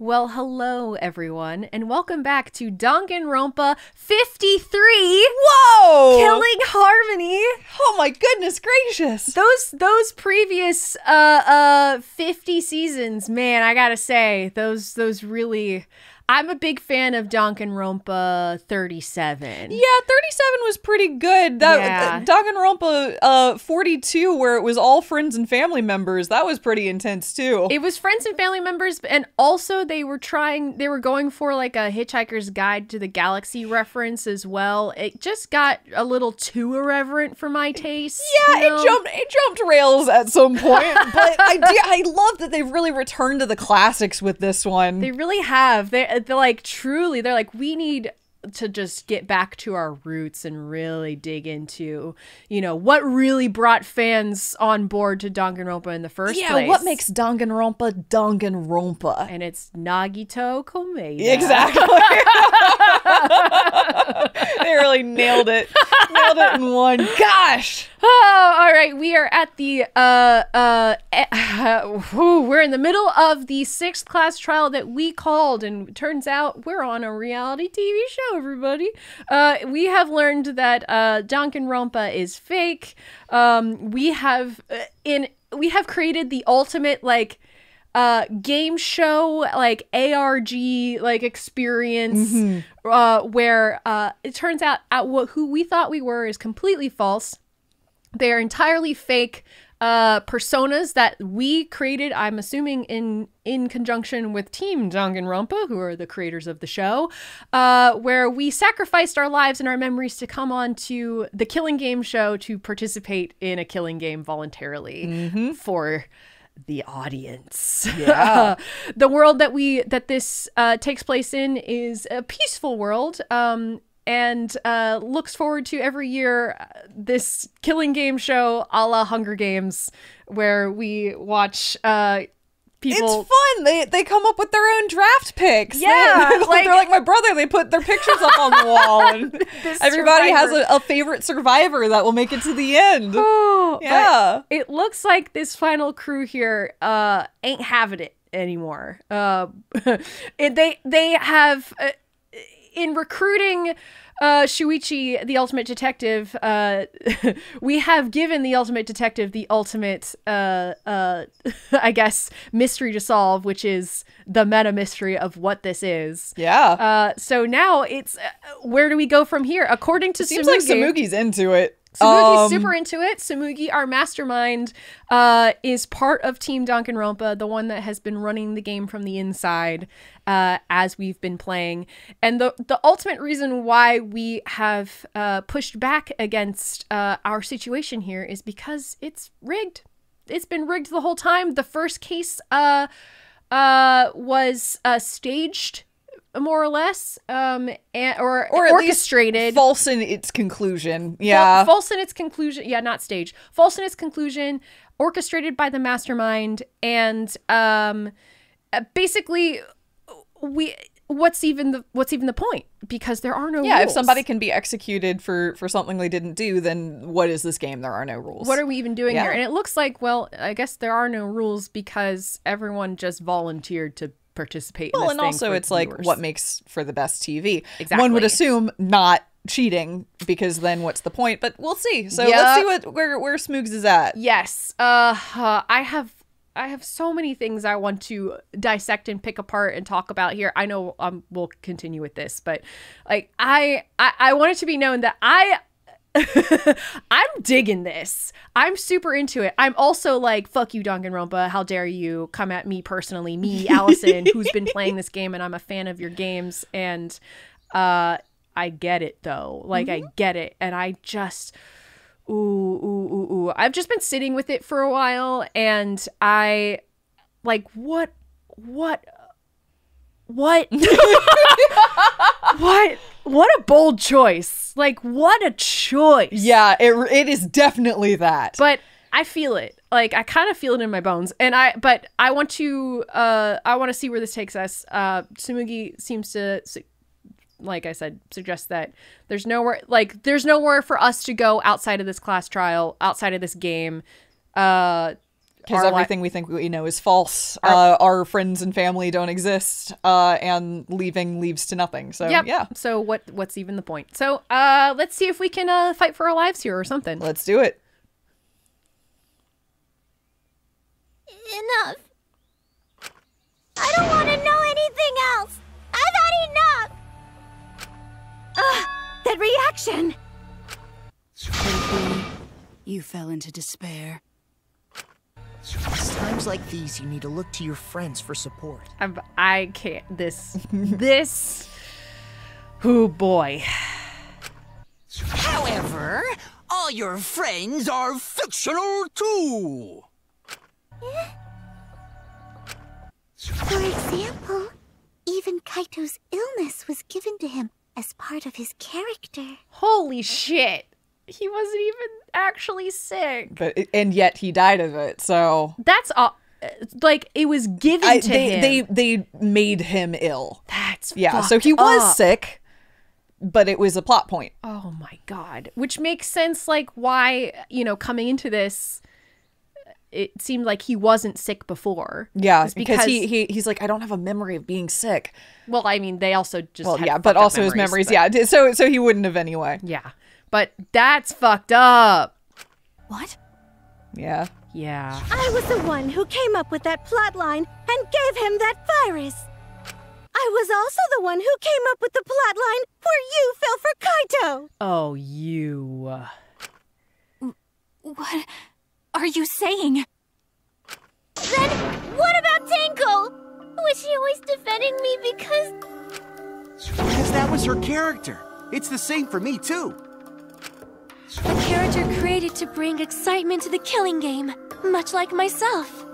Well, hello everyone, and welcome back to Danganronpa 53. Whoa! Killing Harmony. Oh my goodness gracious! Those previous 50 seasons, man, I gotta say, those really. I'm a big fan of Danganronpa 37. Yeah, 37 was pretty good. Danganronpa 42, where it was all friends and family members, that was pretty intense too. It was friends and family members, and also they were going for like a Hitchhiker's Guide to the Galaxy reference as well. It just got a little too irreverent for my taste. Yeah, you know? it jumped rails at some point, but I love that they've really returned to the classics with this one. They really have. They're like, truly, they're like, we need to just get back to our roots and really dig into, you know, what really brought fans on board to Danganronpa in the first place. Yeah, what makes Danganronpa Danganronpa? And it's Nagito Komaeda. Exactly. They really nailed it. Nailed it in one. Gosh. Oh, all right. We are at the we're in the middle of the 6th class trial that we called, and turns out we're on a reality TV show, everybody. We have learned that Danganronpa is fake. We have created the ultimate like game show, like ARG, like experience, where it turns out who we thought we were is completely false. They are entirely fake personas that we created, I'm assuming in conjunction with Team Danganronpa, who are the creators of the show, where we sacrificed our lives and our memories to come on to the killing game show to participate in a killing game voluntarily for the audience. Yeah. The world that this takes place in is a peaceful world, and looks forward to every year this killing game show a la Hunger Games, where we watch people. It's fun. They come up with their own draft picks. Yeah, they're like my brother. They put their pictures up on the wall, and everybody has a favorite survivor that will make it to the end. Oh, yeah. It looks like this final crew here ain't having it anymore. They have. In recruiting Shuichi, the ultimate detective, we have given the ultimate detective the ultimate, I guess, mystery to solve, which is the meta mystery of what this is. Yeah. So now it's, where do we go from here? According to Tsumugi, seems like Tsumugi's into it. Tsumugi's super into it. Tsumugi, our mastermind, is part of Team Danganronpa, the one that has been running the game from the inside as we've been playing. And the ultimate reason why we have pushed back against our situation here is because it's rigged. It's been rigged the whole time. The first case was staged, more or less, or orchestrated, false in its conclusion. Yeah, false in its conclusion. Yeah, not staged, false in its conclusion, orchestrated by the mastermind. And basically, what's even the point, because there are no rules. If somebody can be executed for something they didn't do, then what is this game? There are no rules. What are we even doing here? And it looks like, well, I guess there are no rules because everyone just volunteered to participate in this thing. And also it's viewers. Like, what makes for the best TV? Exactly. One would assume not cheating, because then what's the point? But we'll see. So let's see where Smoogs is at. Yes. I have so many things I want to dissect and pick apart and talk about here. I know we'll continue with this, but like I want it to be known that I'm digging this. I'm super into it. I'm also like, fuck you, Danganronpa. How dare you come at me personally? Me, Allison, who's been playing this game, and I'm a fan of your games. And I get it, though. Like, I get it. And I just... Ooh. I've just been sitting with it for a while. And I... Like, What? What a bold choice. Like, what a choice. Yeah, it is definitely that. But I feel it. Like, I kind of feel it in my bones. And I want to see where this takes us. Tsumugi seems to, like I said, suggest that there's nowhere for us to go outside of this class trial, outside of this game. Because everything we think we know is false. Our friends and family don't exist, and leaving leads to nothing. So yep. Yeah. So what's even the point? So let's see if we can fight for our lives here or something. Let's do it. Enough. I don't want to know anything else. I've had enough. Ugh, that reaction. Shuichi, you fell into despair. It's times like these you need to look to your friends for support. I can't. This. Oh boy. However, all your friends are fictional too. For example, even Kaito's illness was given to him as part of his character. Holy shit. He wasn't even actually sick. And yet he died of it, so... That's all... Like, it was given to him. They made him ill. That's yeah, so he was sick, but it was a plot point. Oh my god. Which makes sense, like, why, you know, coming into this... It seemed like he wasn't sick before. Yeah, because he's like, I don't have a memory of being sick. Well, I mean, they also just well, had yeah, but also memories, his memories, but... yeah. So he wouldn't have anyway. Yeah, but that's fucked up. What? Yeah. Yeah. I was the one who came up with that plotline and gave him that virus. I was also the one who came up with the plotline where you fell for Kaito. Oh, you. What? Are you saying? Then what about Tanko? Was she always defending me because... Because that was her character. It's the same for me too. A character created to bring excitement to the killing game, much like myself.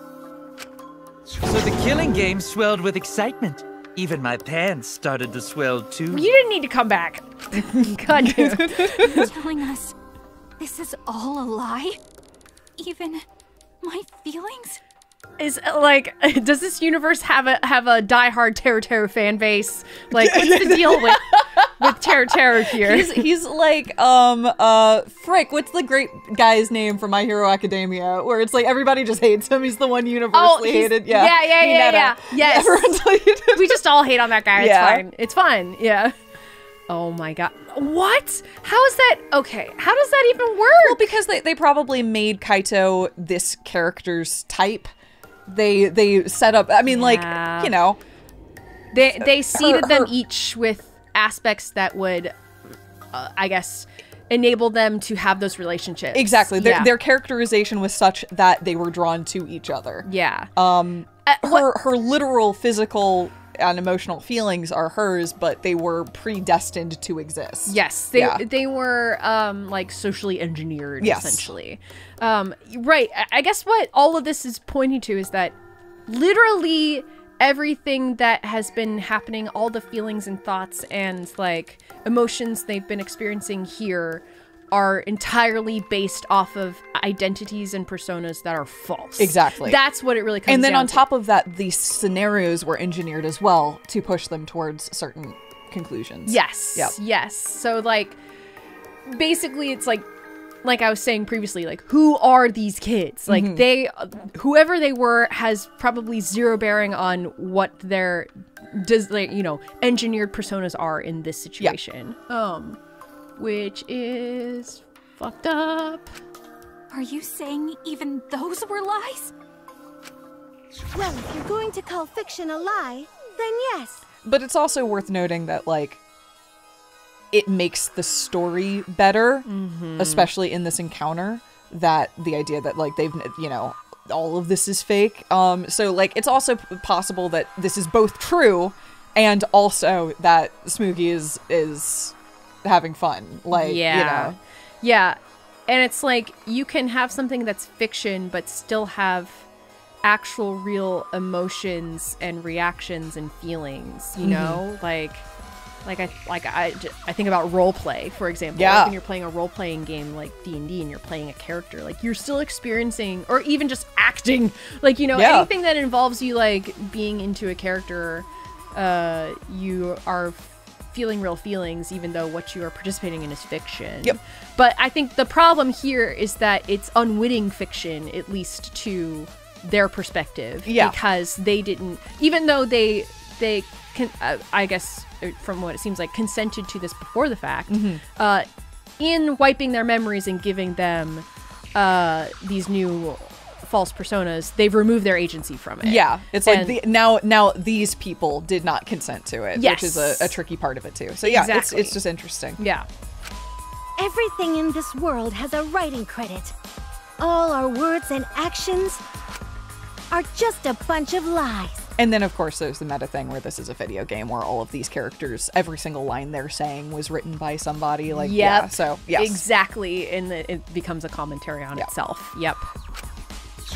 So the killing game swelled with excitement. Even my pants started to swell too. You didn't need to come back. God damn. You're telling us this is all a lie? Even my feelings? Is like, does this universe have a diehard Terror fan base? Like, what's the deal with Terror here? He's like, frick, what's the great guy's name from My Hero Academia? Where it's like everybody just hates him. He's the one universally hated. Yeah, yeah. Yes. Everyone's we just all hate on that guy. Yeah. It's fine. It's fun. Yeah. Oh my god. What? How is that? Okay. How does that even work? Well, because they probably made Kaito this character's type. They set up, I mean, like, you know. They seeded them each with aspects that would, I guess, enable them to have those relationships. Exactly. Yeah. Their characterization was such that they were drawn to each other. Yeah. Her literal physical... and emotional feelings are hers, but they were predestined to exist. Yes, they were like socially engineered, essentially. Right. I guess what all of this is pointing to is that literally everything that has been happening, all the feelings and thoughts and like emotions they've been experiencing here are entirely based off of identities and personas that are false. Exactly. That's what it really comes down to. And then on top of that, the scenarios were engineered as well to push them towards certain conclusions. Yes. Yep. Yes. So like, basically it's like I was saying previously, like, who are these kids? Like whoever they were has probably zero bearing on what their, you know, engineered personas are in this situation. Yeah. Which is fucked up. Are you saying even those were lies? Well, if you're going to call fiction a lie, then yes. But it's also worth noting that, like, it makes the story better, especially in this encounter, that the idea that, like, they've, you know, all of this is fake. So, like, it's also possible that this is both true and also that Tsumugi is having fun, like, you know. Yeah, and it's like you can have something that's fiction but still have actual real emotions and reactions and feelings, you know, like I think about role play, for example. Like when you're playing a role-playing game like D&D and you're playing a character, like, you're still experiencing, or even just acting, like, you know, anything that involves you like being into a character, you are feeling real feelings, even though what you are participating in is fiction. Yep. But I think the problem here is that it's unwitting fiction, at least to their perspective. Yeah. Because they didn't, even though they can, I guess from what it seems like, consented to this before the fact, in wiping their memories and giving them these new false personas, they've removed their agency from it. Yeah, it's like now these people did not consent to it, which is a tricky part of it too. So yeah, exactly. It's just interesting. Yeah. Everything in this world has a writing credit. All our words and actions are just a bunch of lies. And then, of course, there's the meta thing where this is a video game where all of these characters, every single line they're saying was written by somebody. Like, yeah, so, yes. Exactly, and it becomes a commentary on itself. Yep.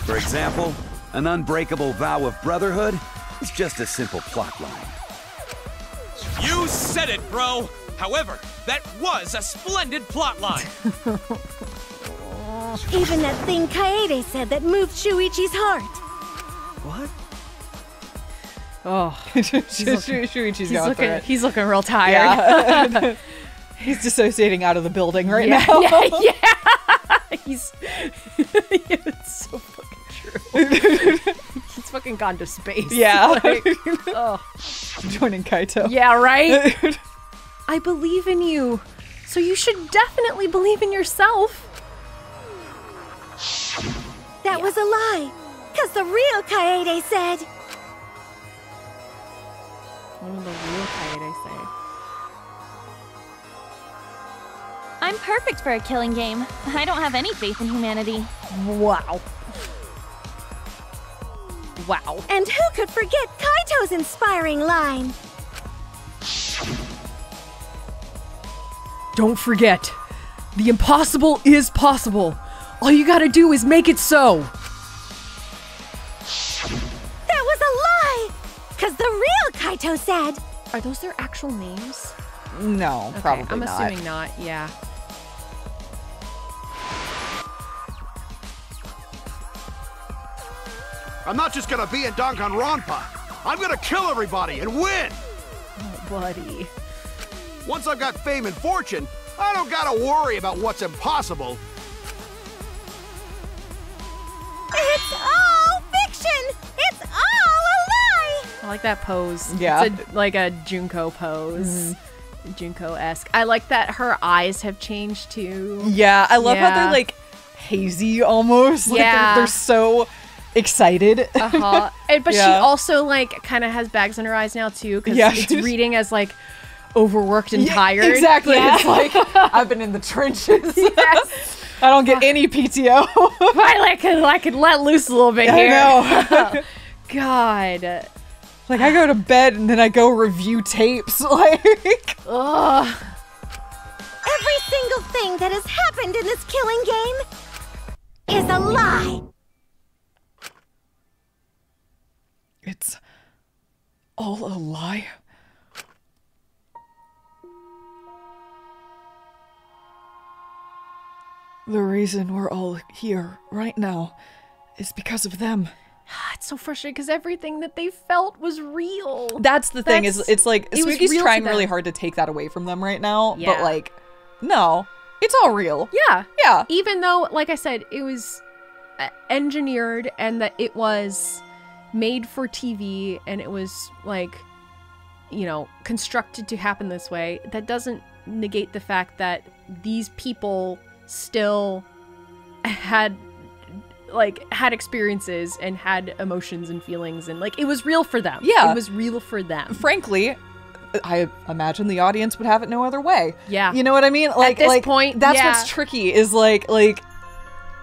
For example, an unbreakable vow of brotherhood is just a simple plot line. You said it, bro! However, that was a splendid plot line! Even that thing Kaede said that moved Shuichi's heart! What? Oh, he's looking real tired. Yeah. He's dissociating out of the building right now. Yeah, yeah. It's so fucking true. He's fucking gone to space. Yeah. Like, oh. I'm joining Kaito. Yeah, right? I believe in you, so you should definitely believe in yourself. That was a lie, because the real Kaede said... What will the real Kaede say? I'm perfect for a killing game. I don't have any faith in humanity. Wow. Wow. And who could forget Kaito's inspiring line? Don't forget, the impossible is possible. All you gotta do is make it so. Because the real Kaito said... Are those their actual names? No, okay, probably not. I'm assuming not, yeah. I'm not just gonna be in Danganronpa. I'm gonna kill everybody and win! Oh, buddy. Once I've got fame and fortune, I don't gotta worry about what's impossible. It's all fiction! It's all... I like that pose. Yeah. It's like a Junko pose. Mm-hmm. Junko-esque. I like that her eyes have changed too. Yeah, I love how they're like hazy almost. Yeah. Like they're so excited. Uh-huh. But she also like kind of has bags in her eyes now too, because it's reading as like overworked and tired. Exactly. Yeah. It's like, I've been in the trenches. Yes. I don't get any PTO. I could let loose a little bit here. I know. God. Like, I go to bed and then I go review tapes, like... Ugh. Every single thing that has happened in this killing game is a lie! It's... all a lie? The reason we're all here right now is because of them. It's so frustrating because everything that they felt was real. That's the thing, is it's like Sweetie's trying really hard to take that away from them right now, but like, no, it's all real. Yeah. Yeah. Even though, like I said, it was engineered and that it was made for TV and it was like, you know, constructed to happen this way, that doesn't negate the fact that these people still had experiences and had emotions and feelings, and like, it was real for them. Yeah. It was real for them. Frankly, I imagine the audience would have it no other way. Yeah. You know what I mean? Like, at this point, that's what's tricky, is like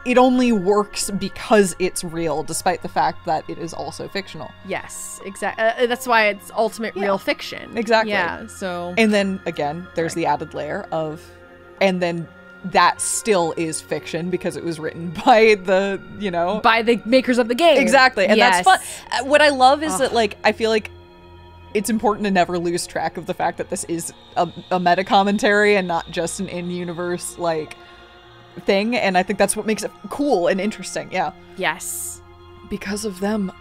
it only works because it's real, despite the fact that it is also fictional. Yes, exactly. That's why it's ultimate real fiction. Exactly. Yeah, so. And then again, there's the added layer of, and then that still is fiction because it was written by the, you know... By the makers of the game. Exactly. And that's fun. What I love is that, like, I feel like it's important to never lose track of the fact that this is a meta commentary and not just an in-universe, like, thing. And I think that's what makes it cool and interesting. Yeah. Yes. Because of them,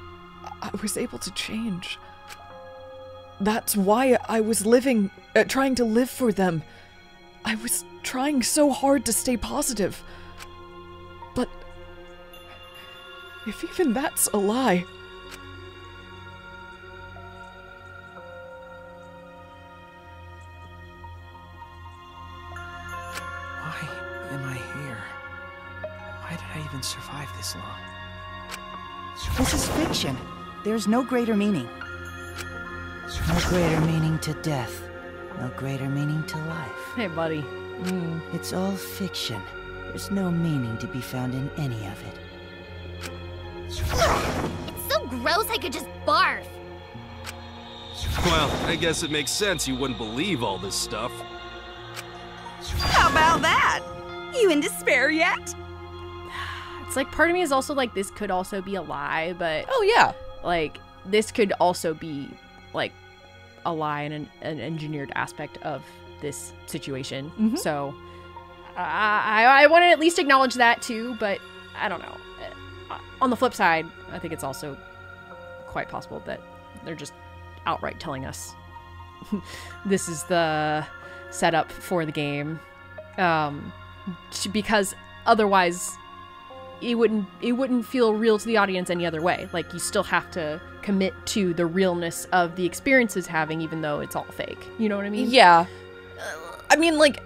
I was able to change. That's why I was trying to live for them. I was trying so hard to stay positive. But if even that's a lie... Why am I here? Why did I even survive this long? This is fiction. There's no greater meaning. No greater meaning to death. No greater meaning to life. Hey, buddy. It's all fiction. There's no meaning to be found in any of it. Ugh, it's so gross I could just barf! Well, I guess it makes sense you wouldn't believe all this stuff. How about that? You in despair yet? It's like part of me is also like, this could also be a lie, but... Oh, yeah. Like, this could also be, like, a lie and an engineered aspect of this situation. Mm-hmm. So, I want to at least acknowledge that, too, but I don't know. On the flip side, I think it's also quite possible that they're just outright telling us this is the setup for the game, because otherwise it wouldn't feel real to the audience any other way. Like, you still have to commit to the realness of the experiences having, even though it's all fake. You know what I mean? Yeah. I mean, like,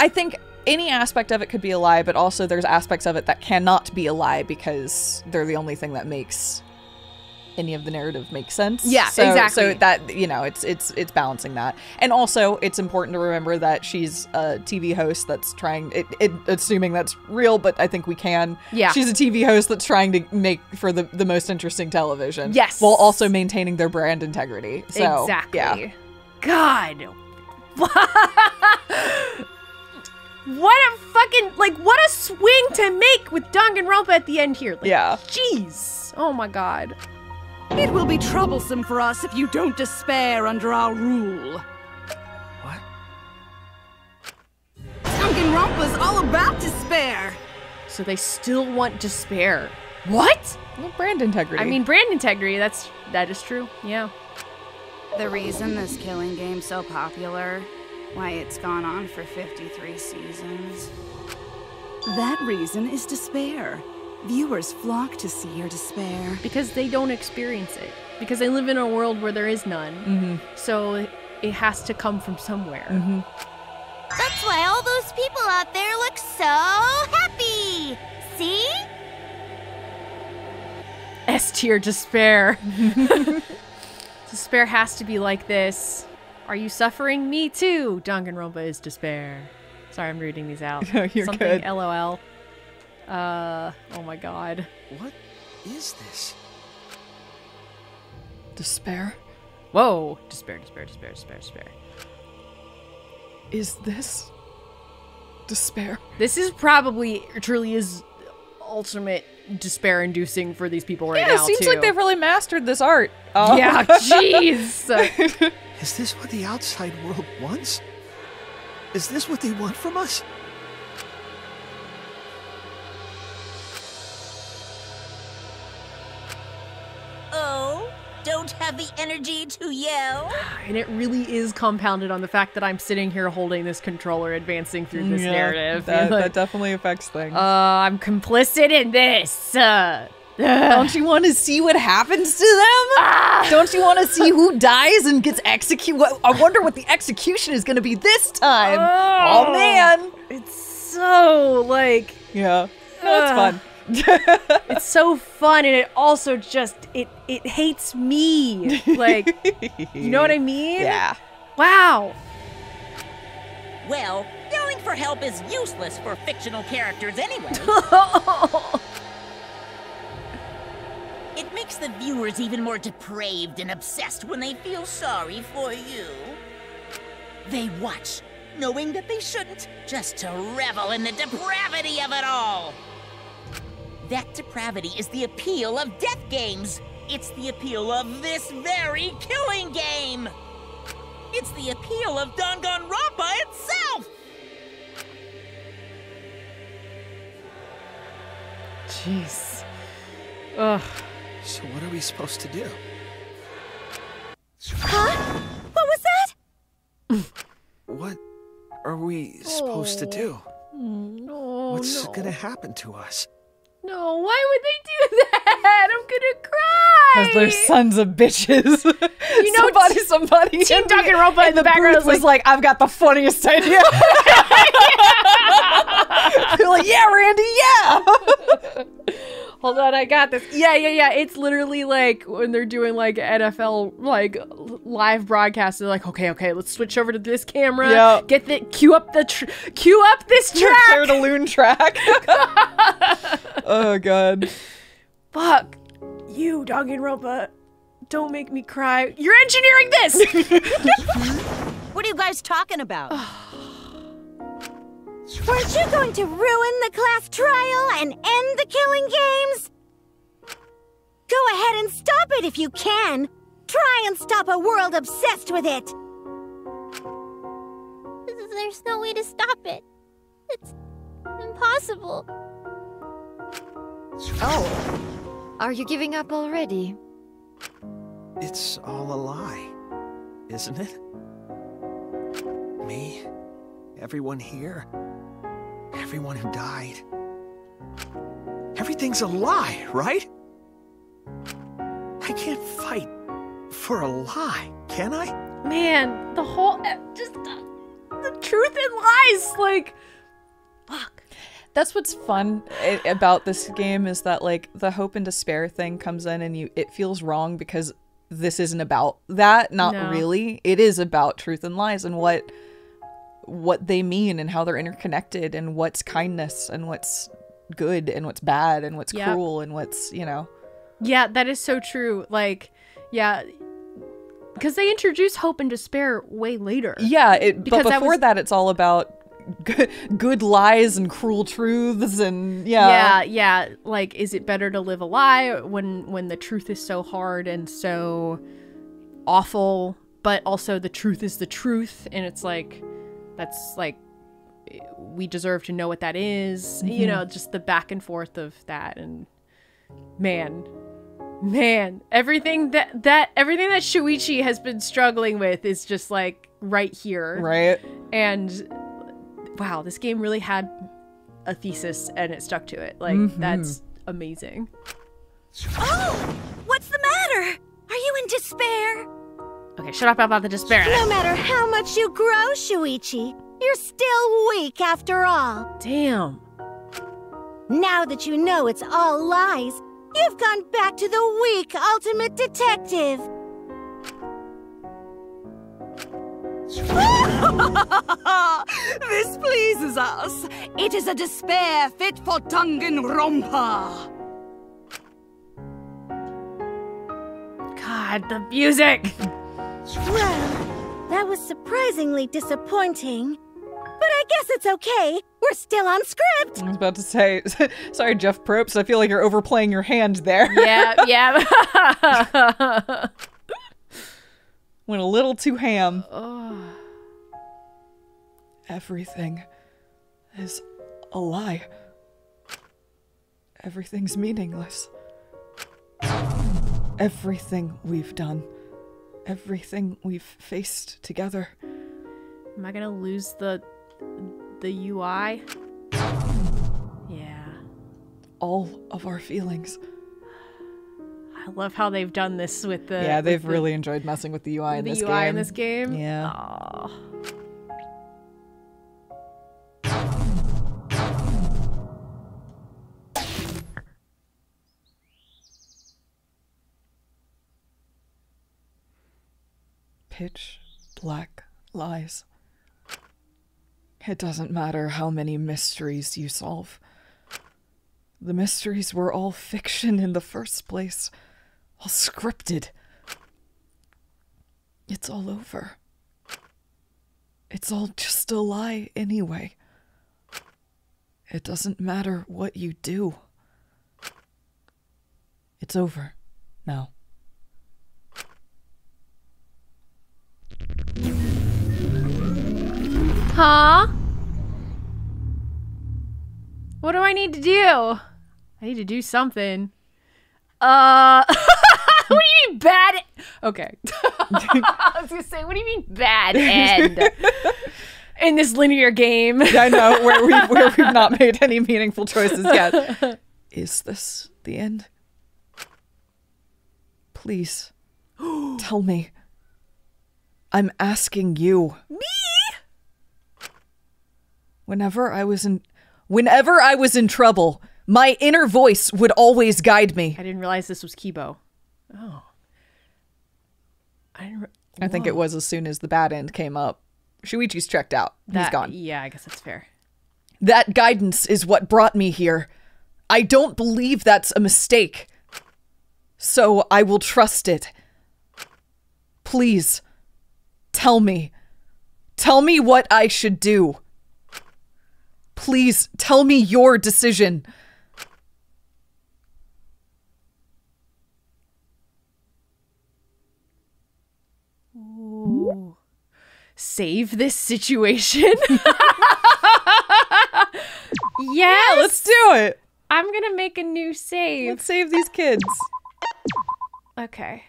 I think any aspect of it could be a lie, but also there's aspects of it that cannot be a lie because they're the only thing that makes any of the narrative make sense. Yeah, so, exactly. So that, you know, it's balancing that. And also it's important to remember that she's a TV host that's trying, assuming that's real, but I think we can. Yeah. She's a TV host that's trying to make for the most interesting television. Yes. While also maintaining their brand integrity. So, exactly. Yeah. God. What a fucking, like, what a swing to make with Danganronpa at the end here. Like, yeah. Jeez. Oh my God. It will be troublesome for us if you don't despair under our rule. What? Danganronpa's all about despair. So they still want despair. What? Well, brand integrity. I mean, brand integrity, that is true. Yeah. The reason this killing game's so popular, why it's gone on for 53 seasons. That reason is despair. Viewers flock to see your despair. Because they don't experience it. Because they live in a world where there is none. Mm-hmm. So it has to come from somewhere. Mm-hmm. That's why all those people out there look so happy! See? S-tier despair. Despair has to be like this. Are you suffering? Me too. Danganronpa is despair. Sorry, I'm reading these out. No, you're something good. LOL. Oh my God. What is this? Despair? Whoa. Despair, despair, despair, despair, despair. Is this despair? This is probably, truly is ultimate despair-inducing for these people right now, it seems too. Like they've really mastered this art. Oh. Yeah, jeez. Is this what the outside world wants? Is this what they want from us? Oh, don't have the energy to yell. And it really is compounded on the fact that I'm sitting here holding this controller, advancing through this narrative. That definitely affects things. I'm complicit in this. Don't you want to see what happens to them? Don't you want to see who dies and gets executed? I wonder what the execution is going to be this time. Oh man. It's so like... Yeah. No, it's fun. It's so fun, and it also just, it hates me. Like, you know what I mean? Yeah. Wow. Well, yelling for help is useless for fictional characters anyway. It makes the viewers even more depraved and obsessed when they feel sorry for you. They watch, knowing that they shouldn't, just to revel in the depravity of it all. That depravity is the appeal of death games. It's the appeal of this very killing game. It's the appeal of Danganronpa itself. Jeez. Ugh. So what are we supposed to do? Huh? we supposed to do? No, what's gonna happen to us? No, why would they do that? I'm gonna cry. Because they're sons of bitches. You know, somebody. Team Danganronpa in the background was like, I've got the funniest idea. They're like, yeah, Randy, yeah. Hold on, I got this. Yeah, yeah, yeah. It's literally like when they're doing like NFL like live broadcast. They're like, okay, okay, let's switch over to this camera. Yep. Get the cue up this track. Clear the loon track. Oh god. Fuck you, Danganronpa. Don't make me cry. You're engineering this. What are you guys talking about? Weren't you going to ruin the class trial and end the killing games? Go ahead and stop it if you can. Try and stop a world obsessed with it. There's no way to stop it. It's impossible. Oh, are you giving up already? It's all a lie, isn't it? Me, everyone here, everyone who died. Everything's a lie, right? I can't fight for a lie, can I? Man, the whole, just the truth and lies, like, fuck. That's what's fun about this game is that like the hope and despair thing comes in and it feels wrong because this isn't about that, not really. It is about truth and lies and what they mean and how they're interconnected and what's kindness and what's good and what's bad and what's cruel and what's, you know. Yeah, that is so true. Like, yeah, because they introduce hope and despair way later. Yeah, but before that it's all about good lies and cruel truths and yeah, like, is it better to live a lie when the truth is so hard and so awful, but also the truth is the truth and it's like, that's like, we deserve to know what that is. Mm-hmm. You know, just the back and forth of that. And man, everything that Shuichi has been struggling with is just like right here, right? And wow, this game really had a thesis and it stuck to it. Like, that's amazing. Oh, what's the matter? Are you in despair? Okay, shut up about the despair. No matter how much you grow, Shuichi, you're still weak after all. Damn. Now that you know it's all lies, you've gone back to the weak ultimate detective. This pleases us. It is a despair fit for Danganronpa. God, the music. Well, that was surprisingly disappointing. But I guess it's okay. We're still on script. I was about to say, sorry, Jeff Probst. I feel like you're overplaying your hand there. Yeah. Went a little too ham. Oh. Everything is a lie. Everything's meaningless. Everything we've done. Everything we've faced together. Am I gonna lose the UI? Yeah. All of our feelings. I love how they've done this with the... Yeah, they've really enjoyed messing with the UI in this game. The UI in this game? Yeah. Aww. Pitch black lies. It doesn't matter how many mysteries you solve. The mysteries were all fiction in the first place, all scripted. It's all over. It's all just a lie anyway. It doesn't matter what you do. It's over now. Huh? What do I need to do? I need to do something. What do you mean bad? Okay. I was gonna say, what do you mean bad end? in this linear game. I know, where we've not made any meaningful choices yet. Is this the end? Please, tell me. I'm asking you. Me? Whenever I was in trouble, my inner voice would always guide me. I didn't realize this was Keebo. Oh. I think it was as soon as the bad end came up. Shuichi's checked out. He's gone. Yeah, I guess that's fair. That guidance is what brought me here. I don't believe that's a mistake. So I will trust it. Please, tell me. Tell me what I should do. Please, tell me your decision. Ooh. Save this situation? Yeah, let's do it. I'm gonna make a new save. Let's save these kids. Okay.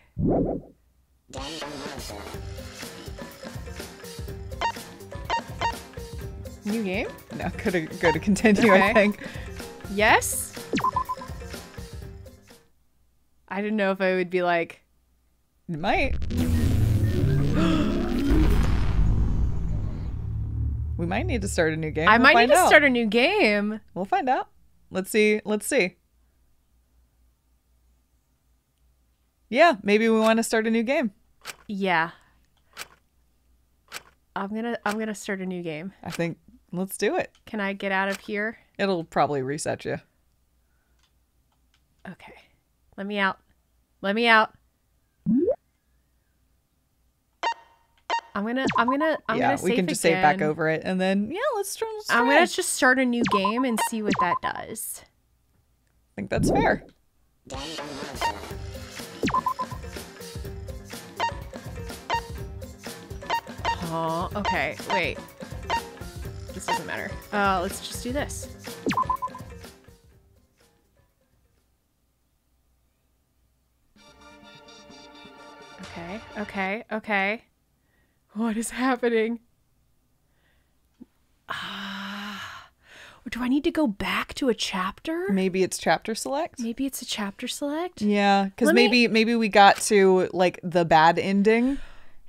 New game? No, go to continue, okay. I think. Yes? I didn't know if I would be like... It might. We might need to start a new game. I might need to start a new game. We'll find out. Let's see. Let's see. Yeah, maybe we want to start a new game. Yeah. I'm gonna start a new game. I think let's do it. Can I get out of here? It'll probably reset you. Okay. Let me out. Let me out. I'm gonna save. Yeah, we can just save back over it and then yeah, let's try. I'm gonna just start a new game and see what that does. I think that's fair. Oh, okay. Wait. This doesn't matter. Let's just do this. Okay. Okay. Okay. What is happening? Ah. Do I need to go back to a chapter? Maybe it's chapter select? Maybe it's a chapter select? Yeah, cuz maybe we got to like the bad ending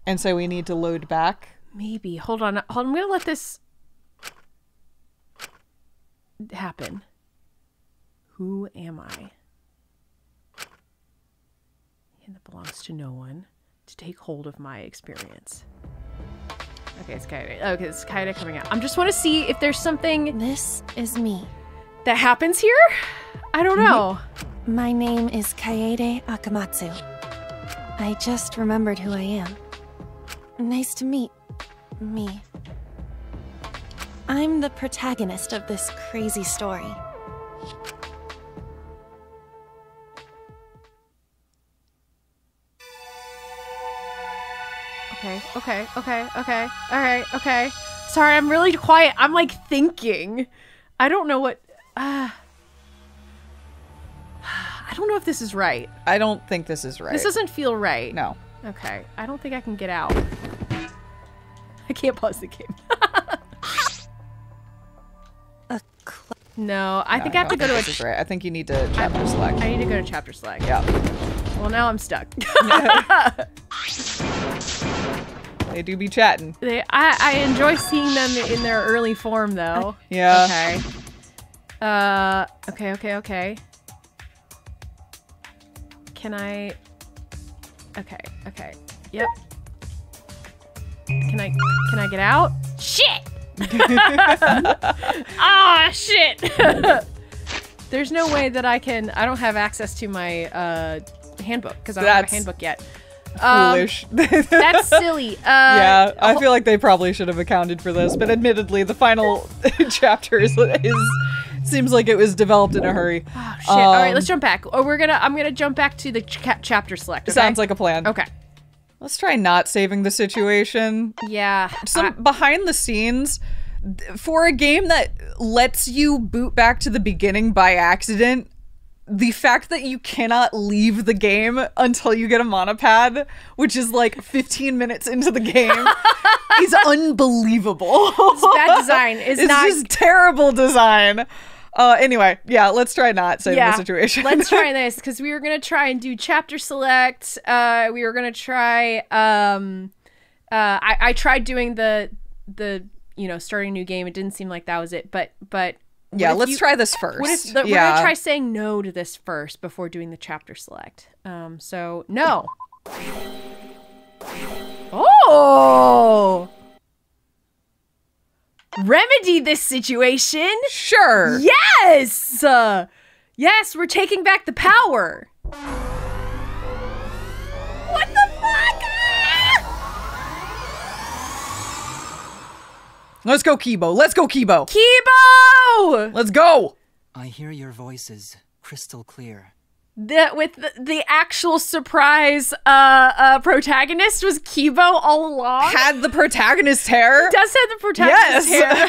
and so we need to load back. Maybe. Hold on. I'm going to let this happen. Who am I? And that belongs to no one. To take hold of my experience. Okay, it's Kaede. Okay, it's Kaede coming out. I just want to see if there's something... This is me. ...that happens here? I don't know. My name is Kaede Akamatsu. I just remembered who I am. Nice to meet... me. I'm the protagonist of this crazy story. Okay, all right, okay. Sorry, I'm really quiet. I'm like thinking. I don't know what, I don't know if this is right. I don't think this is right. This doesn't feel right. No. Okay, I don't think I can get out. I can't pause the game. No, I think I have to go to a... Right. I think you need to chapter select. I need to go to chapter select. Yeah. Well, now I'm stuck. They do be chatting. I enjoy seeing them in their early form, though. Yeah. Okay. Okay. Can I... Okay. Yep. Can I get out? Shit! Ah, shit! There's no way that I don't have access to my handbook, because I don't have a handbook yet. Foolish. That's silly. Yeah, I feel like they probably should have accounted for this, but admittedly, the final chapter seems like it was developed in a hurry. Oh shit! All right, let's jump back. Oh, I'm gonna jump back to the chapter select. Okay? Sounds like a plan. Okay. Let's try not saving the situation. Yeah. Some behind the scenes for a game that lets you boot back to the beginning by accident. the fact that you cannot leave the game until you get a monopad, which is like 15 minutes into the game, is unbelievable. It's bad design. It's not just terrible design. Anyway, yeah, let's try not saving the situation. Let's try this, because we were going to try and do chapter select. We were going to try... I tried doing the you know, starting a new game. It didn't seem like that was it, but... Yeah, let's try this first. We're going to try saying no to this first before doing the chapter select. So, no. Oh! Remedy this situation? Sure. Yes! Yes, we're taking back the power. What the fuck? Let's go, Keebo. Let's go, Keebo. Keebo! Let's go. I hear your voices crystal clear. The actual surprise protagonist was Keebo all along. Had the protagonist hair. Does have the protagonist hair.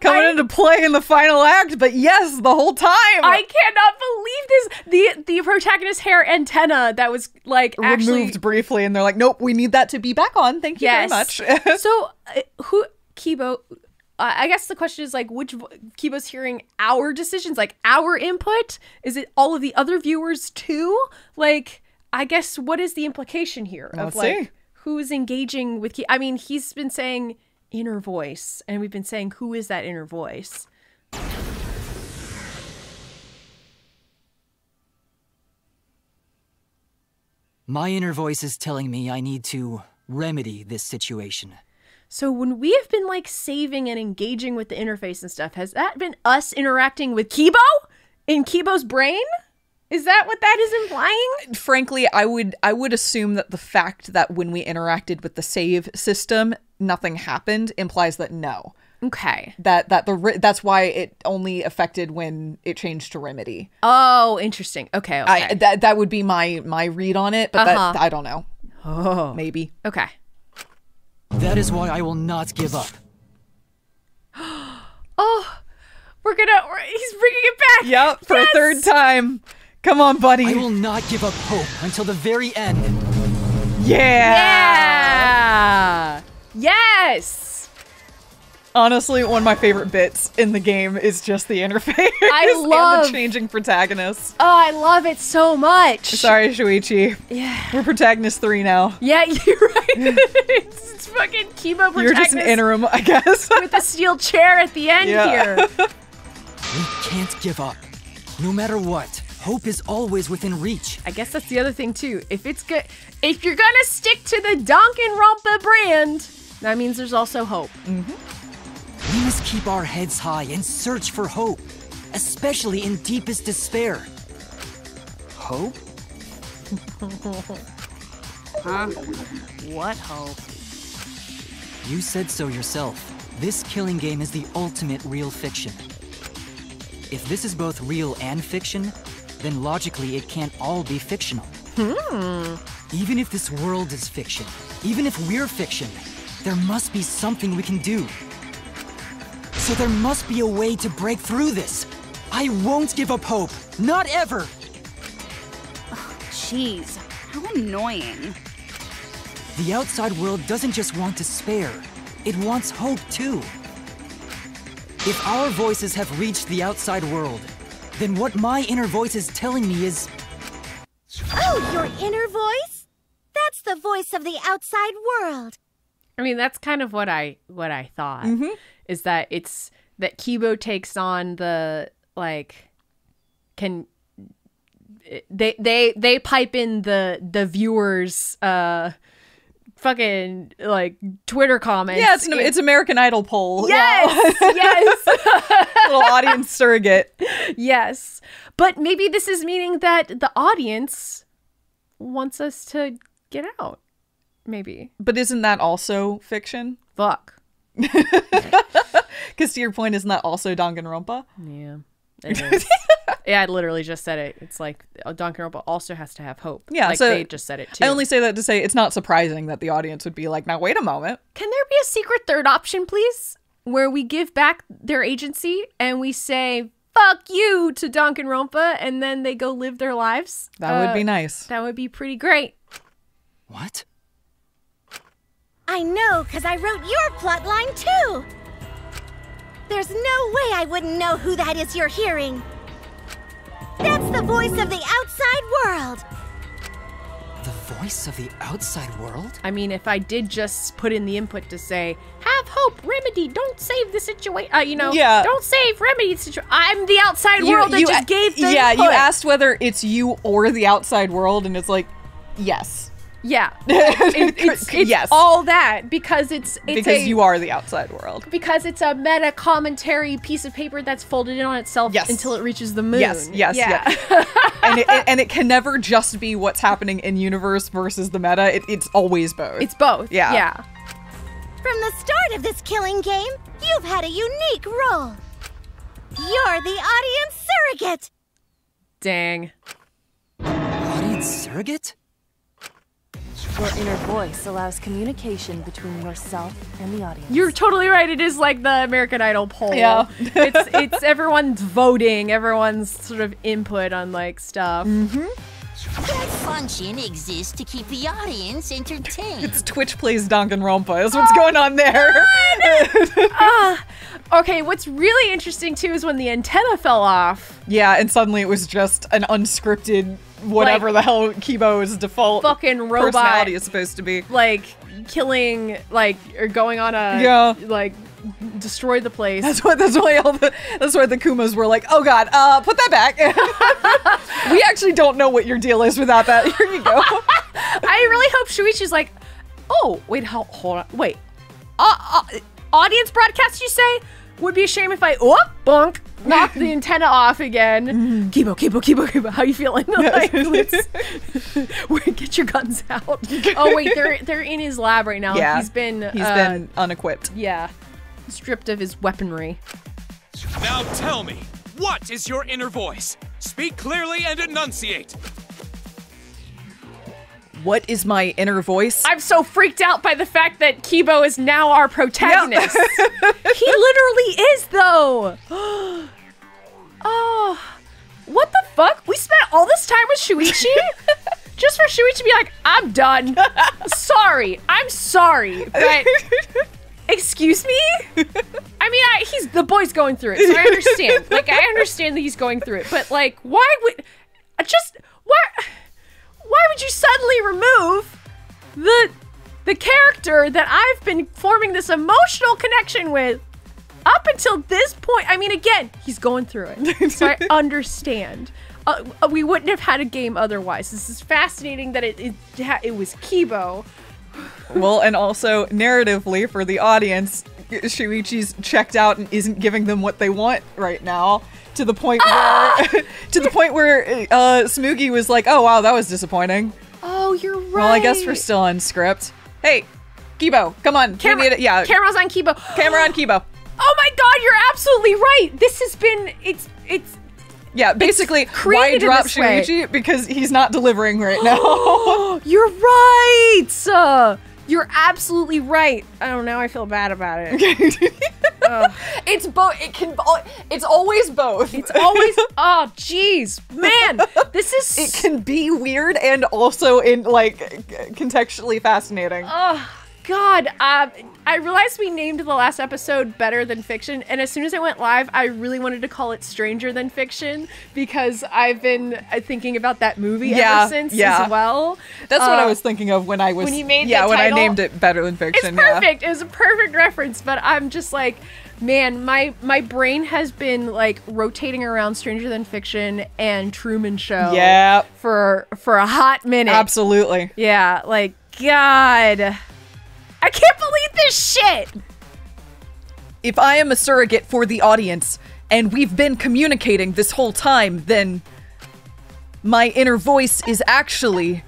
Coming into play in the final act, but yes, the whole time. I cannot believe this. The protagonist hair antenna that was like actually removed briefly, and they're like, nope, we need that to be back on. Thank you very much. So who Keebo? I guess the question is, like, which Keebo's hearing our decisions, like, our input? Is it all of the other viewers, too? Like, I guess, what is the implication here of, like, who is engaging with Keebo? I mean, he's been saying inner voice, and we've been saying, who is that inner voice? My inner voice is telling me I need to remedy this situation. So when we have been, like, saving and engaging with the interface and stuff, has that been us interacting with Keebo in Keebo's brain? Is that what that is implying? Frankly, I would assume that the fact that when we interacted with the save system, nothing happened implies that no. Okay. That's why it only affected when it changed to remedy. Oh, interesting. Okay. Okay. That would be my read on it, but that, I don't know. Oh, maybe. Okay. That is why I will not give up. Oh, he's bringing it back. Yep, for a third time. Come on, buddy. I will not give up hope until the very end. Yeah. Yeah. Yes. Honestly, one of my favorite bits in the game is just the interface. And the changing protagonists. Oh, I love it so much. Sorry, Shuichi. Yeah. We're protagonist 3 now. Yeah, you're right. It's fucking Keebo protagonist. You're just an interim, I guess. With a steel chair at the end here. We can't give up. No matter what, hope is always within reach. I guess that's the other thing too. If you're gonna stick to the Danganronpa brand, that means there's also hope. Mm-hmm. We must keep our heads high and search for hope, especially in deepest despair. Hope? Huh? What hope? You said so yourself. This killing game is the ultimate real fiction. If this is both real and fiction, then logically it can't all be fictional. Hmm. Even if this world is fiction, even if we're fiction, there must be something we can do. So there must be a way to break through this. I won't give up hope. Not ever. Jeez, how annoying. The outside world doesn't just want despair, it wants hope too. If our voices have reached the outside world, then what my inner voice is telling me is... Oh, your inner voice? That's the voice of the outside world. I mean, that's kind of what I thought, is that it's that Keebo takes on the, like, they pipe in the viewers, fucking like Twitter comments. Yeah, it's American Idol poll. Yes, wow. Yes. Little audience surrogate. Yes, but maybe this is meaning that the audience wants us to get out. Maybe. But isn't that also fiction? Fuck. Because to your point, isn't that also Danganronpa? Yeah. It is. Yeah, I literally just said it. It's like Danganronpa also has to have hope. Yeah, like, so they just said it too. I only say that to say it's not surprising that the audience would be like, now wait a moment. Can there be a secret third option, please? Where we give back their agency and we say, fuck you to Danganronpa, and then they go live their lives. That would be nice. That would be pretty great. What? I know, because I wrote your plotline too! There's no way I wouldn't know who that is you're hearing! That's the voice of the outside world! The voice of the outside world? I mean, if I did just put in the input to say, have hope, remedy, don't save the situation, you know, yeah. Don't save, remedy the situation. I'm the outside world that just gave the input. You asked whether it's you or the outside world, and it's like, yes. Yeah, it's yes. All that because it's because you are the outside world. Because it's a meta commentary piece of paper that's folded in on itself until it reaches the moon. Yes. and it can never just be what's happening in universe versus the meta. It's always both. It's both. Yeah. From the start of this killing game, you've had a unique role. You're the audience surrogate. Dang. Audience surrogate? Your inner voice allows communication between yourself and the audience. You're totally right. It is like the American Idol poll. Yeah. it's everyone's voting, everyone's sort of input on like stuff. That function exists to keep the audience entertained. It's Twitch Plays Danganronpa is what's going on there. Okay, what's really interesting too is when the antenna fell off. Yeah, and suddenly it was just an unscripted whatever the hell Keebo's default fucking robot personality is supposed to be. Like, killing, like, or going on a, like, destroy the place. That's why the Kumas were like, oh god, put that back. We actually don't know what your deal is without that. Here you go. I really hope Shuichi's like, oh, wait, hold on, wait. Audience broadcast, you say? Would be a shame if I bonk knock the antenna off again. Keebo, how you feeling? Like, get your guns out. Oh wait, they're in his lab right now. Yeah, he's been unequipped. Yeah, stripped of his weaponry. Now tell me, what is your inner voice? Speak clearly and enunciate. What is my inner voice? I'm so freaked out by the fact that Keebo is now our protagonist. He literally is, though. Oh, what the fuck? We spent all this time with Shuichi? Just for Shuichi to be like, I'm done. Sorry. I'm sorry. But excuse me? I mean, the boy's going through it, so I understand. Like, I understand that he's going through it, but like, why would you suddenly remove the character that I've been forming this emotional connection with up until this point? I mean, again, he's going through it, so I understand. We wouldn't have had a game otherwise. This is fascinating that it was Keebo. Well, and also narratively for the audience, Shuichi's checked out and isn't giving them what they want right now. To the point where, Tsumugi was like, "Oh wow, that was disappointing." Oh, you're right. Well, I guess we're still on script. Hey, Keebo, come on. Camera, we need it. Yeah, camera's on Keebo. Camera on Keebo. Oh my God, you're absolutely right. This has been basically why drop Shuichi because he's not delivering right now. You're right. You're absolutely right. Oh, now I feel bad about it. It's both. It's always both. It's always. Oh, jeez, man, this is. It can be weird and also in like contextually fascinating. Oh God, I realized we named the last episode Better Than Fiction, and as soon as I went live, I really wanted to call it Stranger Than Fiction because I've been thinking about that movie ever since as well. That's what I was thinking of when I named it Better Than Fiction. It's perfect. Yeah. It was a perfect reference, but I'm just like, man, my brain has been like rotating around Stranger Than Fiction and Truman Show for a hot minute. Absolutely. Yeah, like God. I can't believe this shit! If I am a surrogate for the audience, and we've been communicating this whole time, then my inner voice is actually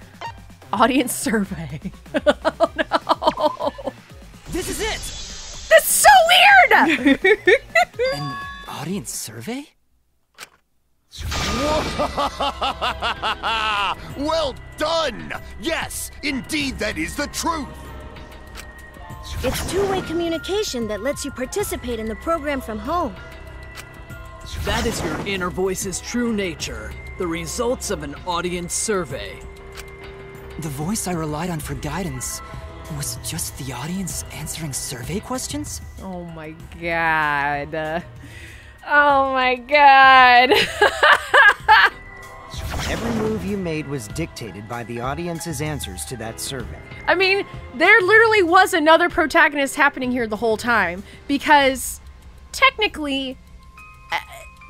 audience survey. Oh no! This is it! That's so weird! An audience survey? Well done! Yes, indeed that is the truth! It's two-way communication that lets you participate in the program from home. That is your inner voice's true nature, the results of an audience survey. The voice I relied on for guidance was just the audience answering survey questions? Oh my god. Oh my god. Every move you made was dictated by the audience's answers to that survey. I mean, there literally was another protagonist happening here the whole time, because technically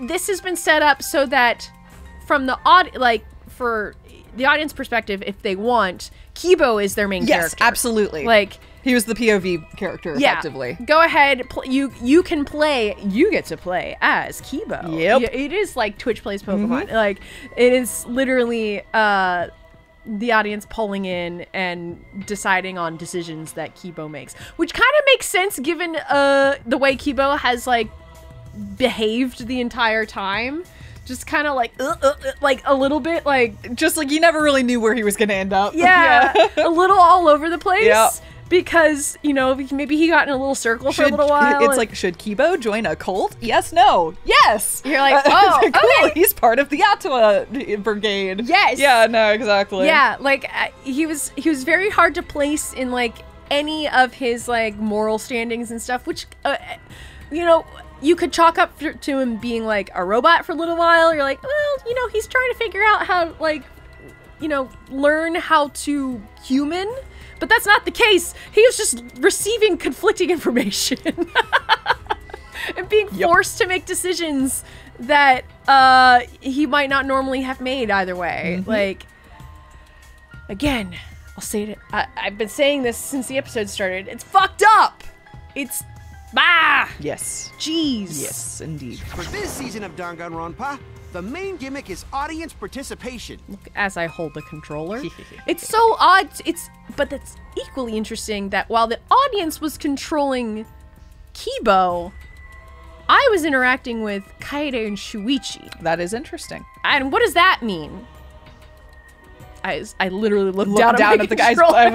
this has been set up so that from the for the audience perspective, if they want, Keebo is their main character. Yes, absolutely. Like, he was the POV character, effectively. Go ahead, you can play. You get to play as Keebo. Yep. It is like Twitch plays Pokemon. Mm-hmm. Like, it is literally the audience pulling in and deciding on decisions that Keebo makes, which kind of makes sense given the way Keebo has like behaved the entire time. Just kind of like a little bit, like just like you never really knew where he was gonna end up. Yeah, a little all over the place. Yep. Because, you know, maybe he got in a little circle for a little while. It's like, should Keebo join a cult? Yes, no. Yes! You're like, oh, cool, okay. He's part of the Atwa brigade. Yes! Yeah, no, exactly. Yeah, like, he was very hard to place in, like, any of his, like, moral standings and stuff, which, you know, you could chalk up to him being, like, a robot for a little while. You're like, well, you know, he's trying to figure out how, like, you know, learn how to human. But that's not the case. He was just receiving conflicting information and being forced to make decisions that he might not normally have made either way. Mm-hmm. Like, again, I'll say it. I've been saying this since the episode started. It's fucked up. It's bah. Yes. Jeez. Yes, indeed. For this season of Danganronpa, the main gimmick is audience participation. Look, as I hold the controller. It's so odd. But that's equally interesting that while the audience was controlling Keebo, I was interacting with Kaede and Shuichi. That is interesting. And what does that mean? I literally looked down at the guys. I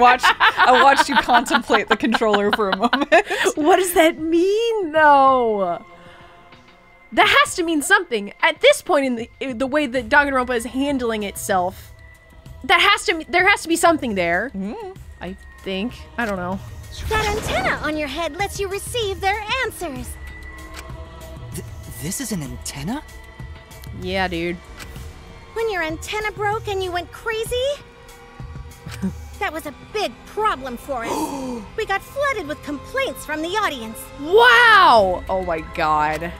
watched you contemplate the controller for a moment. What does that mean, though? That has to mean something. At this point in the way that Danganronpa is handling itself, there has to be something there. Mm. I think. I don't know. That antenna on your head lets you receive their answers. This is an antenna? Yeah, dude. When your antenna broke and you went crazy, that was a big problem for us. We got flooded with complaints from the audience. Wow! Oh my god.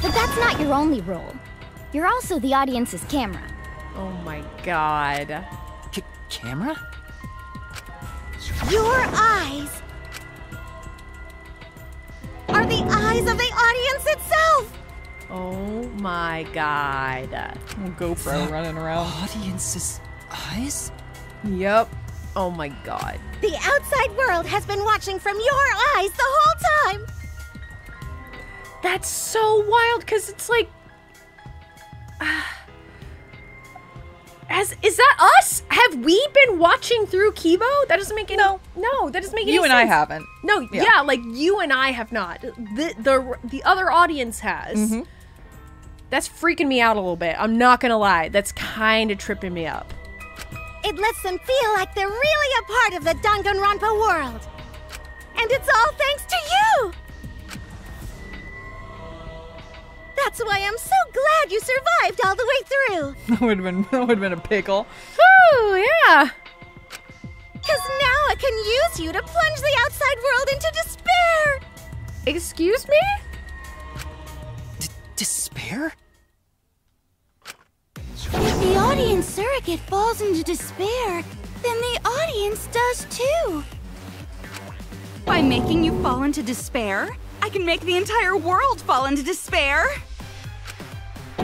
But that's not your only role. You're also the audience's camera. Oh my god. Camera? Your eyes are the eyes of the audience itself! Oh my god. GoPro running around. Audience's eyes? Yep. Oh my god. The outside world has been watching from your eyes the whole time! That's so wild, because it's like, is that us? Have we been watching through Keebo? That doesn't make any sense. No, that doesn't make any sense. You and I haven't. No, yeah, like you and I have not. The other audience has. Mm-hmm. That's freaking me out a little bit. I'm not gonna lie. That's kind of tripping me up. It lets them feel like they're really a part of the Danganronpa world, and it's all thanks to you. That's why I'm so glad you survived all the way through. That would have been a pickle. Woo, yeah. Because now I can use you to plunge the outside world into despair. Excuse me? Despair? If the audience surrogate falls into despair, then the audience does too. By making you fall into despair, I can make the entire world fall into despair.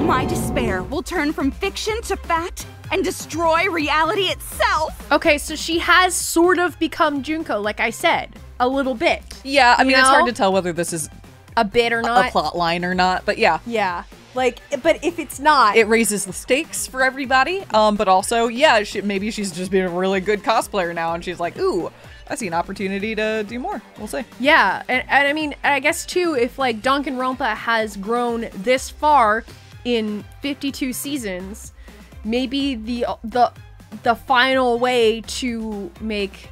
My despair will turn from fiction to fact and destroy reality itself. Okay, so she has sort of become Junko, like I said, a little bit. Yeah, I mean, it's hard to tell whether this is a bit or not, a plot line or not, but yeah. Yeah, like, but if it's not, it raises the stakes for everybody. But also, yeah, maybe she's just been a really good cosplayer now, and she's like, ooh, I see an opportunity to do more. We'll see. Yeah, and I mean, I guess too, if like Danganronpa has grown this far in 52 seasons, maybe the final way to make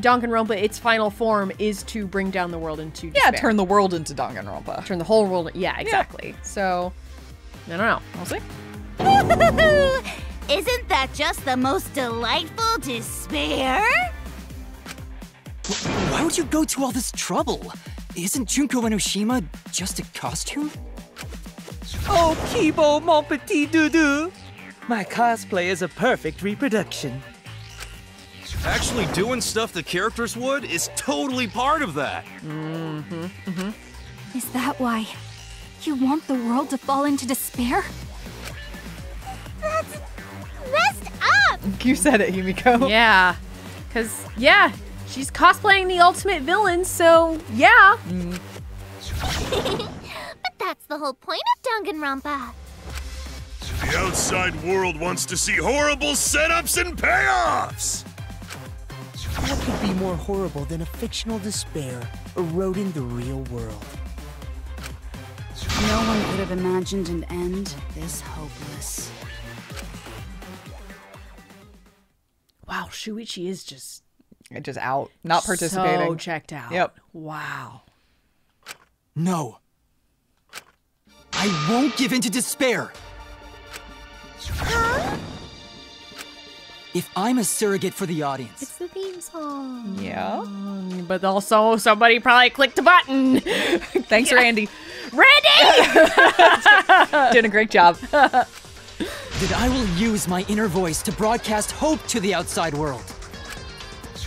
Danganronpa its final form is to bring down the world into despair. Yeah, turn the world into Danganronpa. Turn the whole world. Yeah, exactly. Yeah. So, I don't know. We'll see. Isn't that just the most delightful despair? Why would you go to all this trouble? Isn't Junko Enoshima just a costume? Oh, Keebo, mon petit doudou. My cosplay is a perfect reproduction. Actually doing stuff the characters would is totally part of that. Is that why you want the world to fall into despair? That's messed up! You said it, Himiko. Yeah. Because, yeah, she's cosplaying the ultimate villain, so, yeah. But that's the whole point of Danganronpa. The outside world wants to see horrible setups and payoffs! What could be more horrible than a fictional despair eroding the real world? No one could have imagined an end this hopeless. Wow, Shuichi is just out, not participating. So checked out. Yep. Wow. No. I won't give in to despair. Huh? If I'm a surrogate for the audience. It's the theme song. Yeah. But also somebody probably clicked a button. Thanks, Randy. Randy! Doing a great job. That I will use my inner voice to broadcast hope to the outside world.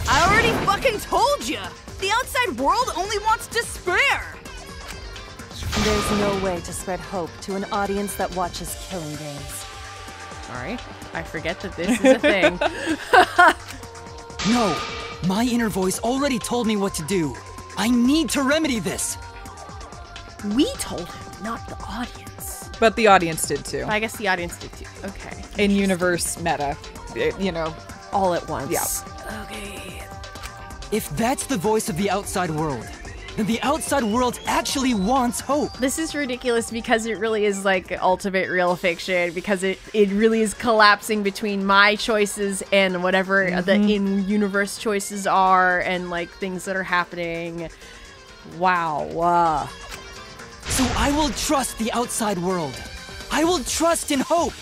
I already fucking told you! The outside world only wants despair! There's no way to spread hope to an audience that watches killing games. Sorry, I forget that this is a thing. No, my inner voice already told me what to do. I need to remedy this. We told him, not the audience. But the audience did too. I guess the audience did too. Okay. In universe meta, you know, all at once. Yeah. Okay. If that's the voice of the outside world, then the outside world actually wants hope. This is ridiculous because it really is like ultimate real fiction, because it really is collapsing between my choices and whatever the in-universe choices are and like things that are happening. Wow. So I will trust the outside world. I will trust in hope.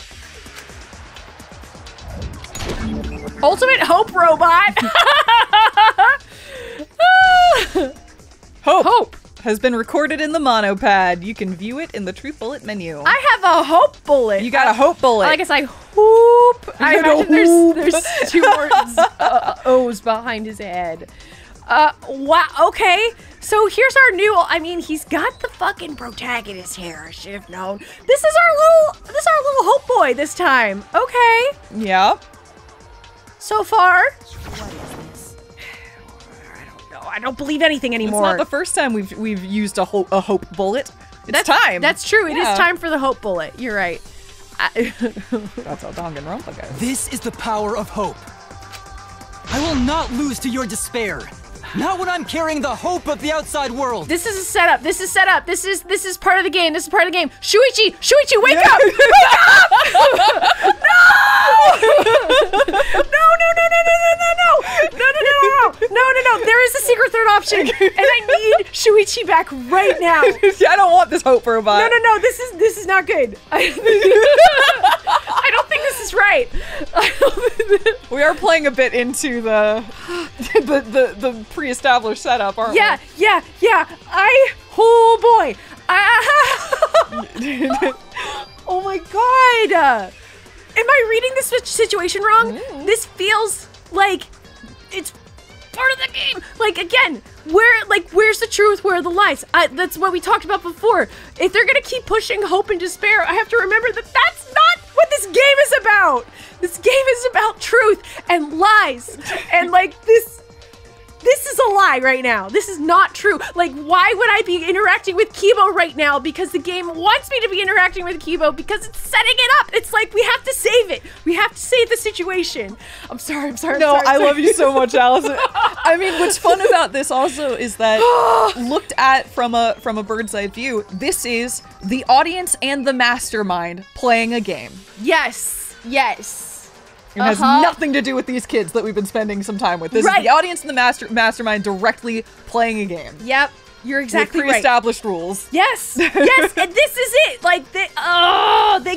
Ultimate hope robot. Hope has been recorded in the monopad. You can view it in the truth bullet menu. I have a hope bullet. You got a hope bullet. I guess I hoop. I imagine there's two more O's behind his head. Wow. Okay. So here's our new. I mean, he's got the fucking protagonist hair. I should have known. This is our little hope boy this time. Okay. Yeah. So far. What is this? I don't know. I don't believe anything anymore. It's not the first time we've used a hope bullet. That's time. That's true. It is time for the hope bullet. You're right. That's how Danganronpa goes. This is the power of hope. I will not lose to your despair. Not when I'm carrying the hope of the outside world. This is a setup. This is set up. This is part of the game. This is part of the game. Shuichi, wake up! Wake up! No! No! There is a secret third option, and I need Shuichi back right now. I don't want this hope robot. No. This is not good. I don't think this is right. We are playing a bit into the pre-established setup, aren't we? Yeah. Oh my god. Am I reading this situation wrong? This feels like it's part of the game. Like again, where's the truth? Where are the lies? That's what we talked about before. If they're gonna keep pushing hope and despair, I have to remember that that's not what this game is about. This game is about truth and lies, and like this. This is a lie right now. This is not true. Like, why would I be interacting with Keebo right now? Because the game wants me to be interacting with Keebo because it's setting it up. It's like, we have to save it. We have to save the situation. I'm sorry. No, I love you so much, Allison. I mean, what's fun about this also is that looked at from a bird's eye view, this is the audience and the mastermind playing a game. Yes, yes. It has nothing to do with these kids that we've been spending some time with. This is the audience and the mastermind directly playing a game. Yep, you're exactly right. With pre-established rules. Yes, yes, and this is it. Like, they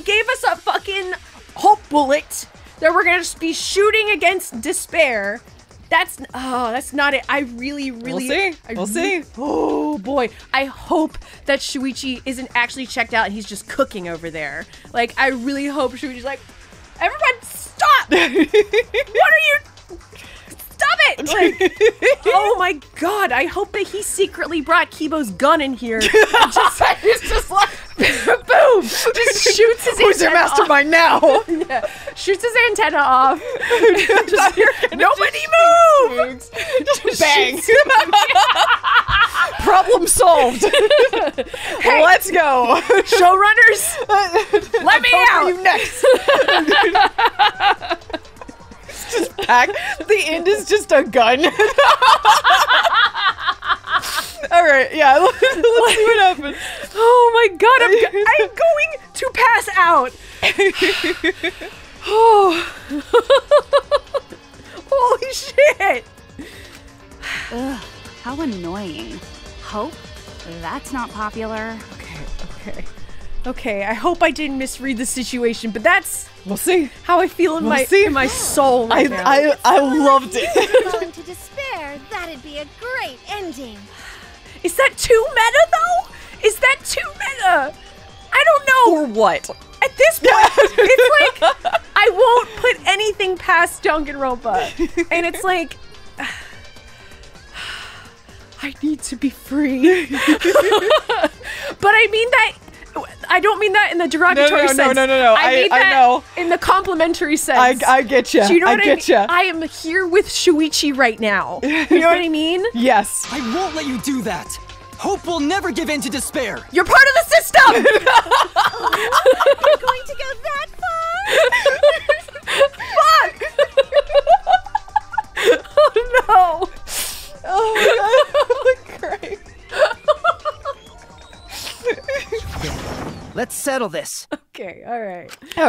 gave us a fucking hope bullet that we're gonna just be shooting against despair. That's not it. I really, really... We'll see. Oh, boy. I hope that Shuichi isn't actually checked out and he's just cooking over there. Like, I really hope Shuichi's like, everyone, stop! What are you... Stop it! Like, oh my god, I hope that he secretly brought Kibo's gun in here. He's just like, boom! Just shoots his antenna off. Who's your mastermind now? Yeah. Shoots his antenna off. Just, nobody move! Just bang. Problem solved. Hey, let's go. Showrunners, let me out. You next. Just pack. The end is just a gun. All right, yeah, let's see what happens. Oh my god, I'm going to pass out. Oh. Holy shit. Ugh, how annoying. Hope? That's not popular. Okay, I hope I didn't misread the situation, but that's... We'll see. How I feel in my soul right now. I loved it. To despair, that'd be a great ending. Is that too meta, though? Is that too meta? I don't know. Or what? At this point, it's like, I won't put anything past Danganronpa. And it's like... I need to be free. But I mean that... I don't mean that in the derogatory sense. No. I mean that in the complimentary sense. I get you. Do you know what I mean? I am here with Shuichi right now. You know what I mean? Yes. I won't let you do that. Hope will never give in to despair. You're part of the system. You're going to go that far? Fuck. Oh no. Oh my god. Great. Let's settle this. Okay, all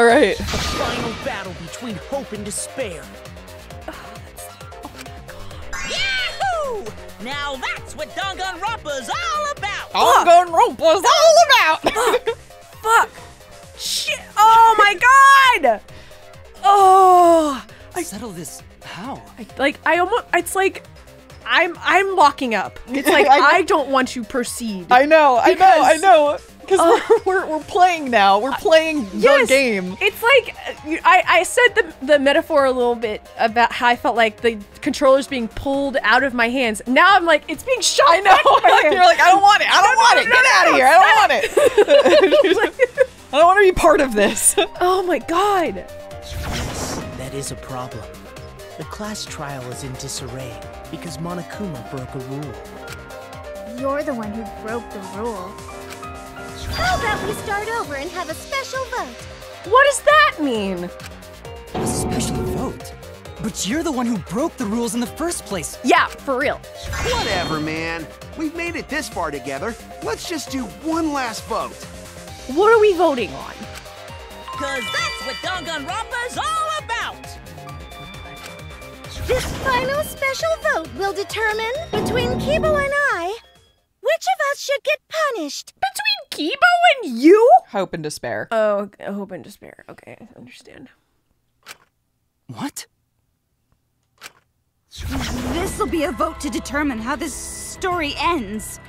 right. A final battle between hope and despair. Oh, oh my god. Yahoo! Now that's what Danganronpa's all about. Danganronpa's all about. Fuck. Shit. Oh my god. Oh. Settle this how? I'm locking up. It's like, I don't want to proceed. I know. Because we're playing now. We're playing the game. It's like, I said the metaphor a little bit about how I felt like the controller's being pulled out of my hands. Now I'm like, it's being shot back from my hands. You're like, I don't want it. I don't want it. Get out of here. I don't want it. I don't want to be part of this. Oh my god. Yes, that is a problem. The class trial is in disarray because Monokuma broke a rule. You're the one who broke the rule. How about we start over and have a special vote? What does that mean? A special vote? But you're the one who broke the rules in the first place. Yeah, for real. Whatever, man. We've made it this far together. Let's just do one last vote. What are we voting on? Because that's what Danganronpa's all about. This final special vote will determine between Keebo and I, which of us should get punished? Between Keebo and you? Hope and despair. Oh, hope and despair. Okay, I understand. What? This'll be a vote to determine how this story ends.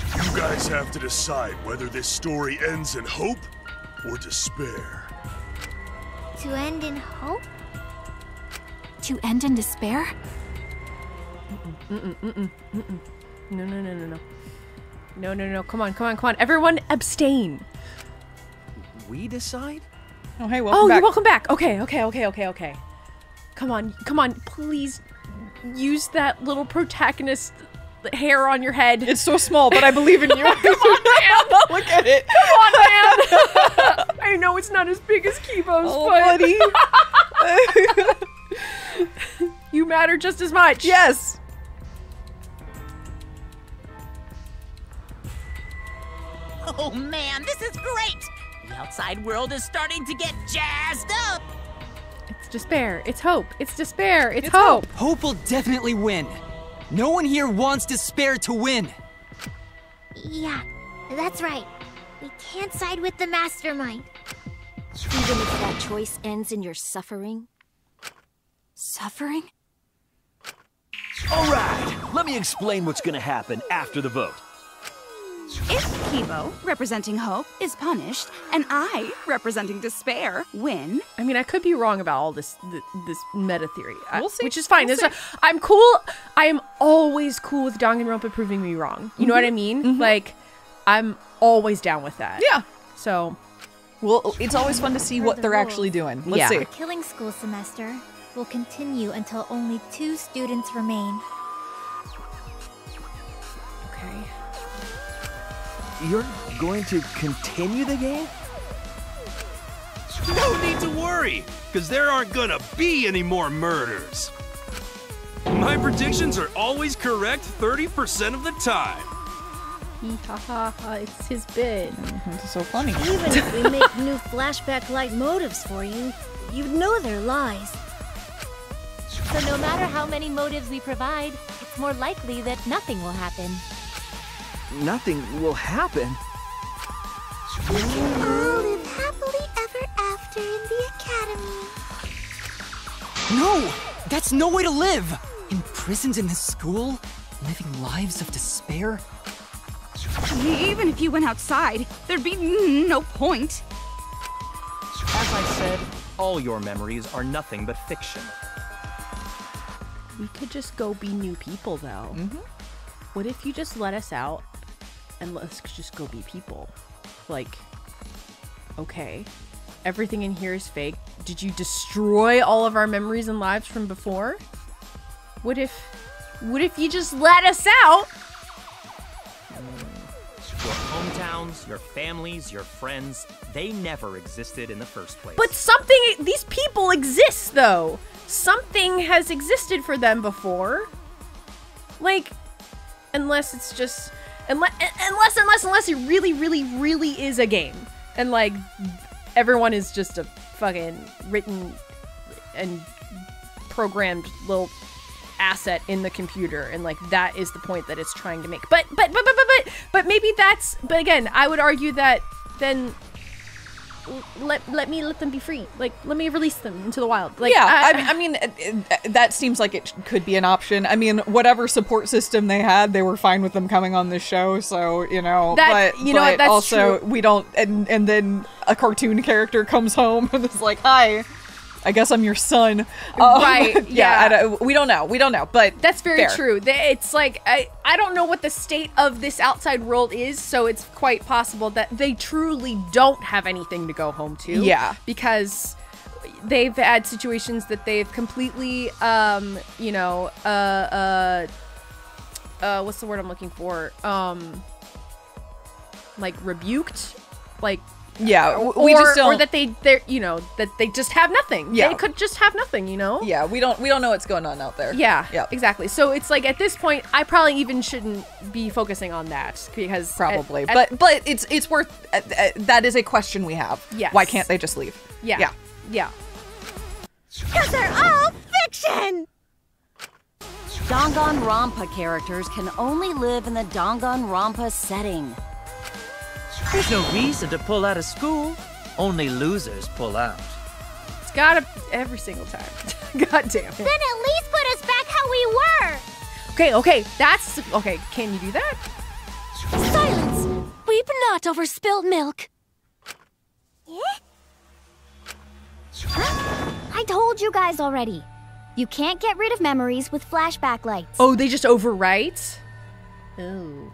You guys have to decide whether this story ends in hope or despair. To end in hope? To end in despair? No. Come on. Everyone abstain. We decide? Oh, hey, welcome back. Oh, you're welcome back. Okay. Come on, please use that little protagonist hair on your head. It's so small, but I believe in you. Come on, man. Look at it. Come on, man. I know it's not as big as Keebo's, but you matter just as much. Yes. Oh man, this is great. The outside world is starting to get jazzed up. It's despair. It's hope. It's despair. It's hope. Hope will definitely win. No one here wants despair to win. Yeah, that's right. We can't side with the mastermind. Even if that choice ends in your suffering. Suffering? All right, let me explain what's gonna happen after the vote. If Keebo, representing hope, is punished, and I, representing despair, win... I mean, I could be wrong about all this this meta theory. We'll see. Which is fine. We'll see. I'm cool. I am always cool with Danganronpa proving me wrong. You know what I mean? Like, I'm always down with that. Yeah. So... Well, it's always fun to see what they're actually doing. Let's see. The killing school semester will continue until only 2 students remain. Okay. You're going to continue the game? No need to worry, because there aren't gonna be any more murders. My predictions are always correct 30% of the time. It's his bid. It's so funny. Even if we make new flashback-like motives for you, you'd know they're lies. So no matter how many motives we provide, it's more likely that nothing will happen. Nothing will happen. We can all live happily ever after in the academy. No! That's no way to live! Imprisoned in this school? Living lives of despair? Even if you went outside, there'd be no point. As I said, all your memories are nothing but fiction. We could just go be new people, though. What if you just let us out? And let's just go be people. Like, okay, everything in here is fake. Did you destroy all of our memories and lives from before? What if you just let us out? Your hometowns, your families, your friends, they never existed in the first place. But something, these people exist though. Something has existed for them before. Like, unless it's just... Unless it really is a game. And like, everyone is just a fucking written and programmed little asset in the computer. And like, that is the point that it's trying to make. But maybe that's, but again, I would argue that then let them be free. Like, let me release them into the wild. Like, yeah, I mean, that seems like it could be an option. I mean, whatever support system they had, they were fine with them coming on this show. So, you know, but that's also true. We don't. And then a cartoon character comes home and is like, "Hi, I guess I'm your son." Right? Yeah. We don't know. But that's very true. It's like I don't know what the state of this outside world is, so it's quite possible that they truly don't have anything to go home to. Yeah. Because they've had situations that they've completely, what's the word I'm looking for? Like rebuked, like. Yeah, or that they just have nothing. Yeah, they could just have nothing. You know. Yeah, we don't know what's going on out there. Yeah, yeah, exactly. So it's like at this point, I probably even shouldn't be focusing on that because probably, but it's worth. That is a question we have. Yeah. Why can't they just leave? Yeah. Yeah. Yeah. Because they're all fiction. Danganronpa characters can only live in the Danganronpa setting. There's no reason to pull out of school. Only losers pull out. It's gotta every single time. God damn it. Then at least put us back how we were. Okay, that's okay. Can you do that? Silence. Weep not over spilt milk. Yeah? I told you guys already. You can't get rid of memories with flashback lights. Oh, they just overwrite? Oh.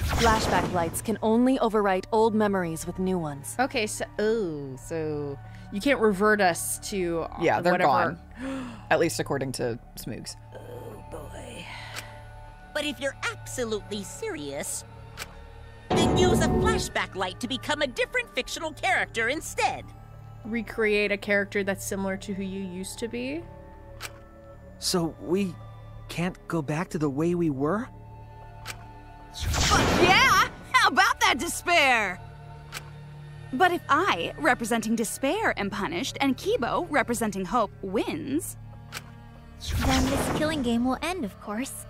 Flashback lights can only overwrite old memories with new ones. Okay, so so you can't revert us to they're whatever. Gone. At least according to Smoogs. Oh boy. But if you're absolutely serious, then use a flashback light to become a different fictional character instead. Recreate a character that's similar to who you used to be. So we can't go back to the way we were? But yeah! How about that, Despair? But if I, representing Despair, am punished, and Keebo, representing Hope, wins... then this killing game will end, of course.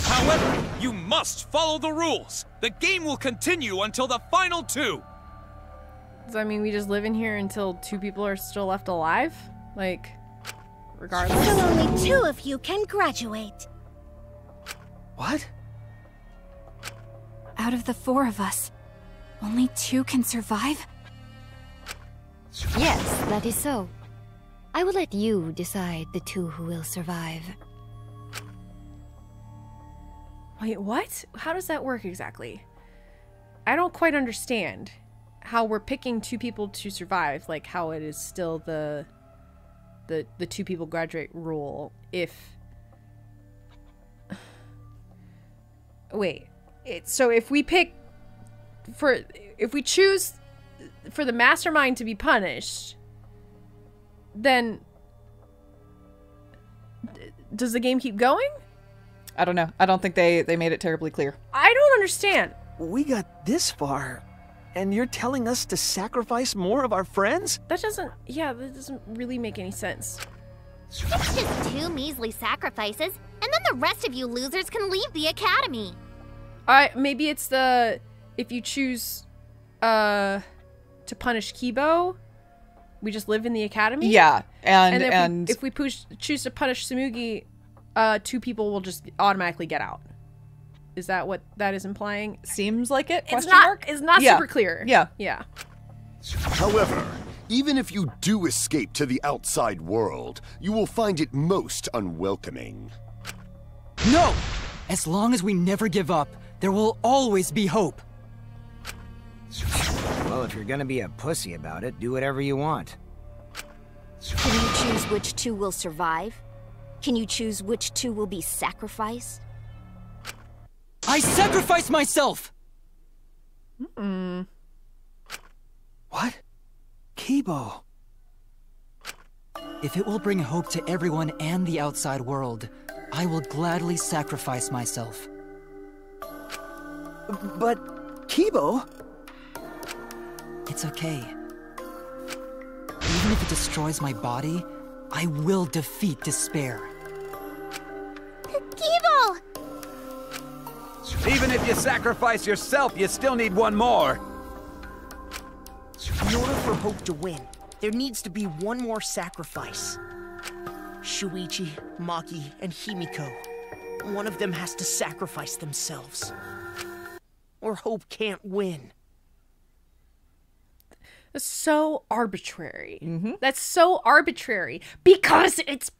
However, you must follow the rules! The game will continue until the final two! Does that mean we just live in here until two people are still left alive? Like, regardless? Still only two of you can graduate. What? Out of the four of us, only two can survive? Yes, that is so. I will let you decide the two who will survive. Wait, what? How does that work exactly? I don't quite understand how we're picking two people to survive, like how it is still the two people graduate rule if... Wait. So if we pick for, if we choose for the mastermind to be punished, then does the game keep going? I don't know. I don't think they made it terribly clear. I don't understand. We got this far, and you're telling us to sacrifice more of our friends? That doesn't, that doesn't really make any sense. It's just two measly sacrifices, and then the rest of you losers can leave the academy. Maybe it's the, if you choose to punish Keebo, we just live in the academy? Yeah, and if we choose to punish Tsumugi, two people will just automatically get out. Is that what that is implying? Seems like it, It's not super clear. Yeah. Yeah. However, even if you do escape to the outside world, you will find it most unwelcoming. No! As long as we never give up, there will always be hope. Well, if you're gonna be a pussy about it, do whatever you want. Can you choose which two will survive? Can you choose which two will be sacrificed? I sacrifice myself! Mm-mm. What? Keebo. If it will bring hope to everyone and the outside world, I will gladly sacrifice myself. But, Keebo? It's okay. Even if it destroys my body, I will defeat despair. Keebo! Even if you sacrifice yourself, you still need one more. In order for Hope to win, there needs to be one more sacrifice. Shuichi, Maki, and Himiko. One of them has to sacrifice themselves. Or Hope can't win. That's so arbitrary. Mm-hmm. That's so arbitrary. Because it's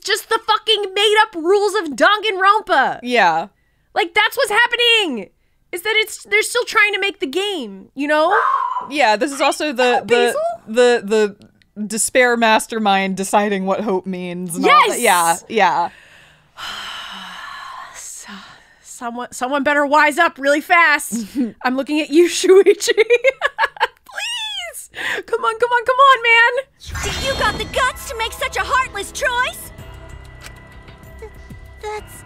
just the fucking made-up rules of Danganronpa. Yeah. Like, that's what's happening. Is that they're still trying to make the game, you know? Yeah, this is also the Despair mastermind deciding what hope means. And yes! All that. Yeah. So, someone better wise up really fast. I'm looking at you, Shuichi. Please! Come on, man! Do you got the guts to make such a heartless choice? That's...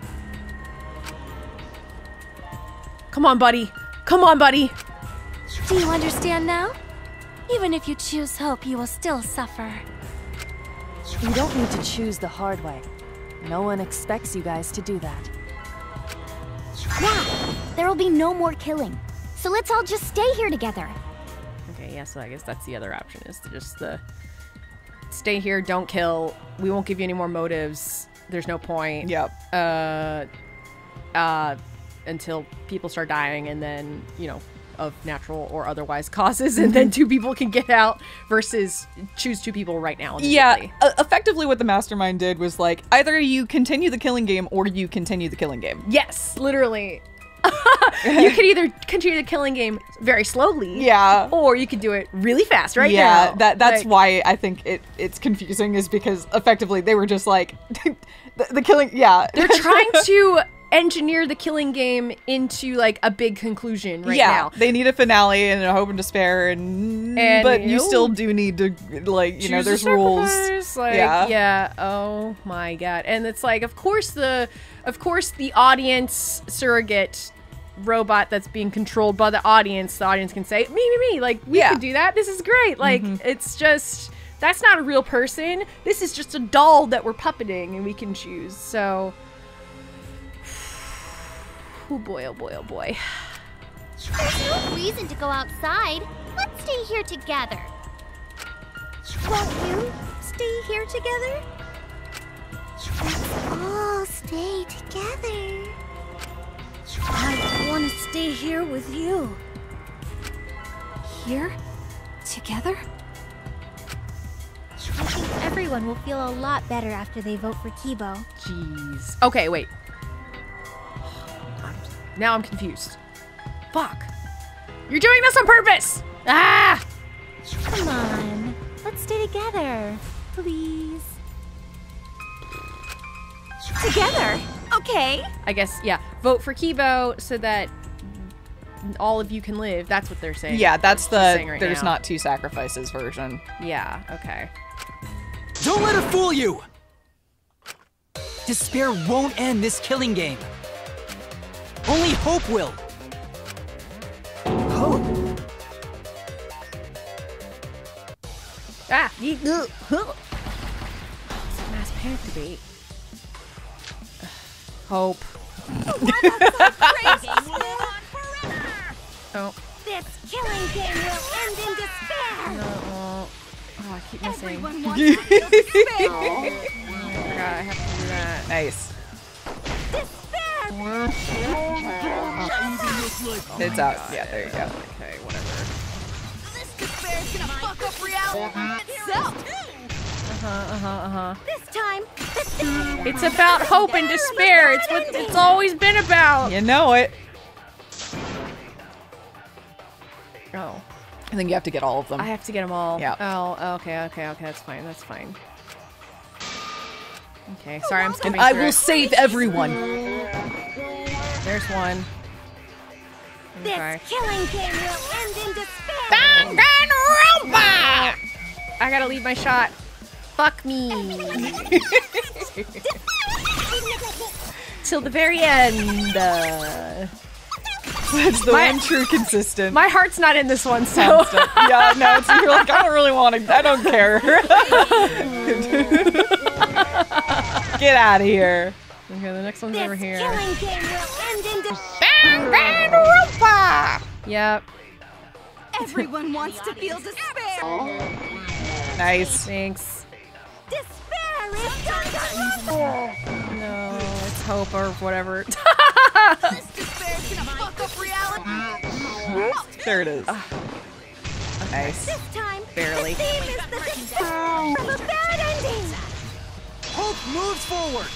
Come on, buddy. Do you understand now? Even if you choose hope, you will still suffer. You don't need to choose the hard way. No one expects you guys to do that. Yeah, there will be no more killing. So let's all just stay here together. Okay, yeah, so I guess that's the other option, is to just stay here, don't kill. We won't give you any more motives. There's no point. Yep. Until people start dying, and then, of natural or otherwise causes, and then two people can get out versus choose two people right now. Yeah, effectively what the mastermind did was like, either you continue the killing game or you continue the killing game. Yes, literally. You could either continue the killing game very slowly, yeah, or you could do it really fast right now. Yeah, that's like, why I think it's confusing, is because effectively they were just like, the killing, yeah. They're trying to engineer the killing game into like a big conclusion right now. Yeah, they need a finale and a hope and despair, and but you still do need to, like, you know, there's rules. Like, yeah, oh my god. And it's like, of course the audience surrogate robot that's being controlled by the audience can say, me, like, we can do that, this is great. Like, it's just, that's not a real person. This is just a doll that we're puppeting and we can choose, so. Oh boy, oh boy, oh boy. There's no reason to go outside. Let's stay here together. Won't you stay here together? Let's all stay together. I want to stay here with you. Here? Together? I think everyone will feel a lot better after they vote for Keebo. Jeez. Okay, wait. Now I'm confused. Fuck. You're doing this on purpose! Ah! Come on. Let's stay together. Please. Together? Okay. I guess, yeah. Vote for Keebo so that all of you can live. That's what they're saying. Yeah, that's the right there's now. Not two sacrifices version. Yeah, okay. Don't let it fool you! Despair won't end this killing game. Only hope will. Hope. Ah. It's a mass panic debate. Hope. Oh. This killing game will end in despair. No. Oh, I keep missing. Everyone wants to feel despair. Oh my god, I have to do that. Nice. Oh, it's out. God. Yeah, there you go. Okay, whatever. This despair is gonna fuck up reality itself. This time, it's about hope and despair. It's what it's always been about. You know it. Oh. I think you have to get all of them. I have to get them all. Yeah. Oh, okay. That's fine. Okay, sorry, I'm skipping. I will save everyone. There's one. Okay. This killing game will end in despair. Danganronpa! I gotta leave my shot. Fuck me. Till the very end. That's the one true consistent. My heart's not in this one, so. Yeah, no, it's, you're like, I don't really want to, I don't care. Get out of here. Okay, the next one's over here. Killing game will end in Danganronpa! Yep. Everyone wants to feel despair. Oh. Nice. Thanks. Despair is Danganronpa! No, it's hope or whatever. This despair is gonna fuck up reality. There it is. Nice. This time, barely. The theme is the despair of a bad ending. Hope moves forward.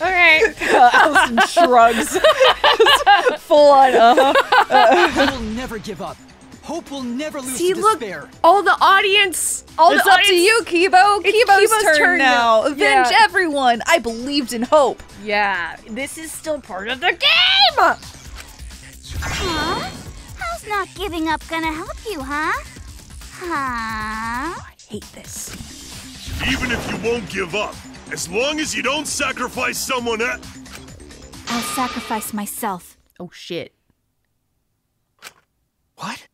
Okay. Allison shrugs. Full on. Hope will never give up. Hope will never lose to despair. All the audience. It's up to you, Keebo. It's Keebo's turn now. Avenge everyone. I believed in hope. Yeah. This is still part of the game. Huh? How's not giving up gonna help you, huh? Huh? I hate this. Even if you won't give up. As long as you don't sacrifice someone else. I'll sacrifice myself. Oh shit. What?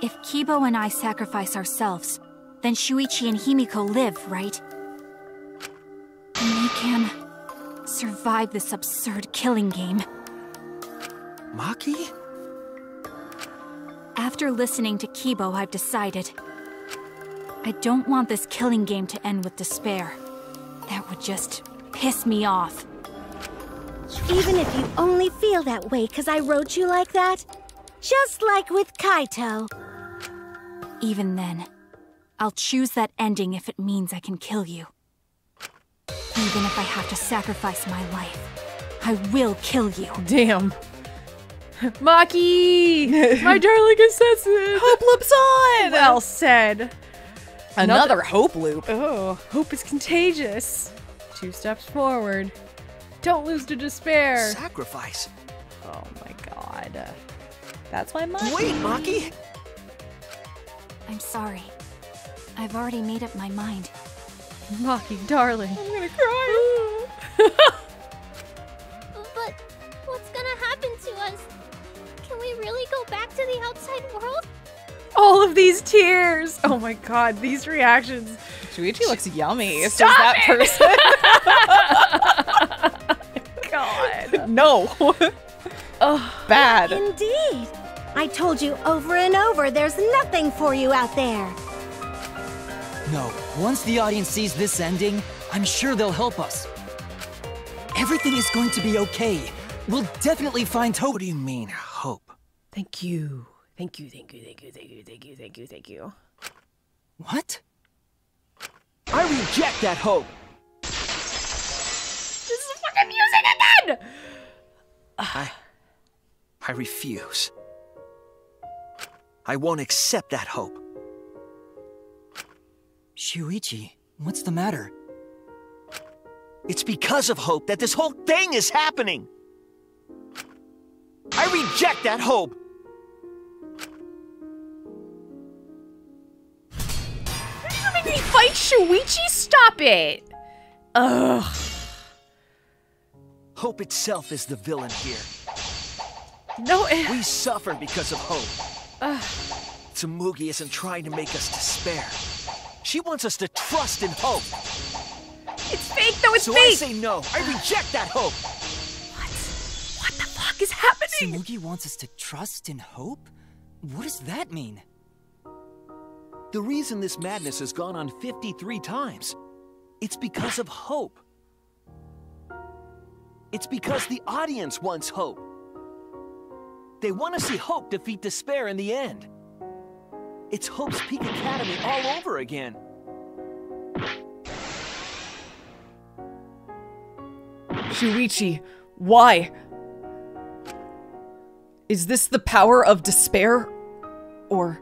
If Keebo and I sacrifice ourselves, then Shuichi and Himiko live, right? And they can survive this absurd killing game. Maki? After listening to Keebo, I've decided. I don't want this killing game to end with despair. That would just piss me off. Even if you only feel that way because I wrote you like that, just like with Kaito. Even then, I'll choose that ending if it means I can kill you. Even if I have to sacrifice my life, I will kill you. Damn. Maki! My darling assassin! Hope loop's on! Well said. Another hope loop. Oh, hope is contagious. 2 steps forward. Don't lose to despair. Sacrifice. Oh my god. That's why Maki. Wait, Maki! I'm sorry. I've already made up my mind. Maki, darling. I'm gonna cry. But what's gonna happen to us? Can we really go back to the outside world? All of these tears! Oh my god, these reactions. Shuichi looks yummy. Stop is that it! Person. God. No. Oh, bad. Indeed. I told you over and over, there's nothing for you out there. No, once the audience sees this ending, I'm sure they'll help us. Everything is going to be okay. We'll definitely find hope. What do you mean, hope? Thank you. Thank you, thank you, thank you, thank you, thank you, thank you, thank you. What? I reject that hope! This is fucking music again! I refuse. I won't accept that hope. Shuichi, what's the matter? It's because of hope that this whole thing is happening! I reject that hope! Fight Shuichi? Stop it! Ugh. Hope itself is the villain here. No, we suffer because of hope. Tsumugi isn't trying to make us despair. She wants us to trust in hope. It's fake, though. It's fake. So I say no. I reject that hope. What the fuck is happening? Tsumugi wants us to trust in hope? What does that mean? The reason this madness has gone on 53 times, it's because of hope. It's because the audience wants hope. They want to see hope defeat despair in the end. It's Hope's Peak Academy all over again. Shuichi, why? Is this the power of despair? Or...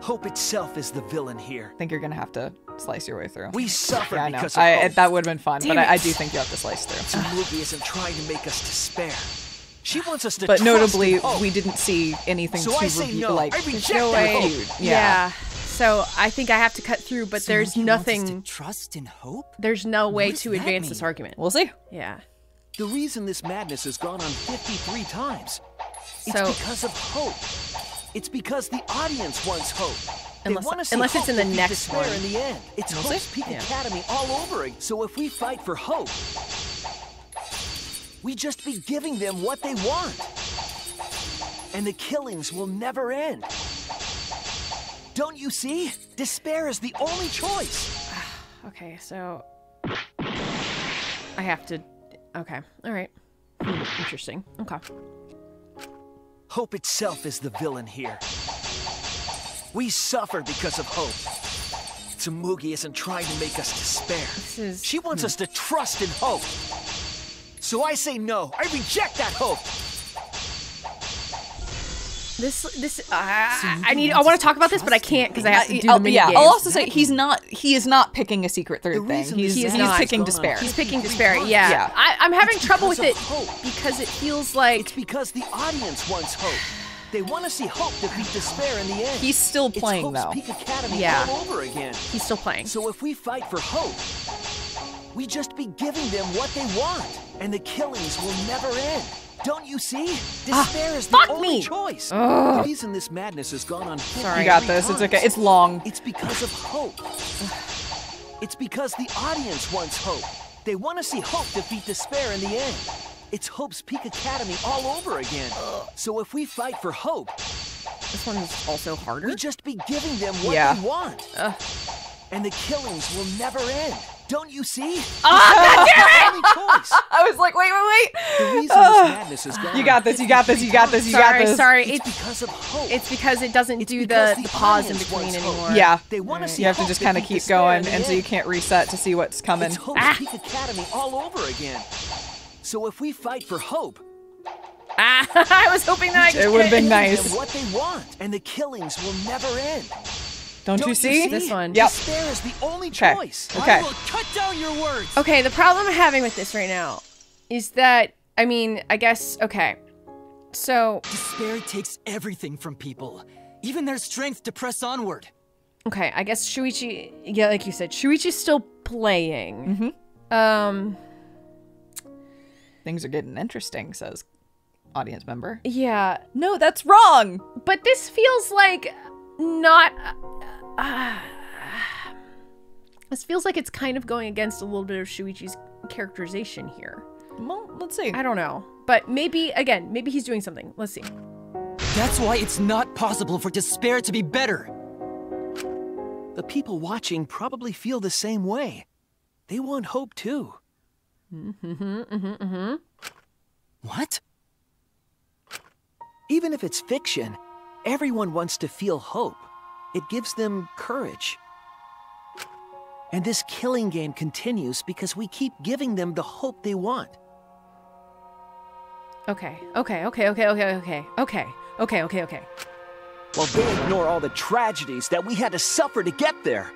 Hope itself is the villain here. I think you're gonna have to slice your way through. We suffer because of hope. That would have been fun, damn, but I do think you have to slice through. Tsumugi isn't trying to make us despair. She wants us to. But notably, we didn't see anything so to review. No. Like, I reject hope. Yeah. So I think I have to cut through, but Tsumugi there's nothing. Wants us to trust in hope. There's no way to advance this argument. We'll see. Yeah. The reason this madness has gone on 53 times, it's because of hope. It's because the audience wants hope. Unless it's in the next one. In the end, it's Hope's Peak Academy all over again. So if we fight for hope, we just be giving them what they want. And the killings will never end. Don't you see? Despair is the only choice. Okay, so... I have to... Okay, all right. Interesting. Okay. Hope itself is the villain here. We suffer because of hope. Tsumugi isn't trying to make us despair. She wants us to trust in hope. So I say no. I reject that hope. I want to talk about this, but I can't because I have to do the minigame. Yeah, I'll also say he is not picking a secret third thing. He's picking despair. He's picking despair. Yeah, yeah. I'm having trouble with it because it feels like it's because the audience wants hope. They want to see hope defeat despair in the end. He's still playing though. Yeah, all over again. He's still playing. So if we fight for hope, we just be giving them what they want, and the killings will never end. Don't you see? Despair is the only choice. The reason this madness has gone on. Sorry, you got this. It's okay. It's long. It's because of hope. It's because the audience wants hope. They want to see hope defeat despair in the end. It's Hope's Peak Academy all over again. So if we fight for hope, this one is also harder. We just be giving them what we want. and the killings will never end. Don't you see? I was like, wait. The reason this madness is gone. You got this. Sorry, it's because of hope. It's because it doesn't do the pause in between anymore. Yeah. They want to see. You have to just kind of keep going, and so you can't reset to see what's coming. It's Hope's Peak Academy all over again. So if we fight for hope. I was hoping that it would have been nice. What they want, and the killings will never end. Don't you see? This one. Yep. Despair is the only choice. Okay. I will cut down your words. Okay, the problem I'm having with this right now is that, I mean, I guess, okay. So. Despair takes everything from people, even their strength to press onward. Okay, I guess Shuichi, yeah, like you said, Shuichi's still playing. Mm-hmm. Things are getting interesting, says audience member. Yeah. No, that's wrong. But this feels like not... this feels like it's kind of going against a little bit of Shuichi's characterization here. Well, let's see. I don't know. But maybe, again, maybe he's doing something. Let's see. That's why it's not possible for Despair to be better. The people watching probably feel the same way. They want hope, too. What? Even if it's fiction, everyone wants to feel hope. It gives them courage. And this killing game continues because we keep giving them the hope they want. Okay. Well, they ignore all the tragedies that we had to suffer to get there.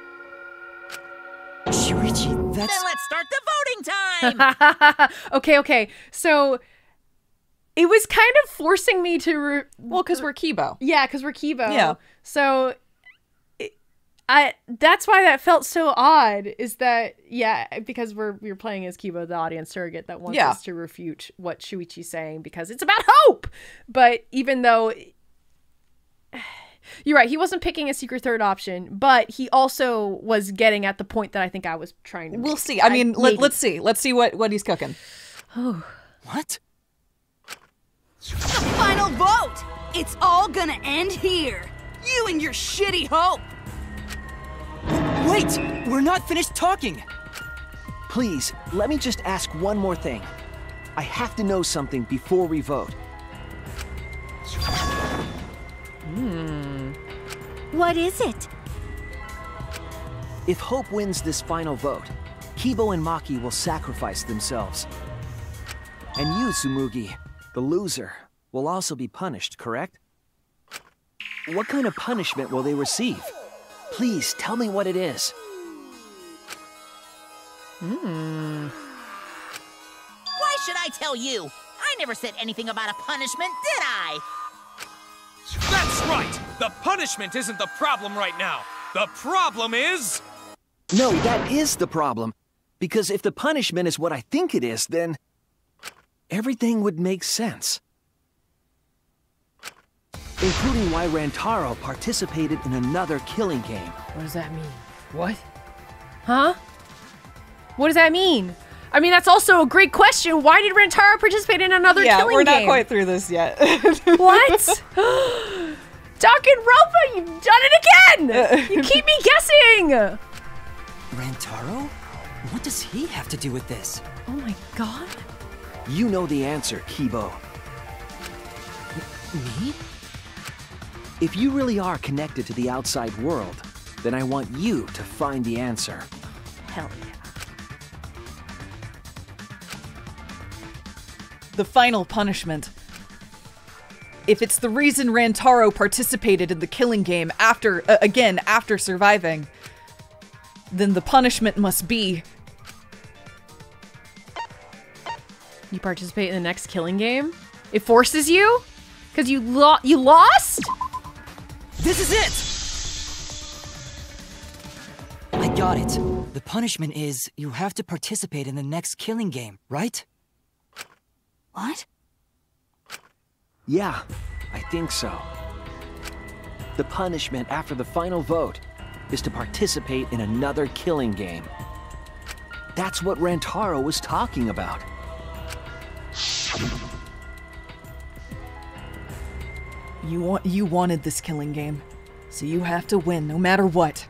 Shuichi, that's... Then let's start the voting time! Okay. So... It was kind of forcing me to... well, because we're Keebo. Yeah, because we're Keebo. Yeah. So, that's why that felt so odd, is that, yeah, because we're playing as Keebo, the audience surrogate that wants us to refute what Shuichi's saying, because it's about hope! But even though... You're right, he wasn't picking a secret third option, but he also was getting at the point that I think I was trying to make. We'll see. I mean, let's see. Let's see what he's cooking. Oh. What? The final vote! It's all gonna end here! You and your shitty hope! Wait! We're not finished talking! Please, let me just ask one more thing. I have to know something before we vote. What is it? If Hope wins this final vote, Keebo and Maki will sacrifice themselves. And you, Tsumugi, the loser, will also be punished, correct? What kind of punishment will they receive? Please, tell me what it is. Why should I tell you? I never said anything about a punishment, did I? That's right! The punishment isn't the problem right now. The problem is... No, that is the problem. Because if the punishment is what I think it is, then... everything would make sense. Including why Rantaro participated in another killing game. What does that mean? What? Huh? What does that mean? I mean, that's also a great question. Why did Rantaro participate in another killing game? Yeah, we're not quite through this yet. What? Danganronpa, you've done it again! You keep me guessing! Rantaro? What does he have to do with this? Oh my god. You know the answer, Keebo. Me? If you really are connected to the outside world, then I want you to find the answer. Hell yeah. The final punishment. If it's the reason Rantaro participated in the killing game after surviving, then the punishment must be... You participate in the next killing game? It forces you? Because you lost? This is it! I got it. The punishment is you have to participate in the next killing game, right? What? Yeah, I think so. The punishment after the final vote is to participate in another killing game. That's what Rantaro was talking about. You wanted this killing game, so you have to win no matter what.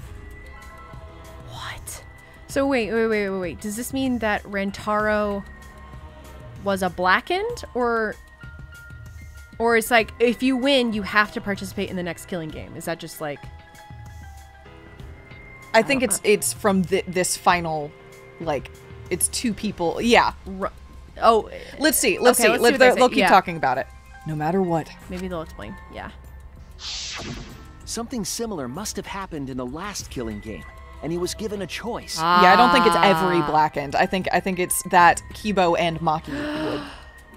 So wait. Does this mean that Rantaro was a blackened, or it's like if you win, you have to participate in the next killing game? Is that just like? I think it's from this final, like, it's two people. Yeah. Oh, let's see. Let's see. They'll keep talking about it. No matter what. Maybe they'll explain. Yeah. Something similar must have happened in the last killing game, and he was given a choice. Ah. Yeah, I don't think it's every blackened. I think it's that Keebo and Maki would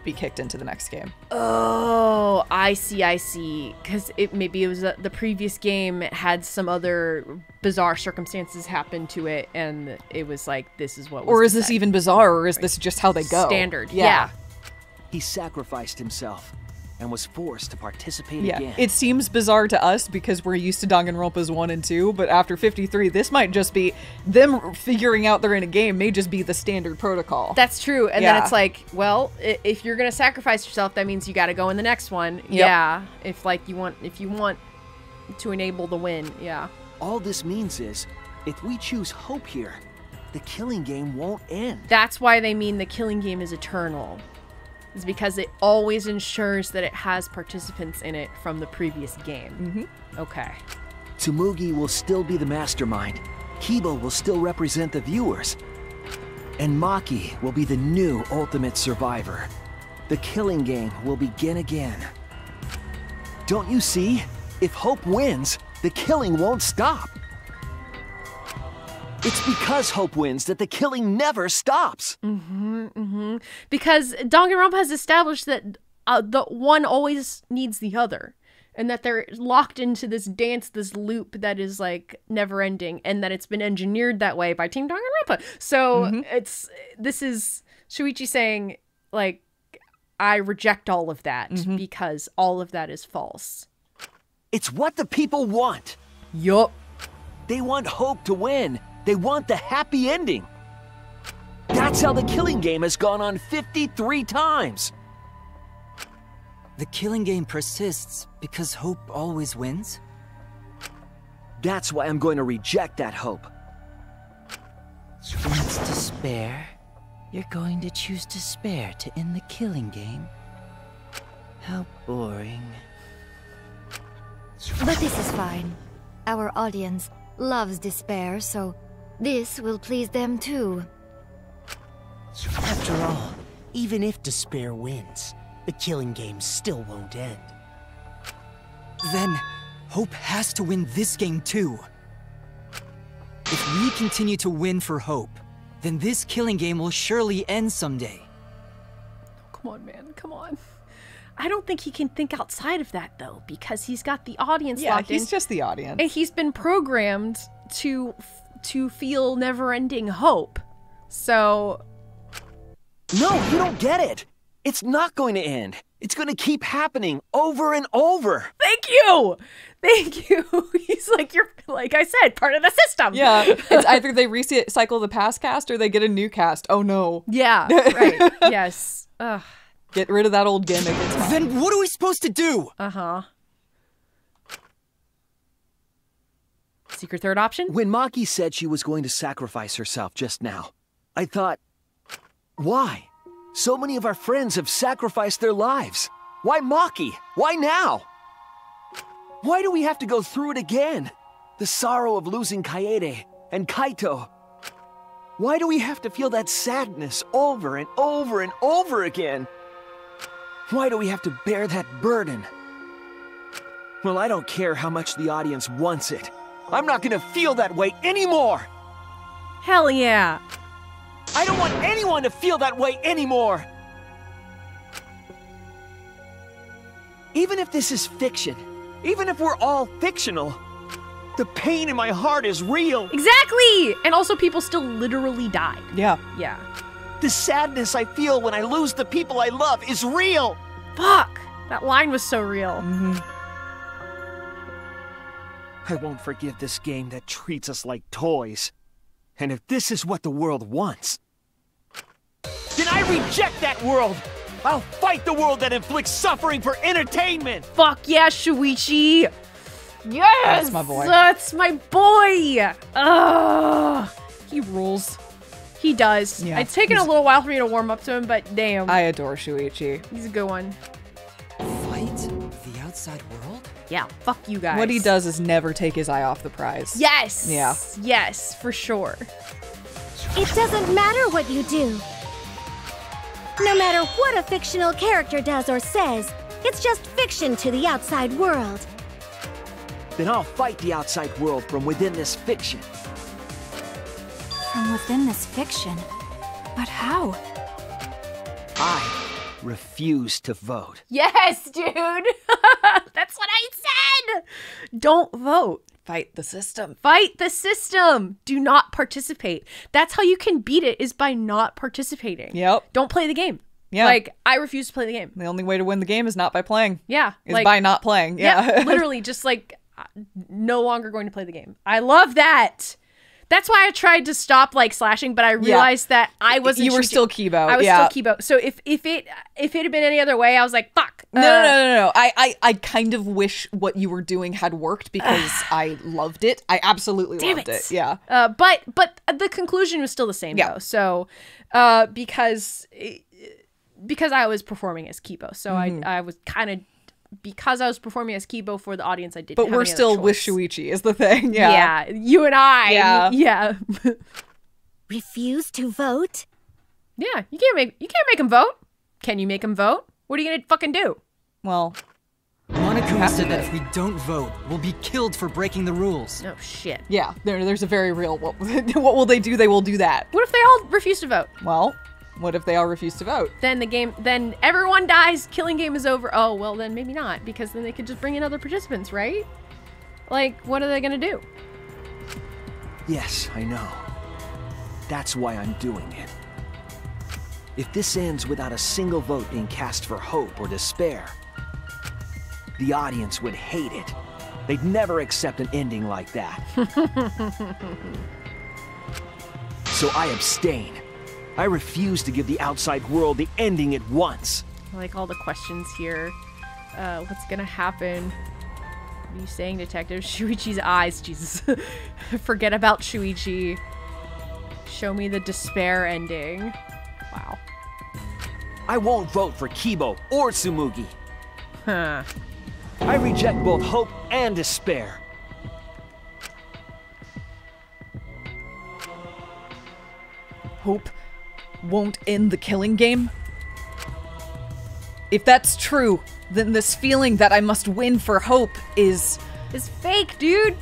be kicked into the next game. Oh, I see. Because maybe it was the previous game had some other bizarre circumstances happen to it, and it was like, this is what was. Or is this even bizarre, or is this just how they go? Standard, yeah. He sacrificed himself and was forced to participate again. It seems bizarre to us because we're used to Danganronpas 1 and 2, but after 53, this might just be them figuring out they're in a game may just be the standard protocol. That's true. And then it's like, well, if you're going to sacrifice yourself, that means you got to go in the next one. Yep. Yeah. If like if you want to enable the win. Yeah. All this means is if we choose hope here, the killing game won't end. That's why they mean the killing game is eternal. Is because it always ensures that it has participants in it from the previous game. Mm-hmm. Okay. Tsumugi will still be the mastermind. Keebo will still represent the viewers. And Maki will be the new ultimate survivor. The killing game will begin again. Don't you see? If hope wins, the killing won't stop. It's because hope wins that the killing never stops. Because Danganronpa has established that the one always needs the other, and that they're locked into this dance, this loop that is like never ending, and that it's been engineered that way by Team Danganronpa. So this is Shuichi saying, like, I reject all of that because all of that is false. It's what the people want. Yup. They want hope to win. They want the happy ending. That's how the killing game has gone on 53 times. The killing game persists because hope always wins? That's why I'm going to reject that hope. That's despair. You're going to choose despair to end the killing game? How boring. But this is fine. Our audience loves despair, so this will please them too. After all, even if despair wins, the killing game still won't end. Then, hope has to win this game too. If we continue to win for hope, then this killing game will surely end someday. Come on, man, come on. I don't think he can think outside of that, though, because he's got the audience locked in. Yeah, he's just the audience. And he's been programmed to feel never-ending hope. So... No, you don't get it! It's not going to end. It's going to keep happening over and over. Thank you! Thank you! He's like, you're, like I said, part of the system. Yeah, it's either they recycle the past cast or they get a new cast. Oh, no. Yeah, right. Yes. Ugh. Get rid of that old gimmick. Then what are we supposed to do? Uh-huh. Secret third option? When Maki said she was going to sacrifice herself just now, I thought, why? So many of our friends have sacrificed their lives. Why Maki? Why now? Why do we have to go through it again? The sorrow of losing Kaede and Kaito. Why do we have to feel that sadness over and over and over again? Why do we have to bear that burden? Well, I don't care how much the audience wants it. I'm not gonna feel that way anymore! Hell yeah! I don't want anyone to feel that way anymore! Even if this is fiction, even if we're all fictional, the pain in my heart is real! Exactly! And also people still literally die. Yeah. Yeah. The sadness I feel when I lose the people I love is real! Fuck! That line was so real. I won't forgive this game that treats us like toys. And if this is what the world wants, then I reject that world! I'll fight the world that inflicts suffering for entertainment! Fuck yeah, Shuichi! Yes! That's my boy. That's my boy! Ugh! He rules. He does. Yeah, it's taken a little while for me to warm up to him, but damn. I adore Shuichi. He's a good one. Fight the outside world? Yeah, fuck you guys. What he does is never take his eye off the prize. Yes! Yeah. Yes, for sure. It doesn't matter what you do. No matter what a fictional character does or says, it's just fiction to the outside world. Then I'll fight the outside world from within this fiction. From within this fiction? But how? I refuse to vote. Yes, dude! That's what I said! Don't vote. Fight the system. Fight the system! Do not participate. That's how you can beat it, is by not participating. Yep. Don't play the game. Yeah. Like, I refuse to play the game. The only way to win the game is not by playing. Yeah. Is like, by not playing. Yeah. Literally, just like, no longer going to play the game. I love that! That's why I tried to stop like slashing, but I realized that I wasn't. You were still Keebo. I was still Keebo. So if it had been any other way, I was like, fuck. No. I kind of wish what you were doing had worked because I loved it. I absolutely loved it. Yeah. But the conclusion was still the same though. So because I was performing as Keebo, so I was kind of. Because I was performing as Keebo for the audience, I didn't. But we're still with Shuichi, is the thing. Yeah. Yeah. You and I. Yeah. Yeah. Refuse to vote? Yeah. You can't make him vote. Can you make him vote? What are you gonna fucking do? Well, Monokuma said that if we don't vote, we'll be killed for breaking the rules. Oh shit. Yeah. There's a very real. What will they do? They will do that. What if they all refuse to vote? Well. What if they all refuse to vote? Then the game, then everyone dies, killing game is over. Oh, well then maybe not, because then they could just bring in other participants, right? Like, what are they gonna do? Yes, I know. That's why I'm doing it. If this ends without a single vote being cast for hope or despair, the audience would hate it. They'd never accept an ending like that. So I abstain. I refuse to give the outside world the ending it wants. I like all the questions here. What's gonna happen? What are you saying, Detective? Shuichi's eyes, Jesus. Forget about Shuichi. Show me the despair ending. Wow. I won't vote for Keebo or Tsumugi. Huh. I reject both hope and despair. Hope won't end the killing game? If that's true, then this feeling that I must win for hope is... It's fake, dude!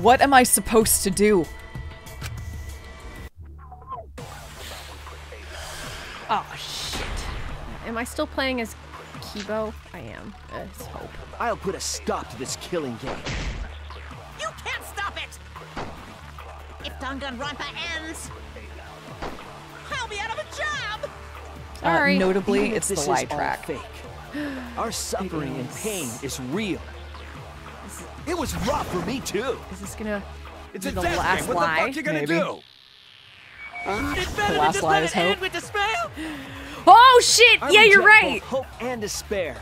What am I supposed to do? Oh, shit. Am I still playing as Keebo? I am. It's hope. I'll put a stop to this killing game. You can't stop it! If Danganronpa ends, I'll be out of a job! Sorry. Notably, it's the lie track. Fake. Our suffering and pain is real. It was rough for me, too. Is this gonna be the last lie? What the fuck you gonna do? It's better to just let it end with despair? Oh, shit! Yeah, you're right! Hope and despair.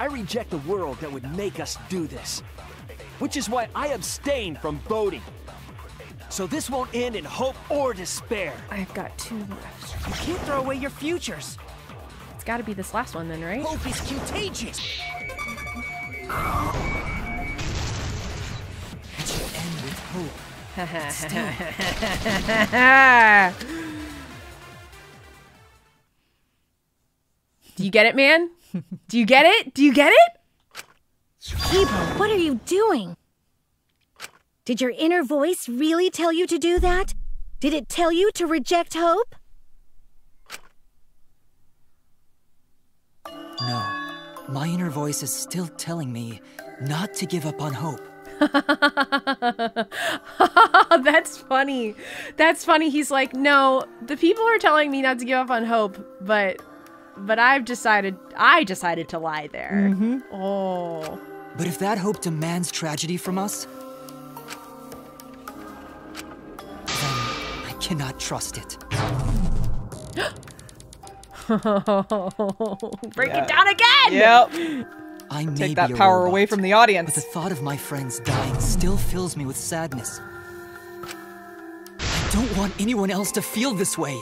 I reject the world that would make us do this. Which is why I abstain from voting. So this won't end in hope or despair. I've got two left. You can't throw away your futures. It's got to be this last one then, right? Hope is contagious. It will end with hope. Do you get it, man? Do you get it? Do you get it? Keebo, what are you doing? Did your inner voice really tell you to do that? Did it tell you to reject hope? No. My inner voice is still telling me not to give up on hope. That's funny. That's funny. He's like, no, the people are telling me not to give up on hope, but I decided to lie there. Mm-hmm. Oh. But if that hope demands tragedy from us, cannot trust it. Break it down again! Yep. I may take that power robot, away from the audience. But the thought of my friends dying still fills me with sadness. I don't want anyone else to feel this way.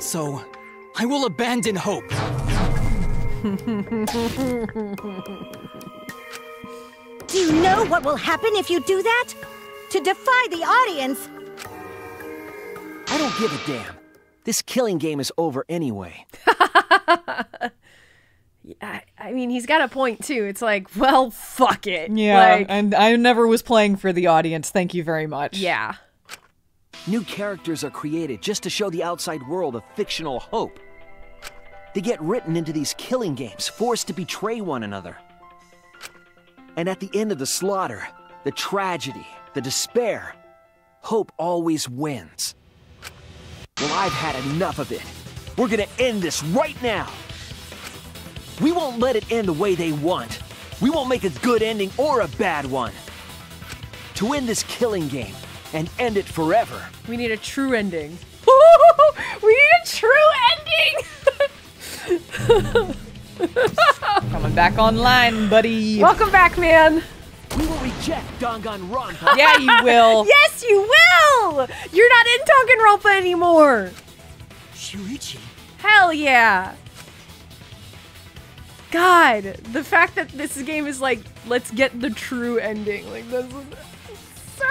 So, I will abandon hope. Do you know what will happen if you do that? To defy the audience? I don't give a damn. This killing game is over anyway. I mean, he's got a point, too. It's like, well, fuck it. Yeah, like, and I never was playing for the audience. Thank you very much. Yeah. New characters are created just to show the outside world a fictional hope. They get written into these killing games, forced to betray one another. And at the end of the slaughter, the tragedy, the despair, hope always wins. Well, I've had enough of it. We're gonna end this right now. We won't let it end the way they want. We won't make a good ending or a bad one. To end this killing game and end it forever. We need a true ending. We need a true ending! Coming back online, buddy. Welcome back, man. We will reject Danganronpa. Yeah, you will. Yes, you will! You're not in Danganronpa anymore. Shuichi? Hell yeah. God, the fact that this game is like, let's get the true ending. Like, this is so...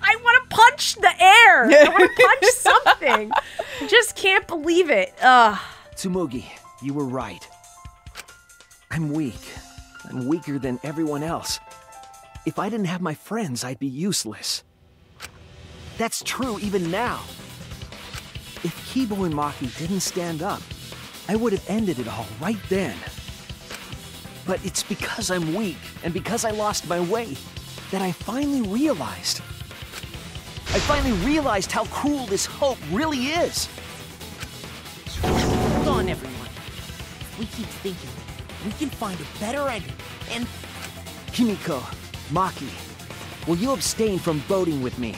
I want to punch the air. I want to punch something. I just can't believe it. Ugh. Tsumugi, you were right. I'm weak. I'm weaker than everyone else. If I didn't have my friends, I'd be useless. That's true even now. If Keebo and Maki didn't stand up, I would have ended it all right then. But it's because I'm weak, and because I lost my way, that I finally realized how cruel this hope really is. Hold on, everyone. We keep thinking we can find a better ending, and... Himiko, Maki, will you abstain from voting with me?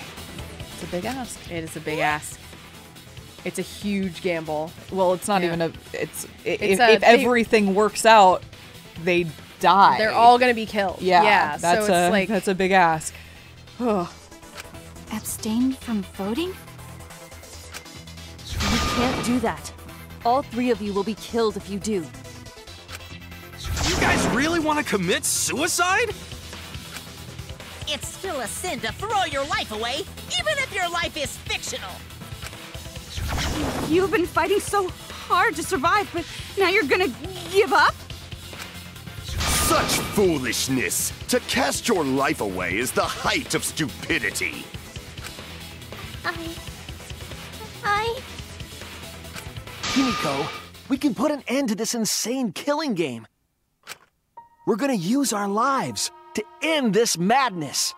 It's a big ask. It is a big ask. It's a huge gamble. Well, it's not even a... If everything works out, they die. They're all going to be killed. Yeah, yeah, that's, so it's like, that's a big ask. Abstain from voting? You can't do that. All three of you will be killed if you do. You guys really want to commit suicide? It's still a sin to throw your life away, even if your life is fictional. You've been fighting so hard to survive, but now you're gonna give up? Such foolishness! To cast your life away is the height of stupidity. Himiko, we can put an end to this insane killing game. We're gonna use our lives to end this madness.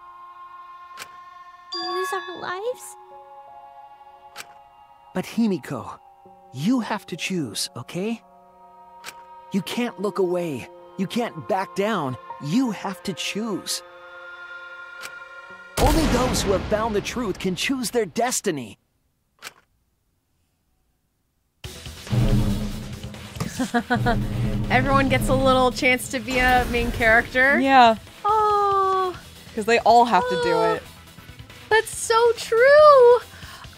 Use our lives? But Himiko, you have to choose, okay? You can't look away. You can't back down. You have to choose. Only those who have found the truth can choose their destiny. Everyone gets a little chance to be a main character. Yeah. Oh. Because they all have to do it. That's so true. Oh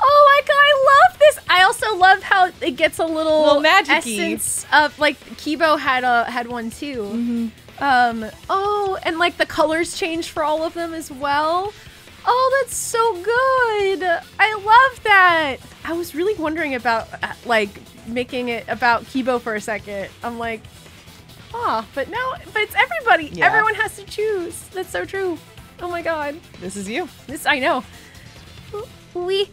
my god, I love this! I also love how it gets a little magic-y essence of, like, Keebo had one too. Oh, and like the colors change for all of them as well. Oh, that's so good! I love that! I was really wondering about, like, making it about Keebo for a second. I'm like, ah, oh, but it's everybody! Yeah. Everyone has to choose! That's so true! Oh my god. This is you. This, I know. We...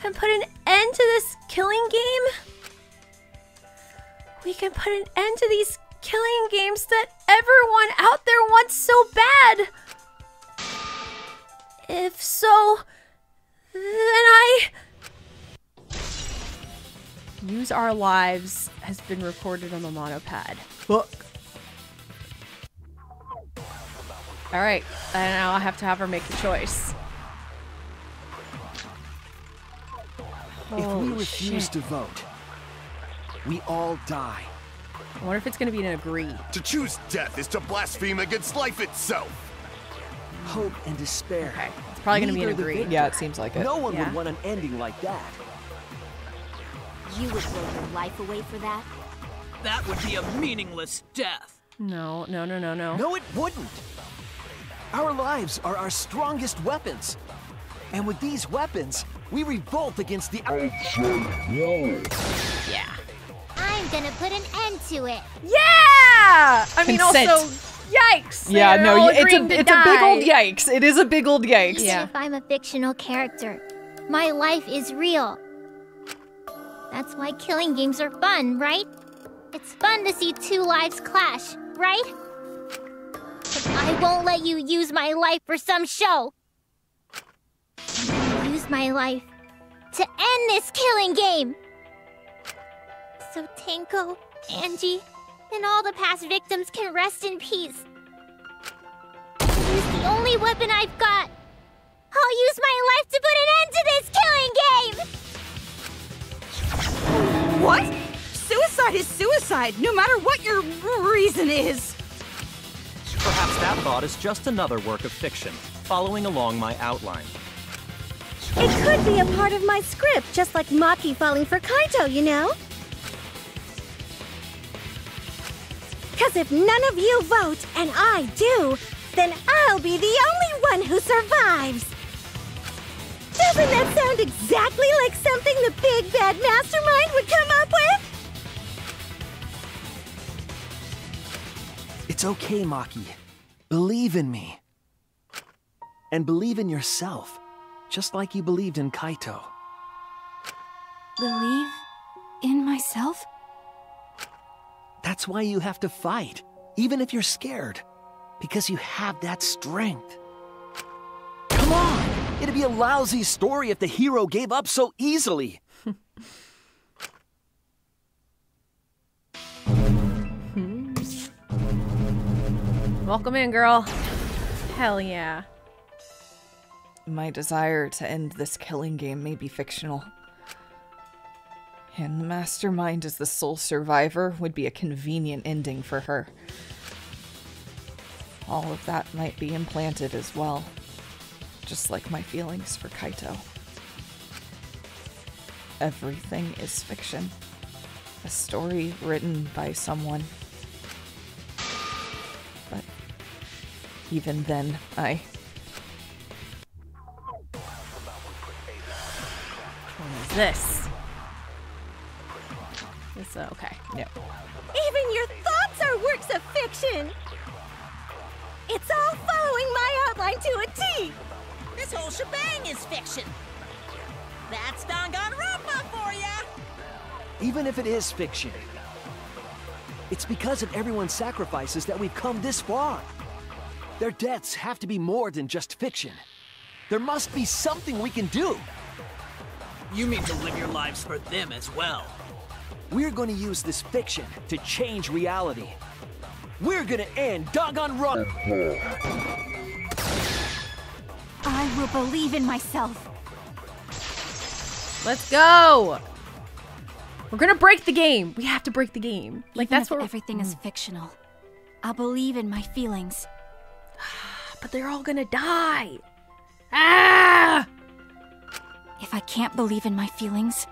can put an end to this killing game? We can put an end to these killing games that everyone out there wants so bad. If so, then I... Use Our Lives has been recorded on the monopad. Look. All right, and now I have to have her make the choice. If we refuse to vote, we all die. I wonder if it's going to be an agree. To choose death is to blaspheme against life itself. Hope and despair. Okay. It's probably going to be an agree. Yeah, it seems like it. No one would want an ending like that. You would throw your life away for that? That would be a meaningless death. No, no, no, no, no. No, it wouldn't. Our lives are our strongest weapons. And with these weapons, we revolt against the Yeah. I'm gonna put an end to it. Yeah! I mean, also, yikes! Yeah, no, it's a big old yikes. It is a big old yikes. Yeah. If I'm a fictional character, my life is real. That's why killing games are fun, right? It's fun to see two lives clash, right? But I won't let you use my life for some show. I'm gonna use my life to end this killing game. So Tenko, Angie, and all the past victims can rest in peace. Use the only weapon I've got. I'll use my life to put an end to this killing game! What? Suicide is suicide, no matter what your reason is. Perhaps that thought is just another work of fiction, following along my outline. It could be a part of my script, just like Maki falling for Kaito, you know? Because if none of you vote, and I do, then I'll be the only one who survives. Doesn't that sound exactly like something the big bad mastermind would come up with? It's okay, Maki. Believe in me. And believe in yourself, just like you believed in Kaito. Believe in myself? That's why you have to fight, even if you're scared, because you have that strength. Come on! It'd be a lousy story if the hero gave up so easily. Welcome in, girl. Hell yeah. My desire to end this killing game may be fictional. And the mastermind as the sole survivor would be a convenient ending for her. All of that might be implanted as well, just like my feelings for Kaito. Everything is fiction, a story written by someone. But even then, What is this? Okay. Yep. Even your thoughts are works of fiction. It's all following my outline to a T. This whole shebang is fiction. That's Danganronpa for ya. Even if it is fiction, it's because of everyone's sacrifices that we've come this far. Their deaths have to be more than just fiction. There must be something we can do. You mean to live your lives for them as well. We're going to use this fiction to change reality. We're going to end Danganronpa. I will believe in myself. Let's go. We're going to break the game. We have to break the game. Like, that's what everything is fictional. I'll believe in my feelings. But they're all going to die. Ah! If I can't believe in my feelings,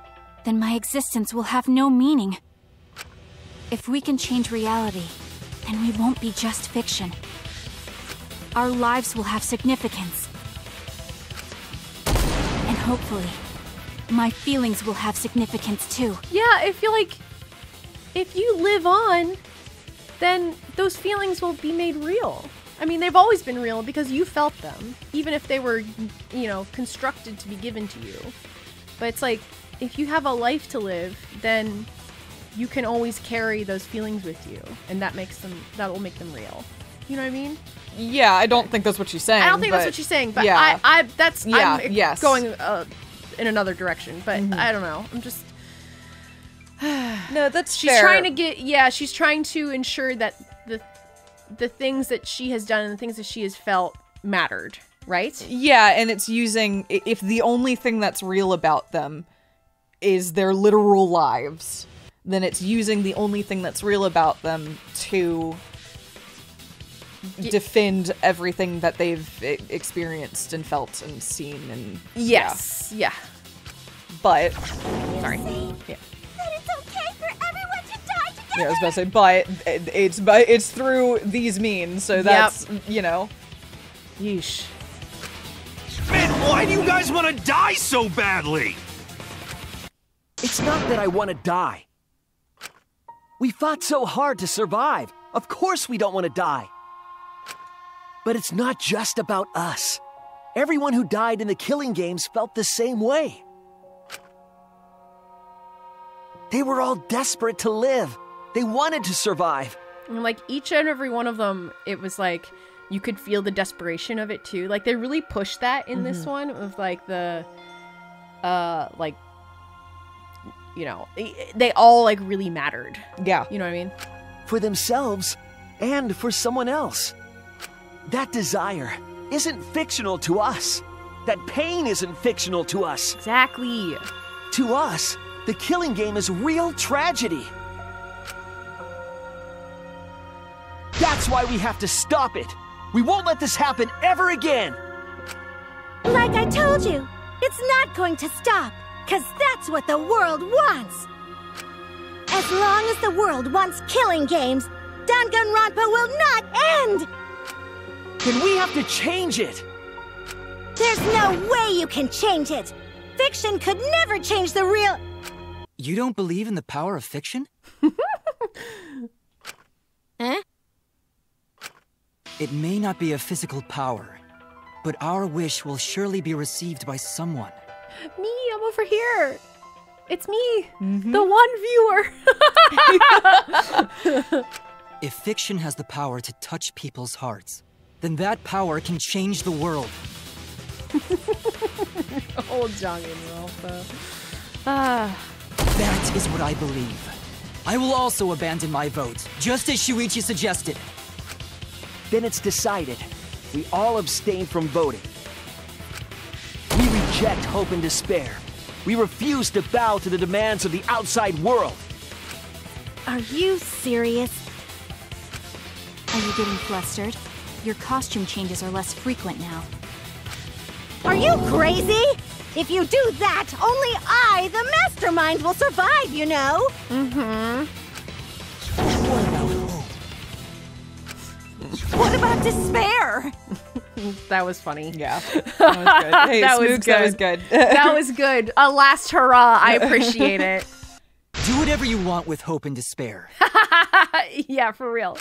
then my existence will have no meaning. If we can change reality, then we won't be just fiction. Our lives will have significance. And hopefully, my feelings will have significance too. Yeah, I feel like if you live on, then those feelings will be made real. I mean, they've always been real because you felt them, even if they were, you know, constructed to be given to you. But it's like, if you have a life to live, then you can always carry those feelings with you, and that makes them, that will make them real. You know what I mean? Yeah, I don't think that's what she's saying. I don't think that's what she's saying, but yeah. I'm going in another direction, but I don't know. I'm just no, that's fair. She's trying to get she's trying to ensure that the things that she has done and the things that she has felt mattered, right? Yeah, and it's using if the only thing that's real about them is their literal lives, then it's using the only thing that's real about them to defend everything that they've experienced and felt and seen and But sorry, that it's okay for everyone to die together. Yeah, I was about to say, but it's through these means, so that's you know, yeesh. Man, why do you guys want to die so badly? It's not that I want to die. We fought so hard to survive. Of course we don't want to die. But it's not just about us. Everyone who died in the killing games felt the same way. They were all desperate to live. They wanted to survive. And like each and every one of them, it was like you could feel the desperation of it too. Like they really pushed that in this one of like the, like, you know, they all like really mattered. Yeah. You know what I mean? For themselves and for someone else. That desire isn't fictional to us. That pain isn't fictional to us. Exactly. To us, the killing game is real tragedy. That's why we have to stop it. We won't let this happen ever again. Like I told you, it's not going to stop. Because that's what the world wants! As long as the world wants killing games, Danganronpa will not end! Then we have to change it! There's no way you can change it! Fiction could never change the real— You don't believe in the power of fiction? Huh? It may not be a physical power, but our wish will surely be received by someone. Me, I'm over here. It's me, the one viewer. If fiction has the power to touch people's hearts, then that power can change the world. Old Danganronpa. That is what I believe. I will also abandon my vote, just as Shuichi suggested. Then it's decided. We all abstain from voting. We reject hope and despair. We refuse to bow to the demands of the outside world. Are you serious? Are you getting flustered? Your costume changes are less frequent now. Are you crazy? If you do that, only I, the mastermind, will survive, you know? What about despair? That was funny. Yeah. That was good. That was good. That was good. A last hurrah. I appreciate it. Do whatever you want with hope and despair. Yeah, for real.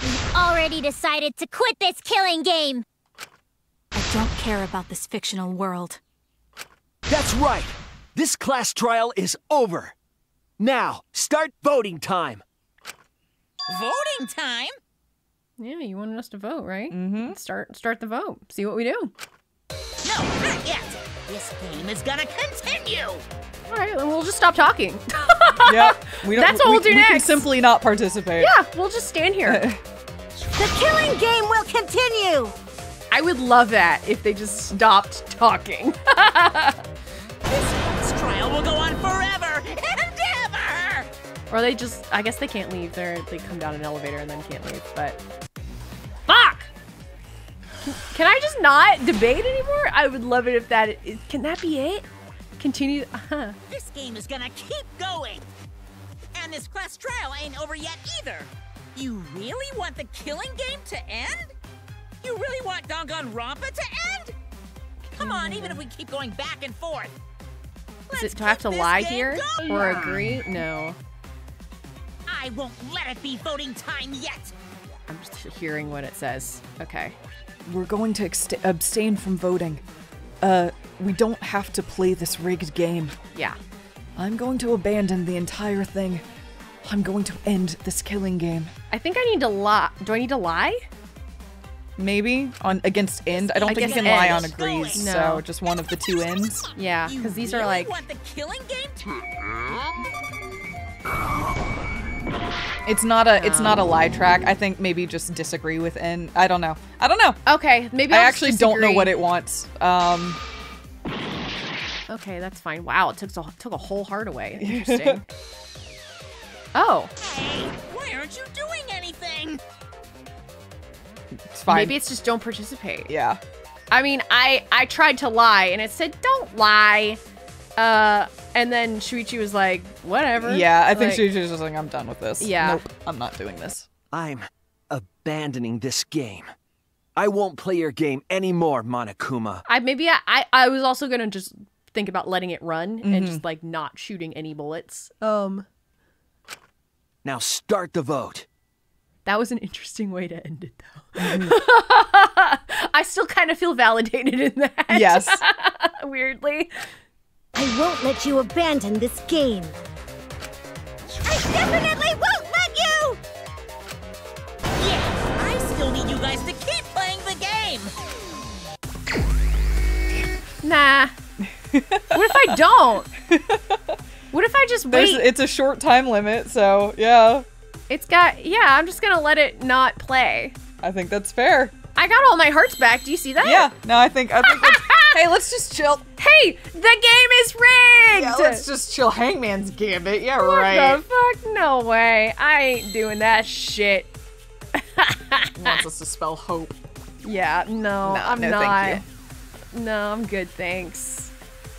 We've already decided to quit this killing game. I don't care about this fictional world. That's right. This class trial is over. Now, start voting time. Voting time? Yeah, you wanted us to vote, right? Start the vote. See what we do. No, not yet. This game is gonna continue. All right, then we'll just stop talking. Yeah, we don't. That's all we'll do next. We can simply not participate. Yeah, we'll just stand here. The killing game will continue. I would love that if they just stopped talking. This trial will go on forever. Or they just, I guess they can't leave. They come down an elevator and then can't leave, but... Fuck! Can I just not debate anymore? I would love it if that... Can that be it? Continue... This game is gonna keep going! And this class trial ain't over yet either! You really want the killing game to end? You really want Danganronpa to end? Come on, even if we keep going back and forth! Do I have to lie here? Going. Or agree? No. I won't let it be voting time yet! I'm just hearing what it says. Okay. We're going to abstain from voting. We don't have to play this rigged game. Yeah. I'm going to abandon the entire thing. I'm going to end this killing game. I think I need to lie. Do I need to lie? Maybe. On against end? I don't think you can lie on agrees, no. So just one of the two ends. Yeah, because these really are like... want the killing game to It's not a lie track. I think maybe just disagree with N. I don't know. Okay, maybe I'll don't know what it wants. Okay, that's fine. Wow, it took a whole heart away. Interesting. Oh. Hey, why aren't you doing anything? It's fine. Maybe it's just don't participate. Yeah. I mean, I tried to lie, and it said, don't lie. And then Shuichi was like, whatever. Yeah, I think Shuichi was just like, I'm done with this. Yeah. Nope, I'm not doing this. I'm abandoning this game. I won't play your game anymore, Monokuma. Maybe I was also going to just think about letting it run and just, like, not shooting any bullets. Now start the vote. That was an interesting way to end it, though. I still kind of feel validated in that. Yes. Weirdly. I won't let you abandon this game. I definitely won't let you! Yes, I still need you guys to keep playing the game! Nah. What if I don't? What if I just wait? It's a short time limit, so yeah. Yeah, I'm just gonna let it not play. I think that's fair. I got all my hearts back. Do you see that? Yeah. No, I think that's... Hey, let's just chill. Hey, the game is rigged! Yeah, let's just chill. Hangman's Gambit. Yeah, right. What the fuck? No way. I ain't doing that shit. He wants us to spell hope. Yeah, no, I'm not. Thank you. No, I'm good, thanks.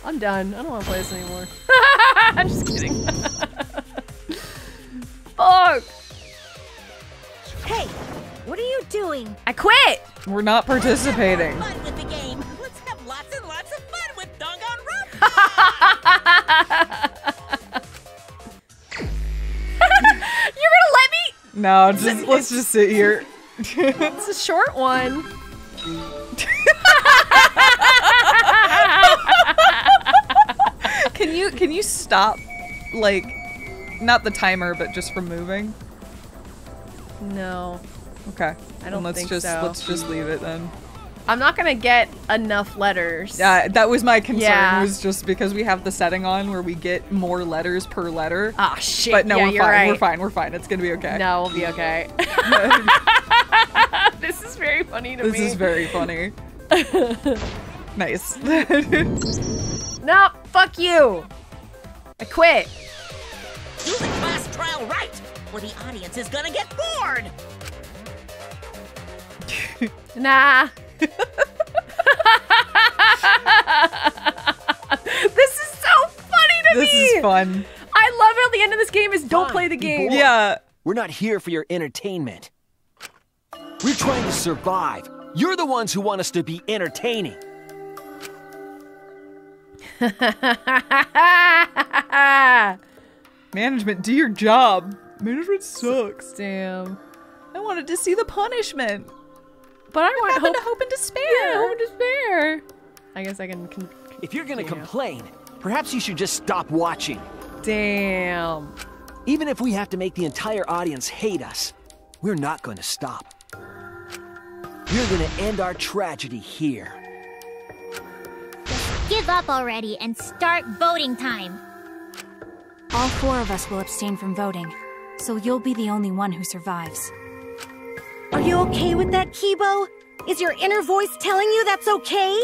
I'm done. I don't want to play this anymore. I'm just kidding. Fuck! Hey, what are you doing? I quit! We're not participating. Let's have fun with the game. Let's have lots and lots of fun with Danganronpa! You're gonna let me? No, just let's just sit here. It's a short one. Can you stop, like, not the timer, but just from moving? No. Okay. I don't think so. Let's just leave it then. I'm not gonna get enough letters. Yeah, that was my concern. Yeah. Was just because we have the setting on where we get more letters per letter. Ah, shit. But no, yeah, we're fine. It's gonna be okay. No, we'll be okay. This is very funny to me. This is very funny. Nice. No, fuck you. I quit. Do the class trial right, or the audience is gonna get bored! Nah. This is so funny to me! This is fun. I love how the end of this game is don't play the game. Yeah. We're not here for your entertainment. We're trying to survive. You're the ones who want us to be entertaining. Management, do your job. Management sucks. Damn. I wanted to see the punishment. But I want hope and despair. Yeah, hope and despair. I guess I can... If you're gonna complain, perhaps you should just stop watching. Damn. Even if we have to make the entire audience hate us, we're not gonna stop. We're gonna end our tragedy here. Just give up already and start voting time. All four of us will abstain from voting, so you'll be the only one who survives. Are you okay with that, Keebo? Is your inner voice telling you that's okay?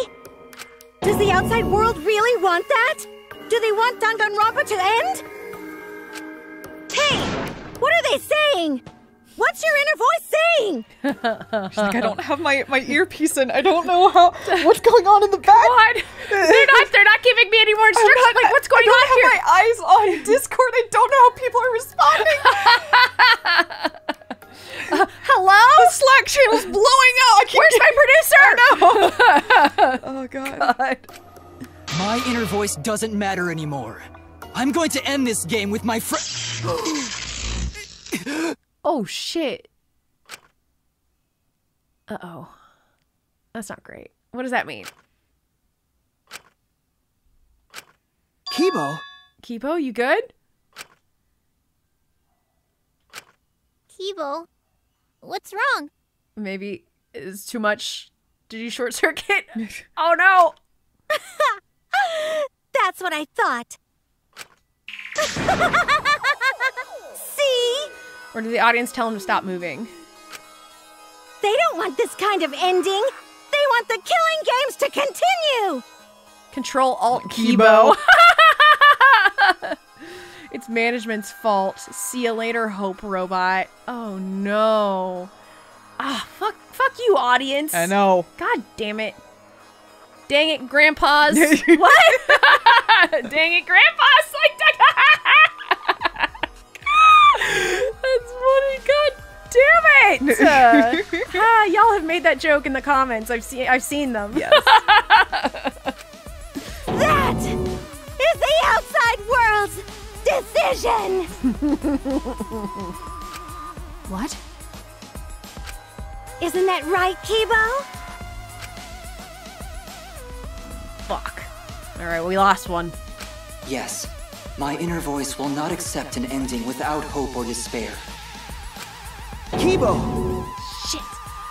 Does the outside world really want that? Do they want Danganronpa to end? Hey! What are they saying? What's your inner voice saying? She's like, I don't have my earpiece in. I don't know what's going on in the back. God. They're not giving me any more instructions. Like, what's going on here? I don't have my eyes on Discord. I don't know how people are responding. Hello? The Slack channel's blowing out. Where's my producer? No. Oh, God. My inner voice doesn't matter anymore. I'm going to end this game with my friend. Oh, shit. Uh-oh. That's not great. What does that mean? Keebo? Keebo, you good? Keebo? What's wrong? Maybe it's too much. Did you short circuit? Oh, no! That's what I thought. See? Or did the audience tell him to stop moving? They don't want this kind of ending. They want the killing games to continue. Control Alt Keebo. It's management's fault. See you later, Hope Robot. Oh no. Ah, fuck you, audience. I know. God damn it. Dang it, grandpas. What? Dang it, grandpas. Like that's funny. God damn it. Y'all have made that joke in the comments. I've seen them. Yes. That is the outside world's decision. What? Isn't that right, Keebo? Fuck. Alright, we lost one. Yes. My inner voice will not accept an ending without hope or despair. Keebo! Shit.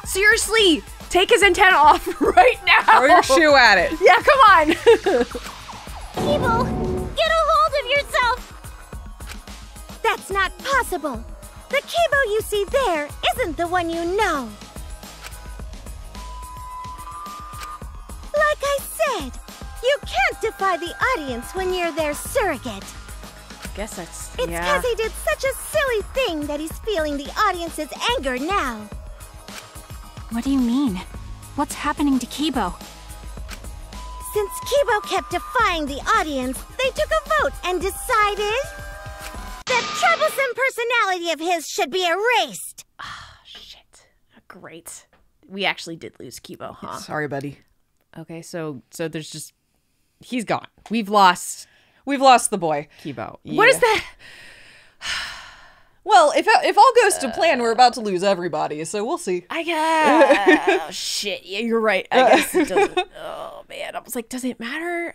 Seriously! Take his antenna off right now! Throw your shoe at it. Yeah, come on! Keebo! Get a hold of yourself! That's not possible! The Keebo you see there isn't the one you know! Like I said, you can't defy the audience when you're their surrogate. Guess that's, yeah. It's because he did such a silly thing that he's feeling the audience's anger now. What do you mean? What's happening to Keebo? Since Keebo kept defying the audience, they took a vote and decided the troublesome personality of his should be erased. Ah, shit. Great. We actually did lose Keebo, huh? Sorry, buddy. Okay, so there's just... He's gone. We've lost the boy. Keebo. Yeah. What is that? Well, if all goes to plan, we're about to lose everybody, so we'll see. I guess. Oh, shit. Yeah, you're right. I guess it doesn't... Oh, man. I was like, does it matter?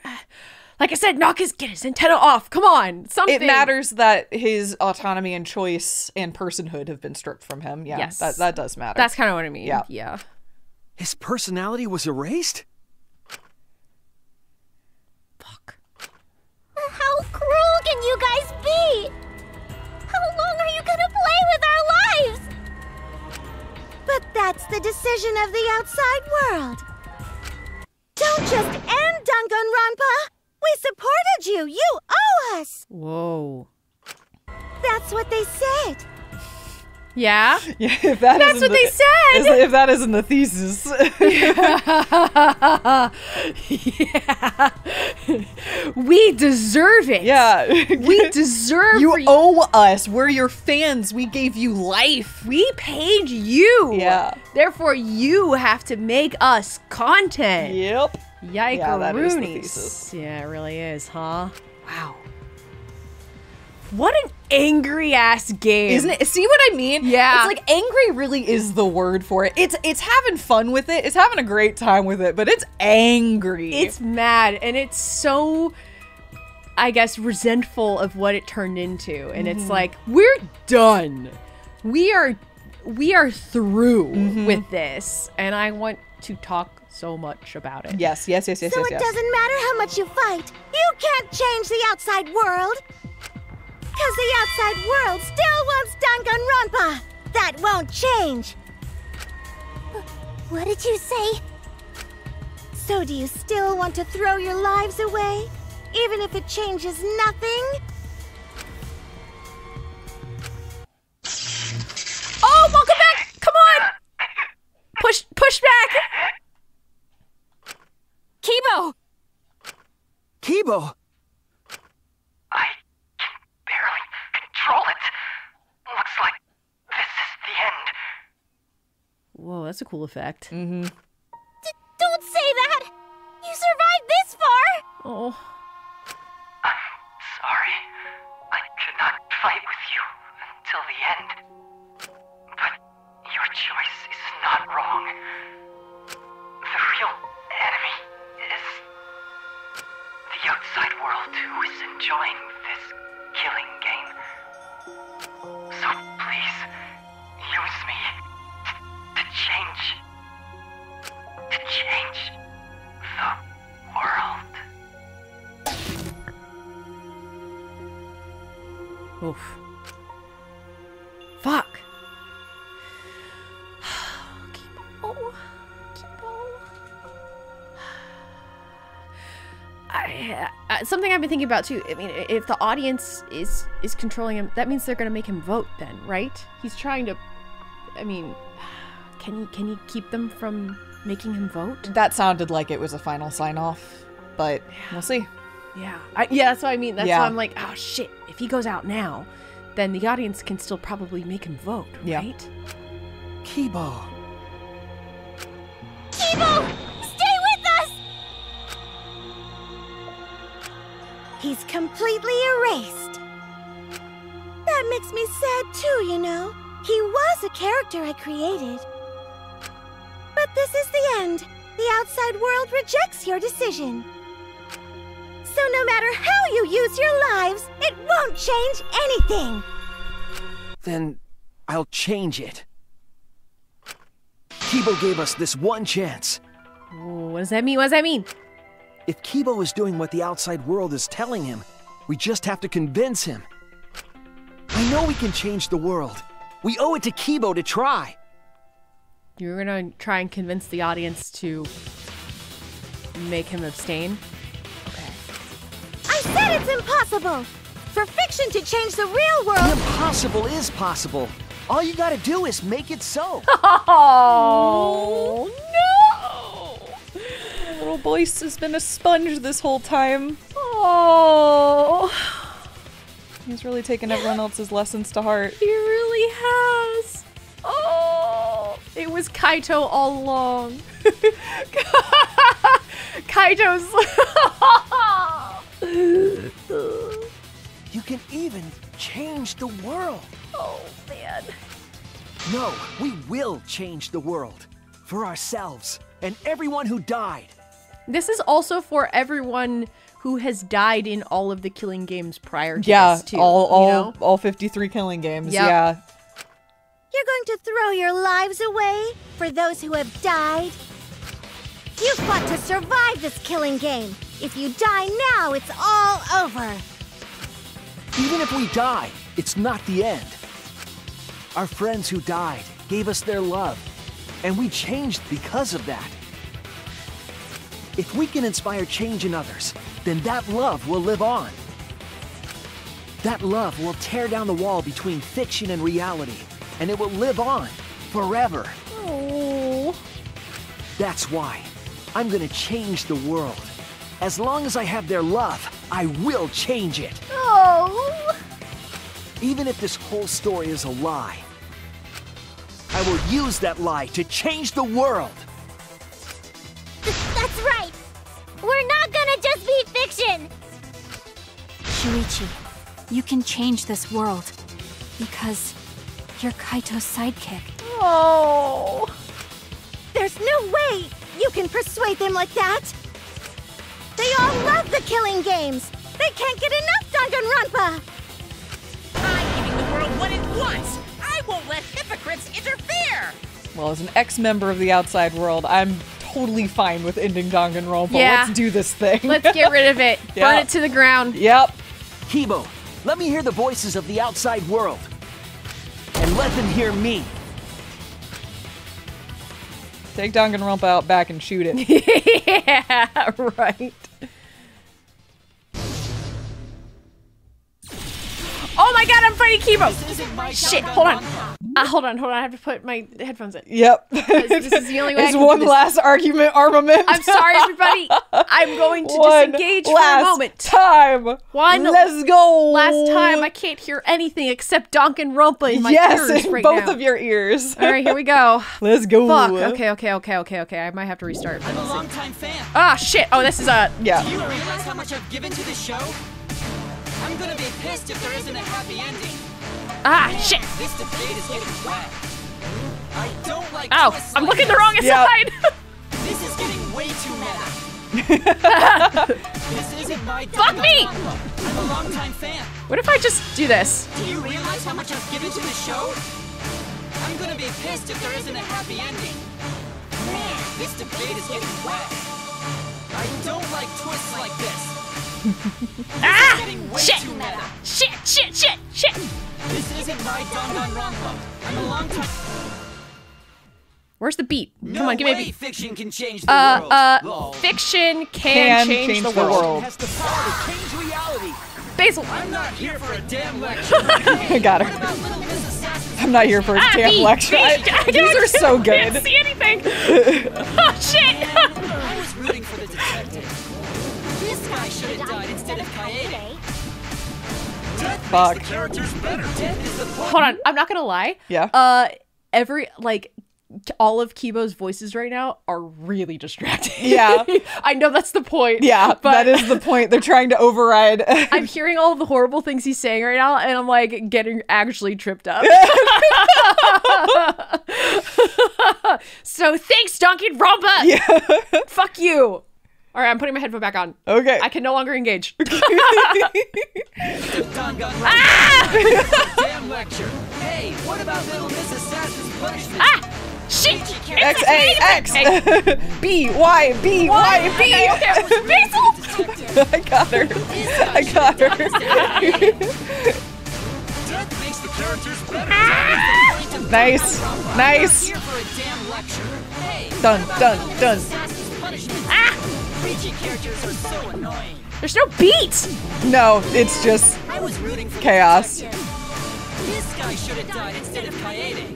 Like I said, get his antenna off. Come on. Something. It matters that his autonomy and choice and personhood have been stripped from him. Yeah, yes. That does matter. That's kind of what I mean. Yeah. Yeah. His personality was erased? Fuck. How cruel can you guys be? How long are you gonna play with our lives? But that's the decision of the outside world. Don't just end Danganronpa. We supported you. You owe us. Whoa. That's what they said. Yeah? Yeah, if that's what they said! If that isn't the thesis. Yeah. Yeah. We deserve it. Yeah. We deserve you. You owe us. We're your fans. We gave you life. We paid you. Yeah. Therefore, you have to make us content. Yep. Yikes. Yeah, that is the thesis. Yeah, it really is, huh? Wow. What an angry ass game. Isn't it? See what I mean? Yeah. It's like angry really is the word for it. It's having fun with it. It's having a great time with it, but it's angry. It's mad and it's so, I guess, resentful of what it turned into. And it's like, we're done. We are through with this. And I want to talk so much about it. Yes, yes, yes, yes, yes. So it doesn't matter how much you fight. You can't change the outside world. Because the outside world still wants Danganronpa! That won't change! What did you say? So do you still want to throw your lives away? Even if it changes nothing? Oh, welcome back! Come on! Push back! Keebo! Keebo! It looks like this is the end. Whoa, that's a cool effect. Don't say that! You survived this far! Oh. I'm sorry. I could not fight with you until the end. But your choice is not wrong. The real enemy is... The outside world who is enjoying this killing game. So please, use me to change the world. Oof. Fuck. Keebo. I Something I've been thinking about too. I mean, if the audience is controlling him, that means they're gonna make him vote then, right? He's trying to. I mean, can he keep them from making him vote? That sounded like it was a final sign-off, but we'll see. Yeah, yeah, that's what I mean. That's why I'm like, oh shit! If he goes out now, then the audience can still probably make him vote, right? Keebo. Keebo, stay with us. He's completely erased. That makes me sad too, you know. He was a character I created. But this is the end. The outside world rejects your decision. So no matter how you use your lives, it won't change anything! Then I'll change it. Keebo gave us this one chance. Ooh, what does that mean? What does that mean? If Keebo is doing what the outside world is telling him, we just have to convince him. I know we can change the world. We owe it to Keebo to try. You're gonna try and convince the audience to make him abstain? I said it's impossible! For fiction to change the real world! The impossible is possible! All you gotta do is make it so! Oh no! My little boy has been a sponge this whole time. Oh, he's really taken everyone else's lessons to heart. He really has! Oh! It was Kaito all along. Kaito's... You can even change the world. Oh, man. No, we will change the world. For ourselves and everyone who died. This is also for everyone who has died in all of the killing games prior to this, too. Yeah, all 53 killing games, yeah. You're going to throw your lives away for those who have died? You've got to survive this killing game. If you die now, it's all over. Even if we die, it's not the end. Our friends who died gave us their love, and we changed because of that. If we can inspire change in others, then that love will live on. That love will tear down the wall between fiction and reality, and it will live on forever. Oh. That's why I'm gonna change the world. As long as I have their love, I will change it. Oh! Even if this whole story is a lie, I will use that lie to change the world. That's right. We're not gonna just be fiction. Shuichi, you can change this world because you're Kaito's sidekick. Oh! There's no way you can persuade them like that. They all love the killing games! They can't get enough Danganronpa! I'm giving the world what it wants! I won't let hypocrites interfere! Well, as an ex-member of the outside world, I'm totally fine with ending Danganronpa. Yeah. Let's do this thing. Let's get rid of it. Burn it to the ground. Yep. Keebo, let me hear the voices of the outside world. And let them hear me. Take Danganronpa out back and shoot it. Yeah, right. Oh my god, I'm fighting Keebo! Shit, hold on. Hold on, I have to put my headphones in. Yep. This is the only way I can one last argument armament. I'm sorry, everybody. I'm going to disengage for a moment. Let's go. Last time, I can't hear anything except Danganronpa in my ears right now. Yes, both of your ears. All right, here we go. Let's go. Fuck, okay. I might have to restart. I'm a long-time fan. Ah, shit. Oh, this is a... Yeah. Do you realize how much I've given to the show? I'm gonna be pissed if there isn't a happy ending. Ah, shit! This debate is getting wet. I don't like this. I'm looking the wrong side! This is getting way too meta. This isn't my Fuck me! I'm a long-time fan. What if I just do this? Do you realize how much I've given to the show? I'm gonna be pissed if there isn't a happy ending. Man, this debate is getting wet. I don't like twists like this. Ah! Shit! This isn't my Danganronpa. I'm a long time. Where's the beat? Come on, give me a beat. Fiction can change the world. Fiction can change the world. Has the power to change reality. Basil. I'm not here for a damn lecture. I got her. I'm not here for a damn lecture. These are so good. I can't see anything. Oh, shit. I was rooting for the detective. This guy should have died instead of Kaede. Fuck. Hold on, I'm not gonna lie. Yeah. All of Keebo's voices right now are really distracting. Yeah. I know that's the point. Yeah, but that is the point. They're trying to override. I'm hearing all of the horrible things he's saying right now, and I'm like getting actually tripped up. So thanks, Danganronpa. Yeah. Fuck you. All right, I'm putting my headphone back on. Okay. I can no longer engage. Damn lecture. Hey, what about little Miss Assassin's punishment? Shit! X, A, X! B, Y, B, Y, B! Okay. Basil! I got her. I got her. Death makes the characters better. Nice. Nice. Done, done, done. Characters are so annoying. There's no beat! No, it's just chaos. This guy should have died instead of Kaede.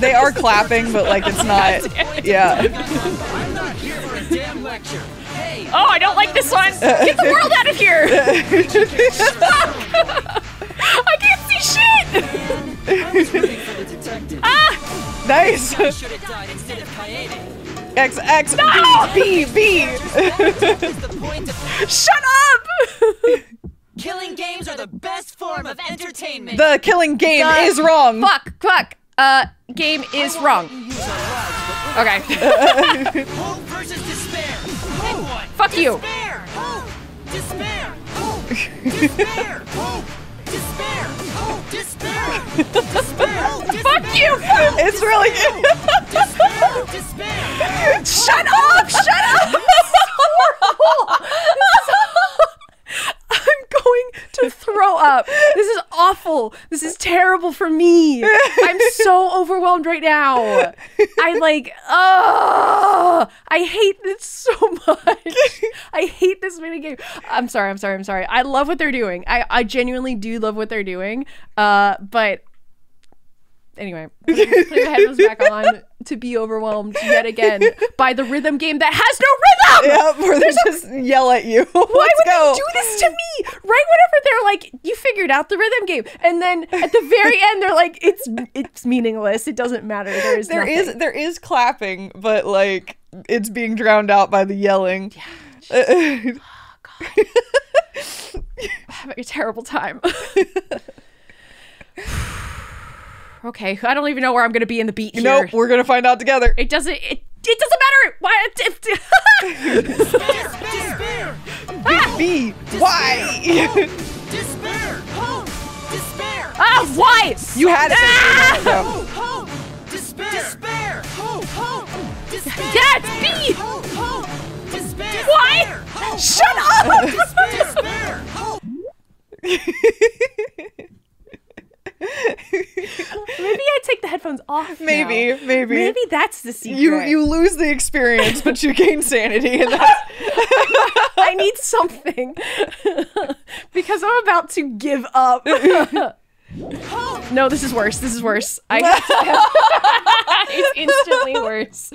They are clapping, but like it's not. Yeah. I'm not here for a damn lecture. Hey, oh, I don't like this one. Get the world out of here. I can't see shit. I was rooting for the detective. Nice. This guy should have died instead of Kaede. X, X, no! B, B, B. Shut up! Killing games are the best form of entertainment. The killing game is wrong. Fuck, fuck. Game is wrong. Okay. Hope versus despair. Hope. Fuck you. Despair. Hope. Despair. Hope. Despair. Hope. Despair. Hope. Despair. Despair. Fuck you. It's really good. Despair. Shut up! Shut up! I'm going to throw up. This is awful. This is terrible for me. I'm so overwhelmed right now. I like, I hate this so much. I hate this mini game. I'm sorry. I'm sorry. I'm sorry. I love what they're doing. I genuinely do love what they're doing. But anyway, put the headphones back on to be overwhelmed yet again by the rhythm game that has no rhythm. Yeah, where they just yell at you. Why would they do this to me? Right whenever they're like, you figured out the rhythm game, and then at the very end they're like, it's meaningless. It doesn't matter. There is clapping, but like it's being drowned out by the yelling. Yeah, oh god, I'm having a terrible time. Okay, I don't even know where I'm gonna be in the beat here. Nope, we're gonna find out together. It doesn't. It doesn't matter. Why? Despair. Despair. B. Why? Despair. Hope. Despair. Ah, why? You had it. Hope. Despair. Despair. Hope. Hope. Despair. Yes, B. Hope. Hope. Despair. Why? Shut up. Despair. Hope. Maybe I take the headphones off. Maybe, now. Maybe that's the secret. You lose the experience, but you gain sanity. And I need something because I'm about to give up. No, this is worse. This is worse. It's instantly worse.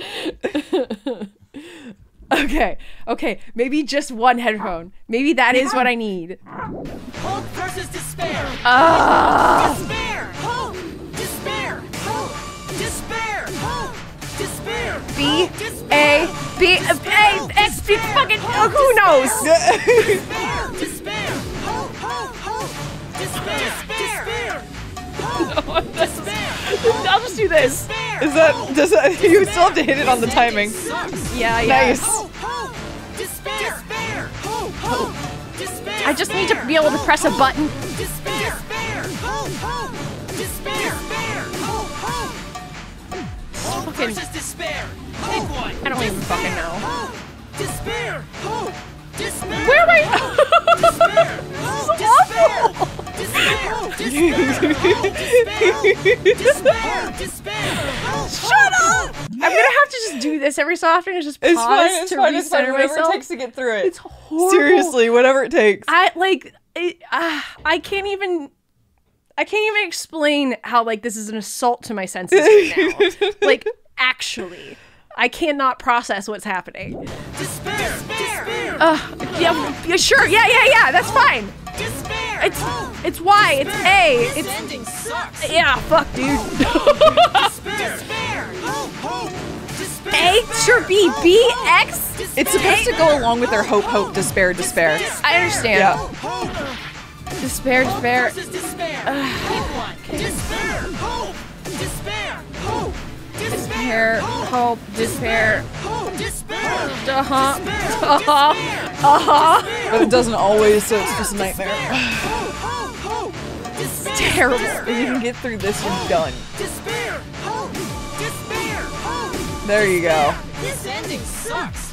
Okay, maybe just one headphone. Maybe that is what I need. Hope versus despair. Despair. Hope. Despair. Hope. Despair. Hope. Despair. B A B A X B. Fucking who knows? Despair. Despair. Hope. Hope. Hope. Despair. Despair. No, I'll just do this. Is that you still have to hit it on the timing? Yeah, yeah. Nice. I just need to be able to press a button. Fucking. I don't even fucking know. Where am I? This is awful. Shut up! I'm gonna have to just do this every so often and just pause to recenter myself. Whatever it takes to get through it. It's horrible. Seriously, whatever it takes. I can't even explain how like this is an assault to my senses right now. Like actually, I cannot process what's happening. Despair. Yeah, sure. Yeah. That's fine. Despair. It's Y. It's A. It's ending sucks. Yeah, fuck, dude. Despair. A, sure, B, B, X. It's supposed to go along with their hope, despair. I understand. Yeah. Despair. Despair, hope, despair. But it doesn't always, so it's just a nightmare. It's terrible. If you can get through this, you're done. There you go. This ending sucks.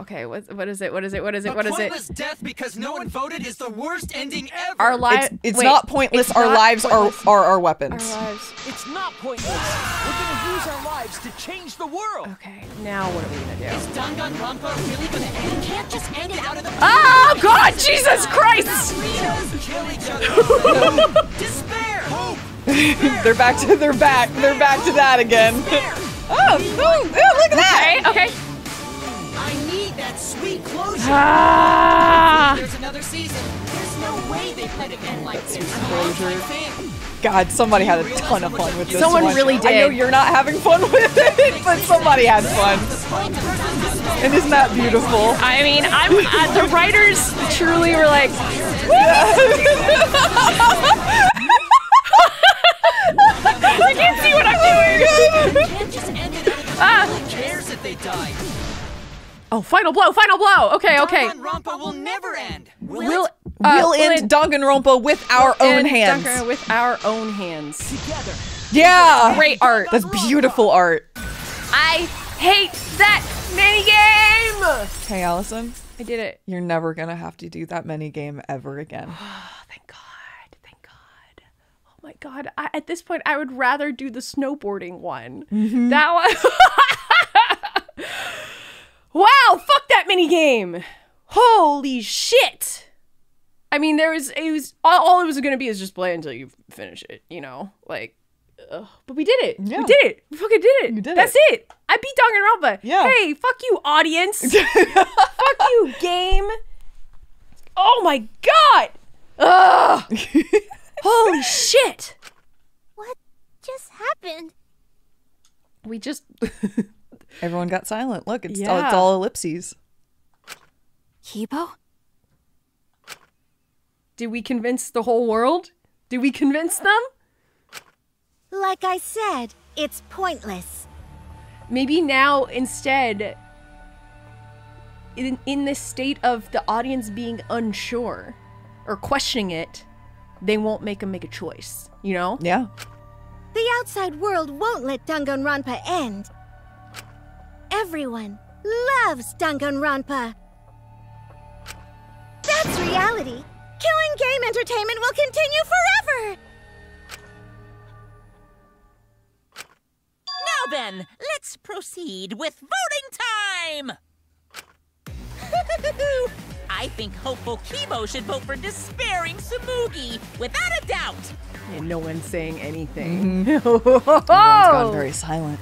Okay, what is it? Pointless death because no one voted is the worst ending ever. Our lives. It's not pointless. Our lives are our weapons. Our lives. It's not pointless. We're gonna use our lives to change the world. Okay, now what are we gonna do? Is Danganronpa really gonna end? We can't just end it out of the. Oh God, Jesus Christ! Kill each other. Despair. They're back to that again. Look at that. Okay. Sweet closure. Ah. There's another season. There's no way they played an end like this. God, somebody had a ton of fun with this. Someone really did. I know you're not having fun with it, but somebody had fun. And isn't that beautiful? I mean, the writers truly were like. I can't see what I'm doing. Who cares if they die? Oh, final blow! Okay. Danganronpa will never end. We'll end Danganronpa with our own hands. With our own hands. Together. Yeah! Great art. That's beautiful art. I hate that minigame! Hey, Allison. I did it. You're never gonna have to do that minigame ever again. Oh, thank God. Oh my God. At this point, I would rather do the snowboarding one. Mm-hmm. That one. Wow, fuck that minigame! Holy shit! I mean, all it was gonna be is just play until you finish it, you know? Like, but we did it! Yeah. We did it! We fucking did it! That's it! I beat Danganronpa! Yeah. Hey, fuck you, audience! Fuck you, game! Oh my God! Ugh! Holy shit! What just happened? We just... Everyone got silent. Look, it's all ellipses. Keebo? Did we convince the whole world? Did we convince them? Like I said, it's pointless. Maybe now, instead, in this state of the audience being unsure or questioning it, they won't make them make a choice, you know? Yeah. The outside world won't let Danganronpa end. Everyone loves Danganronpa. That's reality. Killing game entertainment will continue forever. Now then, let's proceed with voting time. I think hopeful Keebo should vote for despairing Tsumugi, without a doubt. And no one's saying anything. Everyone's gone very silent.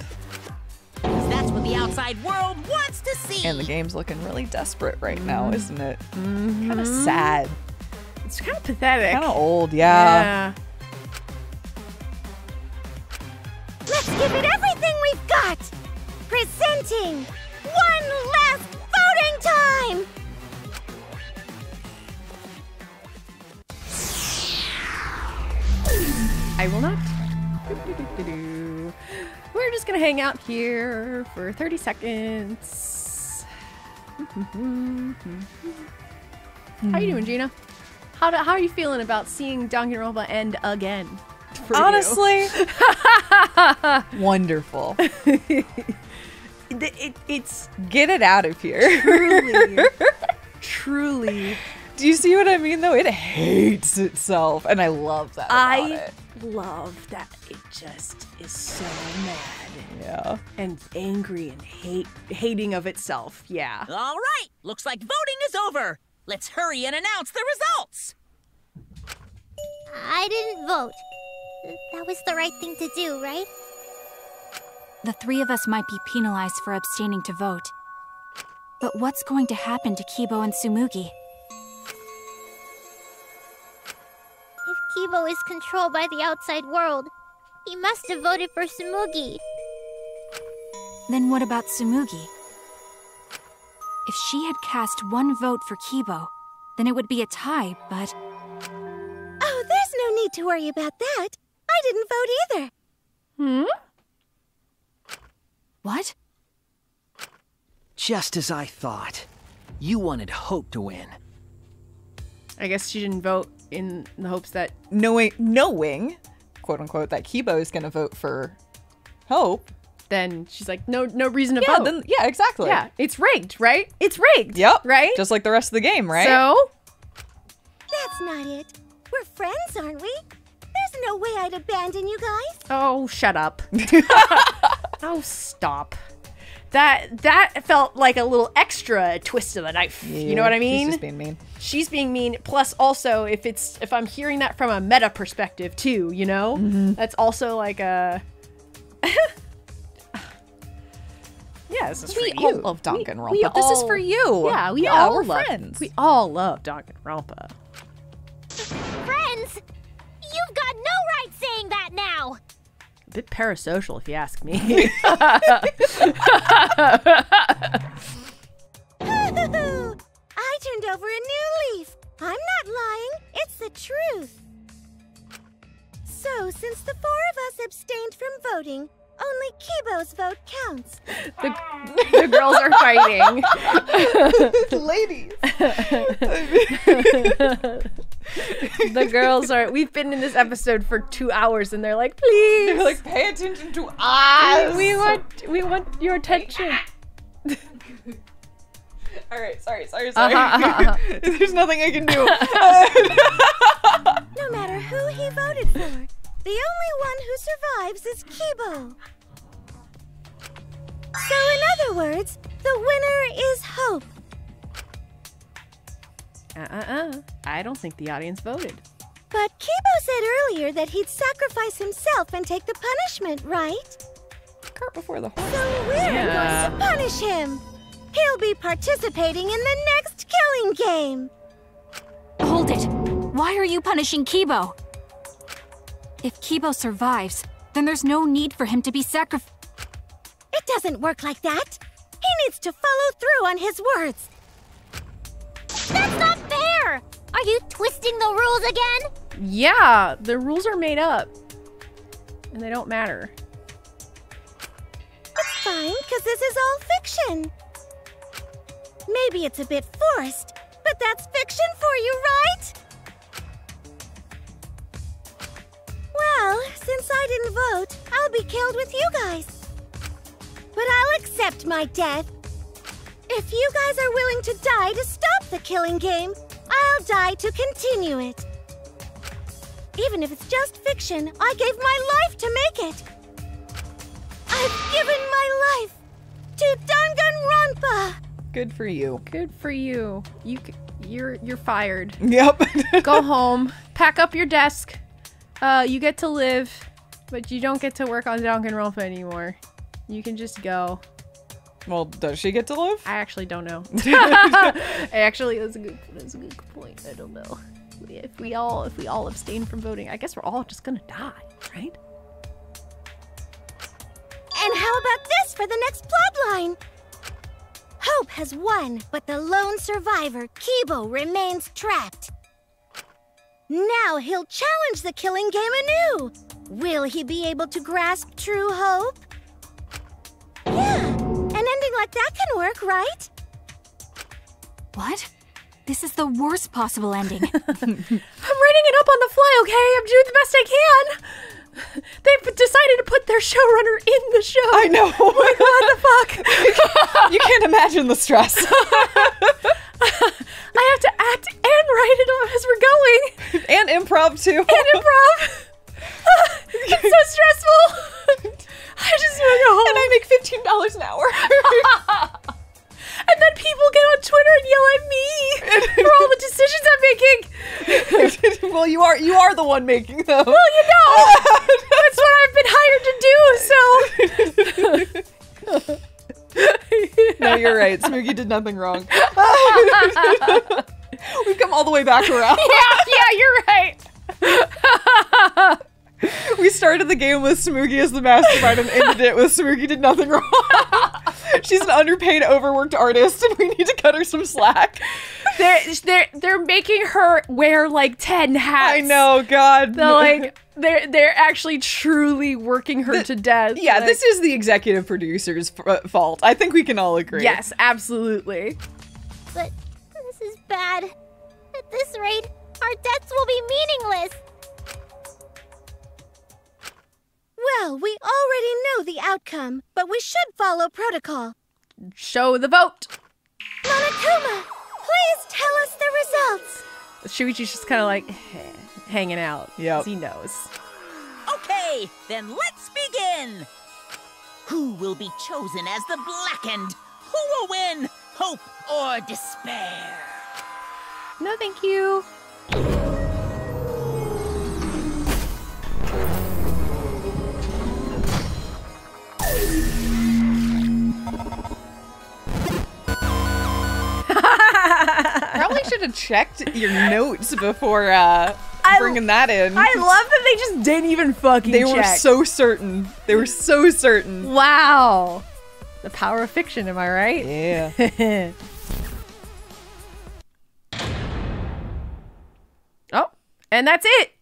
That's what the outside world wants to see. And the game's looking really desperate right now, isn't it? Mm-hmm. Kind of sad. It's kind of pathetic. Kind of old, yeah. Let's give it everything we've got. Presenting one last voting time. I will not. We're just gonna hang out here for 30 seconds. How you doing, Gina? How are you feeling about seeing Danganronpa end again? Honestly, wonderful. It's get it out of here. Truly, Do you see what I mean, though? It hates itself, and I love that about it. I love that it just is so mad. Yeah. And angry and hating of itself, yeah. All right, looks like voting is over. Let's hurry and announce the results. I didn't vote. That was the right thing to do, right? The three of us might be penalized for abstaining to vote. But what's going to happen to Keebo and Tsumugi? If Keebo is controlled by the outside world, he must have voted for Tsumugi. Then what about Tsumugi? If she had cast one vote for Keebo, then it would be a tie, but... Oh, there's no need to worry about that. I didn't vote either. Hmm? What? Just as I thought. You wanted Hope to win. I guess she didn't vote in the hopes that knowing, quote unquote, that Keebo is gonna vote for Hope. Then she's like, no reason to vote. Then, yeah, exactly. Yeah, it's rigged, right? It's rigged. Yep. Right? Just like the rest of the game, right? So? That's not it. We're friends, aren't we? There's no way I'd abandon you guys. Oh, shut up. Oh, stop. That felt like a little extra twist of the knife. Yeah, you know what I mean? She's just being mean. She's being mean. Plus, also, if I'm hearing that from a meta perspective too, you know, that's also like a. Yeah, this is for you. We all love Danganronpa. This is for you. Yeah, we're friends. We all love Danganronpa. Friends? You've got no right saying that now. A bit parasocial, if you ask me. I turned over a new leaf. I'm not lying. It's the truth. So, since the four of us abstained from voting, only Keebo's vote counts. The girls are fighting. Ladies. The girls are... We've been in this episode for 2 hours and they're like, please. They're like, pay attention to us. We want your attention. All right, sorry. There's nothing I can do. No matter who he voted for, the only one who survives is Keebo. So in other words, the winner is Hope. I don't think the audience voted. But Keebo said earlier that he'd sacrifice himself and take the punishment, right? Cart before the horse. So we're going to punish him. He'll be participating in the next killing game. Hold it. Why are you punishing Keebo? If Keebo survives, then there's no need for him to be sacrificed. It doesn't work like that. He needs to follow through on his words. That's not fair! Are you twisting the rules again? Yeah, the rules are made up. And they don't matter. It's fine, because this is all fiction. Maybe it's a bit forced, but that's fiction for you, right? Well, since I didn't vote, I'll be killed with you guys. But I'll accept my death. If you guys are willing to die to stop the killing game, I'll die to continue it. Even if it's just fiction, I gave my life to make it. I've given my life to Danganronpa. Good for you. Good for you. You're fired. Yep. Go home. Pack up your desk. You get to live, but you don't get to work on Danganronpa anymore. You can just go. Well, does she get to live? I actually don't know. That's a good point. I don't know. If we all abstain from voting, I guess we're all just gonna die, right? And how about this for the next plotline? Hope has won, but the lone survivor, Keebo, remains trapped. Now he'll challenge the killing game anew. Will he be able to grasp true hope? Yeah, an ending like that can work, right? What? This is the worst possible ending. I'm writing it up on the fly, okay? I'm doing the best I can. They've decided to put their showrunner in the show. I know. Like, what the fuck? You can't imagine the stress. I have to act and And improv too. And improv. It's so stressful. I just want to go home. And I make $15 an hour. And then people get on Twitter and yell at me for all the decisions I'm making. Well, you are the one making them. Well, you know, that's what I've been hired to do. So. No, you're right. Tsumugi did nothing wrong. We've come all the way back around. Yeah, you're right. We started the game with Tsumugi as the mastermind and ended it with Tsumugi did nothing wrong. She's an underpaid, overworked artist, and we need to cut her some slack. They're making her wear like 10 hats. I know, God. They're like they're actually truly working her to death. Yeah, like, this is the executive producer's fault. I think we can all agree. Yes, absolutely. But this is bad. At this rate, our debts will be meaningless. Well, we already know the outcome, but we should follow protocol. Show the vote. Monokuma, please tell us the results. Shuichi's just kind of like hanging out. Yeah, he knows. Okay, then let's begin. Who will be chosen as the blackened? Who will win, hope or despair? No, thank you. Probably should have checked your notes before bringing that in. I love that they just didn't even fucking check. They were so certain. They were so certain. Wow. The power of fiction, am I right? Yeah. Oh, and that's it.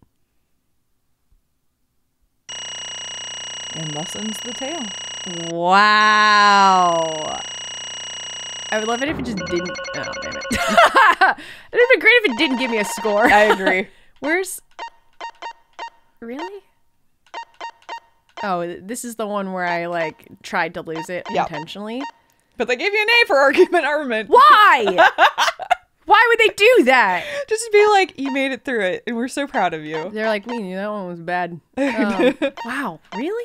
And thus ends the tale. Wow. I would love it if it just didn't. Oh, damn it. It would be great if it didn't give me a score. I agree. Where's. Really? Oh, this is the one where I, like, tried to lose it intentionally. But they gave you an A for argument armament. Why? Why would they do that? Just be like, you made it through it, and we're so proud of you. They're like, we knew that one was bad. Wow, really?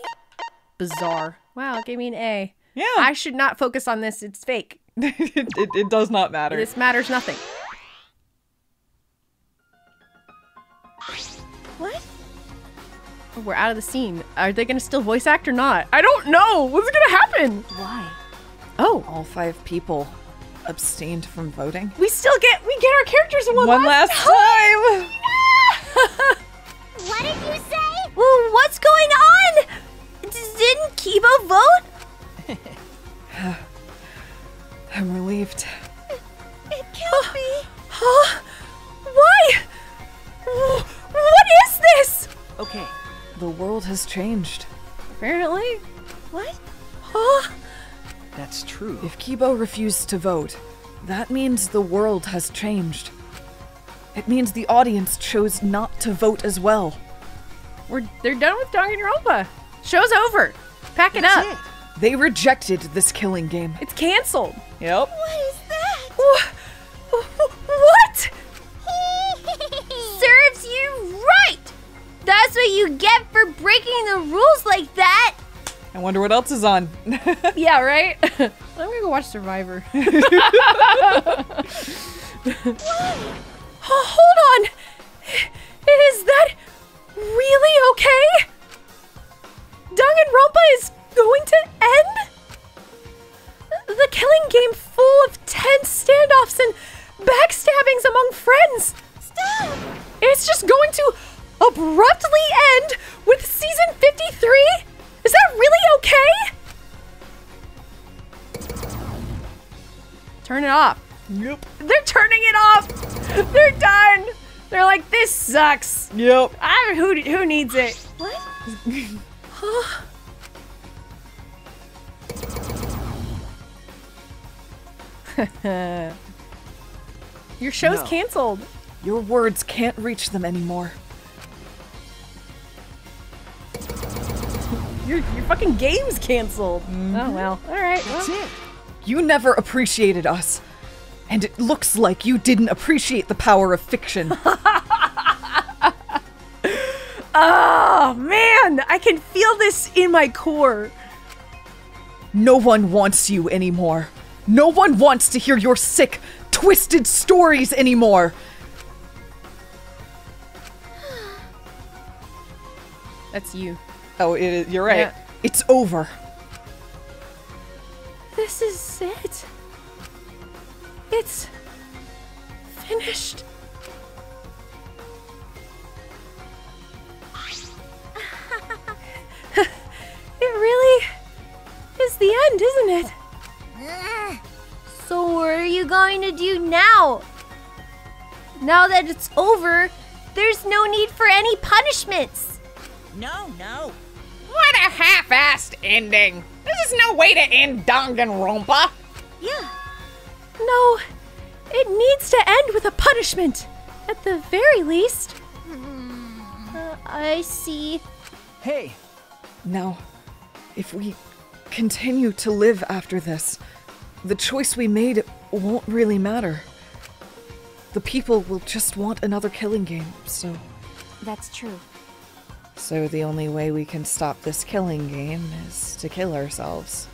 Bizarre. Wow, it gave me an A. Yeah. I should not focus on this. It's fake. It does not matter. This matters nothing. What? Oh, we're out of the scene. Are they going to still voice act or not? I don't know. What's going to happen? Why? Oh. All 5 people abstained from voting. We still get our characters one last time. What did you say? Well, what's going on? Didn't Keebo vote? I'm relieved. It can't be. Huh? Why? What is this? Okay, the world has changed. Apparently. What? Huh? That's true. If Keebo refused to vote, that means the world has changed. It means the audience chose not to vote as well. They're done with Danganronpa. Show's over. Pack it up. They rejected this killing game. It's canceled. Yep. What is that? What? Serves you right. That's what you get for breaking the rules like that. I wonder what else is on. Yeah, right? I'm gonna go watch Survivor. Whoa. Hold on. Is that really okay? Danganronpa is going to end? The killing game full of tense standoffs and backstabbings among friends. Stop! It's just going to abruptly end with season 53? Is that really okay? Turn it off. Yep. They're turning it off. They're done. They're like, this sucks. Yep. Who needs it? What? Huh? Your show's canceled. Your words can't reach them anymore. Your fucking game's canceled. Mm-hmm. Oh well. All right. That's it. You never appreciated us, and it looks like you didn't appreciate the power of fiction. Oh, man! I can feel this in my core. No one wants you anymore. No one wants to hear your sick, twisted stories anymore. That's you. Oh, it is. You're right. Yeah. It's over. This is it. It's finished. It really is the end, isn't it? So what are you going to do now? Now that it's over, there's no need for any punishments. No. What a half-assed ending. This is no way to end Danganronpa. Yeah. No, it needs to end with a punishment, at the very least. I see. Hey. Now, if we continue to live after this, the choice we made won't really matter. The people will just want another killing game, so... That's true. So the only way we can stop this killing game is to kill ourselves.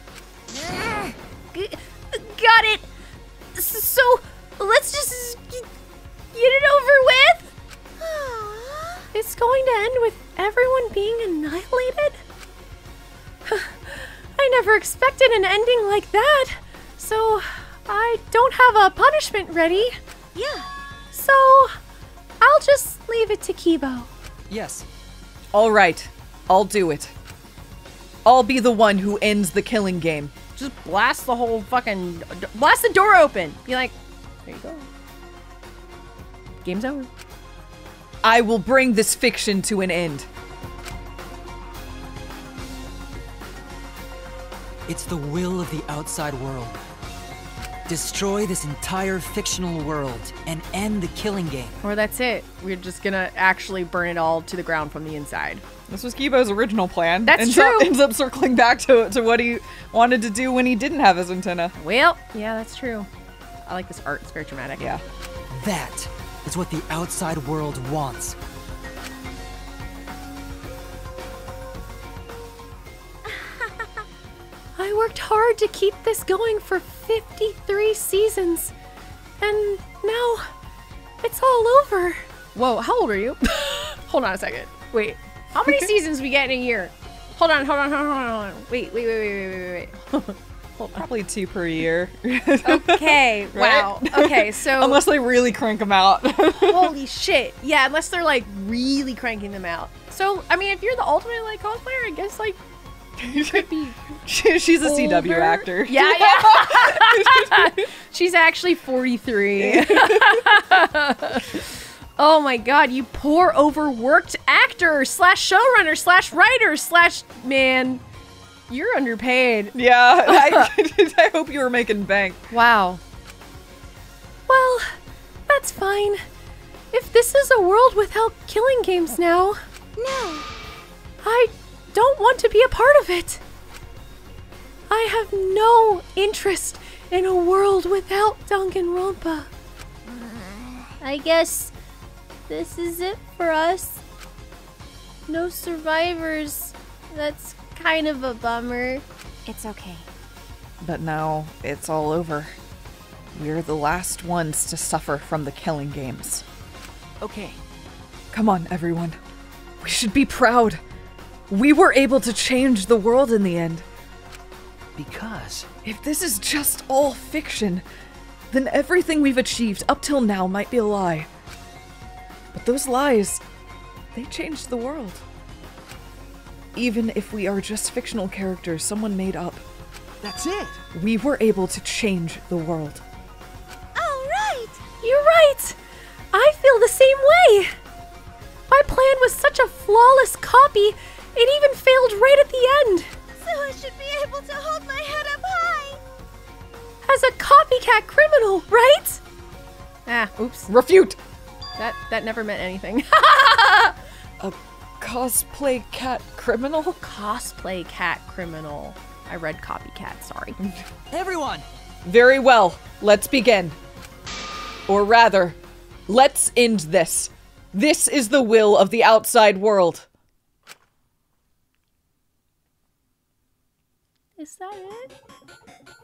Got it! So, let's just get it over with? It's going to end with everyone being annihilated? I never expected an ending like that, so I don't have a punishment ready. Yeah. So, I'll just leave it to Keebo. Yes. All right, I'll do it. I'll be the one who ends the killing game. Just blast the whole fucking... Blast the door open! Be like, there you go. Game's over. I will bring this fiction to an end. It's the will of the outside world. Destroy this entire fictional world and end the killing game. Or that's it. We're just gonna actually burn it all to the ground from the inside. This was Kibo's original plan. That's true. Ends up circling back to what he wanted to do when he didn't have his antenna. Well, yeah, that's true. I like this art. It's very dramatic. Yeah. That is what the outside world wants. I worked hard to keep this going for 53 seasons, and now it's all over. Whoa, how old are you? Hold on a second. Wait, how many seasons we get in a year? Hold on. Wait. Hold on. Probably 2 per year. Okay, wow. Okay, so... Unless they really crank them out. Holy shit. Yeah, unless they're, like, really cranking them out. So, I mean, if you're the ultimate, like, cosplayer, I guess, like, could be she's a older. CW actor. Yeah. She's actually 43. Oh my god, you poor overworked actor slash showrunner slash writer slash man. You're underpaid. Yeah. I hope you were making bank. Wow. Well, that's fine. If this is a world without killing games now. No. I don't want to be a part of it. I have no interest in a world without Danganronpa. I guess this is it for us. No survivors. That's kind of a bummer. It's okay. But now it's all over. We're the last ones to suffer from the killing games. Okay. Come on, everyone. We should be proud. We were able to change the world in the end. Because if this is just all fiction, then everything we've achieved up till now might be a lie. But those lies, they changed the world. Even if we are just fictional characters someone made up. That's it. We were able to change the world. All right. You're right. I feel the same way. My plan was such a flawless copy. It even failed right at the end. So I should be able to hold my head up high. As a copycat criminal, right? Ah, oops. Refute. That never meant anything. A cosplay cat criminal? Cosplay cat criminal. I read copycat, sorry. Everyone. Very well. Let's begin. Or rather, let's end this. This is the will of the outside world. Is that it?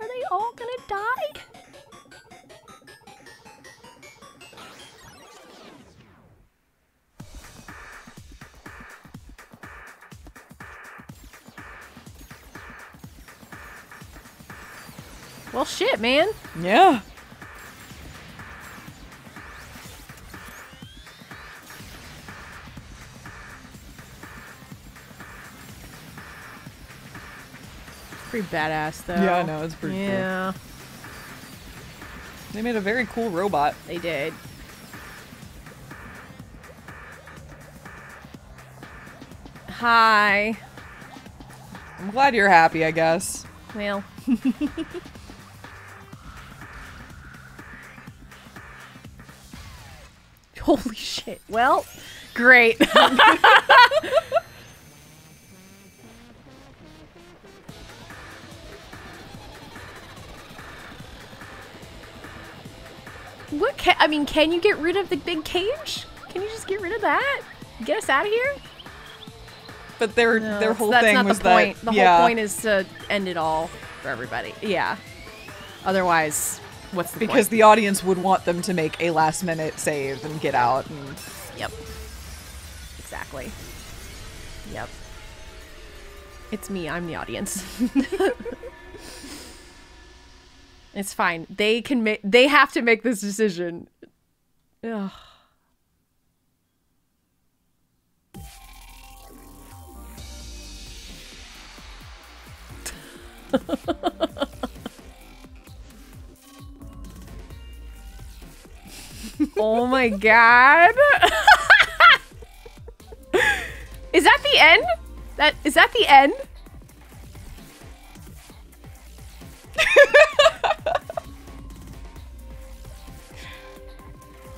Are they all gonna die? Well, shit, man. Yeah. Pretty badass, though. Yeah, I know. It's pretty cool. Yeah. They made a very cool robot. They did. Hi. I'm glad you're happy, I guess. Well. Holy shit. Well, great. What can, I mean, can you get rid of the big cage? Can you just get rid of that? Get us out of here? But their whole thing was that... That's not the point. The whole point is to end it all for everybody. Yeah. Otherwise, what's the point? Because the audience would want them to make a last-minute save and get out. And... Yep. Exactly. Yep. It's me. I'm the audience. It's fine. They can make. They have to make this decision. Ugh. Oh my god. Is that the end? That is that the end?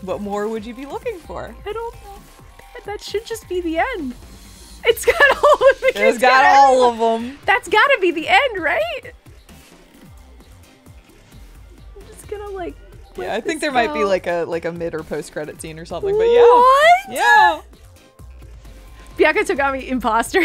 What more would you be looking for? I don't know. That should just be the end. It's got all of the kids. It's got all of them. That's gotta be the end, right? I'm just gonna like. Yeah, I think there might be like a mid or post credit scene or something. But yeah. What? Yeah. Byaka Togami, imposter.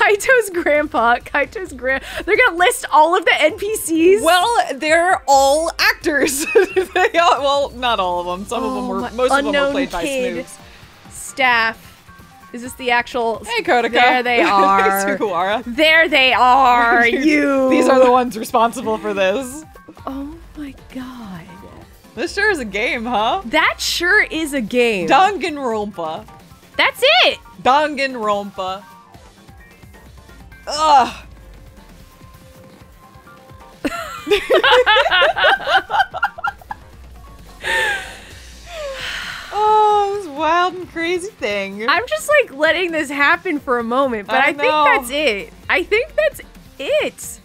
Kaito's grandpa. Kaito's grand. They're gonna list all of the NPCs. Well, they're all actors. They are, well, not all of them. Some of them were. Most of them were played by Snoops. Staff. Is this the actual? Hey, Kodaka. There they are. There they are. You. These are the ones responsible for this. Oh my god. This sure is a game, huh? That sure is a game. Danganronpa. That's it. Danganronpa. Ugh. Oh, this wild and crazy thing. I'm just like letting this happen for a moment, but I think that's it. I think that's it.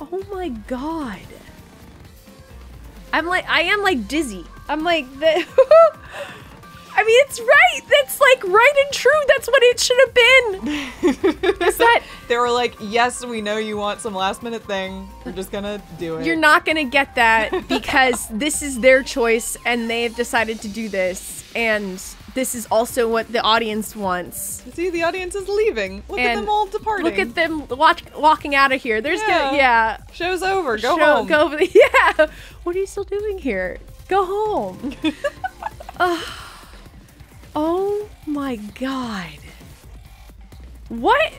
Oh my god. I'm like, I am like dizzy. I'm like, I mean, it's right. That's like right and true. That's what it should have been. Is that? They were like, yes, we know you want some last minute thing. We're just going to do it. You're not going to get that because this is their choice and they have decided to do this. And this is also what the audience wants. See, the audience is leaving. Look at them all departing. Look at them walking out of here. There's gonna, yeah. Show's over. Go home. Go, yeah. What are you still doing here? Go home. Oh my god. What?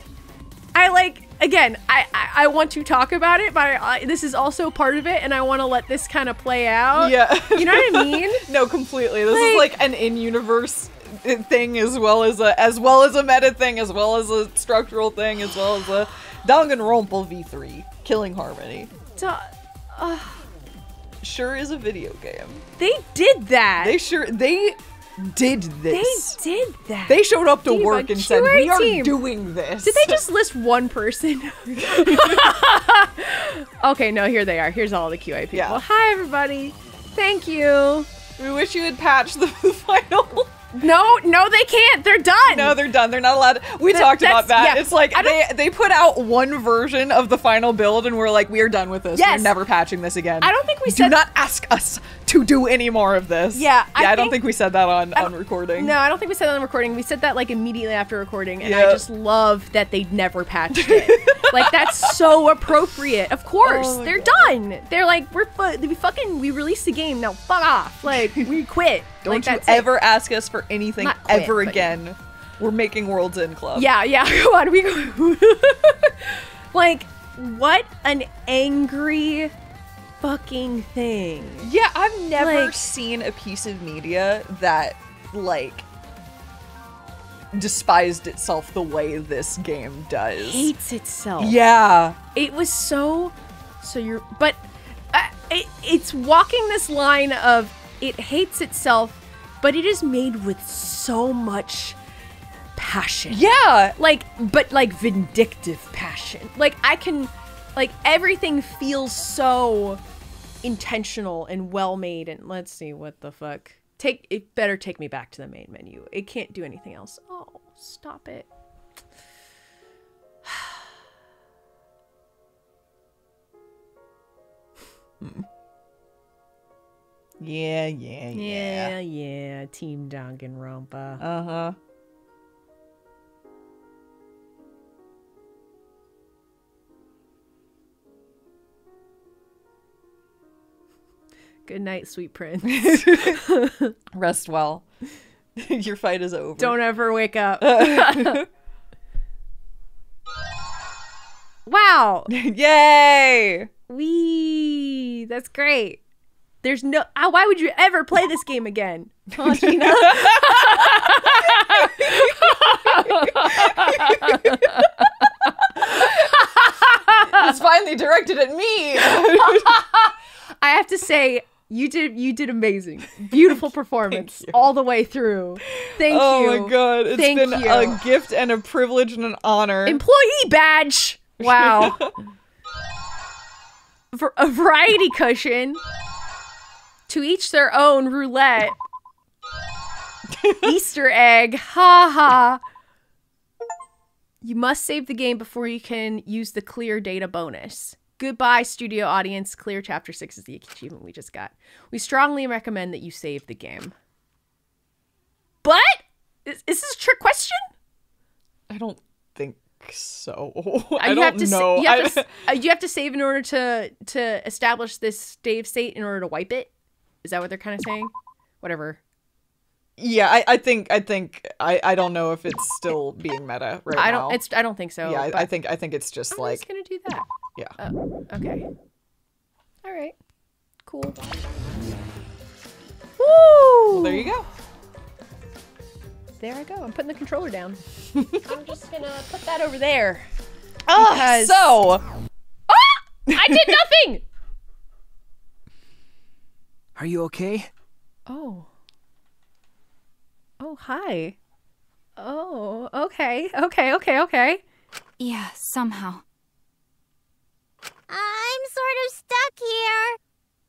I like, again, I want to talk about it, but this is also part of it, and I want to let this kind of play out. Yeah. You know what I mean? No, completely. This is like an in-universe thing as well as a meta thing, as well as a structural thing, as well as a Danganronpa V3, Killing Harmony. Sure is a video game. They did that. They did this. They did that. They showed up to work and said, we are doing this. Did they just list one person? Okay, no, here they are. Here's all the QA people. Yeah. Hi, everybody. Thank you. We wish you had patched the final. No, they can't. They're done. No, they're done. They're not allowed. We talked about that. Yeah. It's like they put out one version of the final build and we're like, we are done with this. Yes. We're never patching this again. I don't think we said. Do not ask us to do any more of this. Yeah. I don't think we said that on recording. No, I don't think we said that on recording. We said that like immediately after recording, and I just love that they never patched it. Like, that's so appropriate. Of course. Oh, they're done. They're like, we released the game. Now fuck off. Like, we quit. Don't you ever ask us for anything ever again. We're making World's End Club. Yeah, yeah. Come on, like, what an angry fucking thing. Yeah, I've never seen a piece of media that, like, despised itself the way this game does. Hates itself. Yeah. It was it's walking this line of it hates itself, but it is made with so much passion. Yeah. Like, but like vindictive passion. Like, everything feels so intentional and well made. And let's see what the fuck. It better take me back to the main menu. It can't do anything else. Oh, stop it. Yeah, Team Danganronpa. Uh-huh. Good night, sweet prince. Rest well. Your fight is over. Don't ever wake up. Wow. Yay. Wee. That's great. There's no. Why would you ever play this game again? Oh, Gina. It's finally directed at me. I have to say, you did amazing. Beautiful performance all the way through. Thank you. Oh my god, it's been a gift and a privilege and an honor. Employee badge. Wow. For a variety cushion. To each their own roulette. Easter egg. Ha ha. You must save the game before you can use the clear data bonus. Goodbye, studio audience. Clear chapter 6 is the achievement we just got. We strongly recommend that you save the game. But? Is this a trick question? I don't think so. I don't know. You have to save in order to establish this save state in order to wipe it? Is that what they're kind of saying? Whatever. Yeah, I don't know if it's still being meta right now. I don't think so. Yeah, I think it's just I'm just gonna do that. Yeah. Oh, okay. All right. Cool. Woo! Well, there you go. There I go. I'm putting the controller down. I'm just gonna put that over there. I did nothing. Are you okay? Oh. Oh, hi. Oh, okay. Yeah, somehow. I'm sort of stuck here.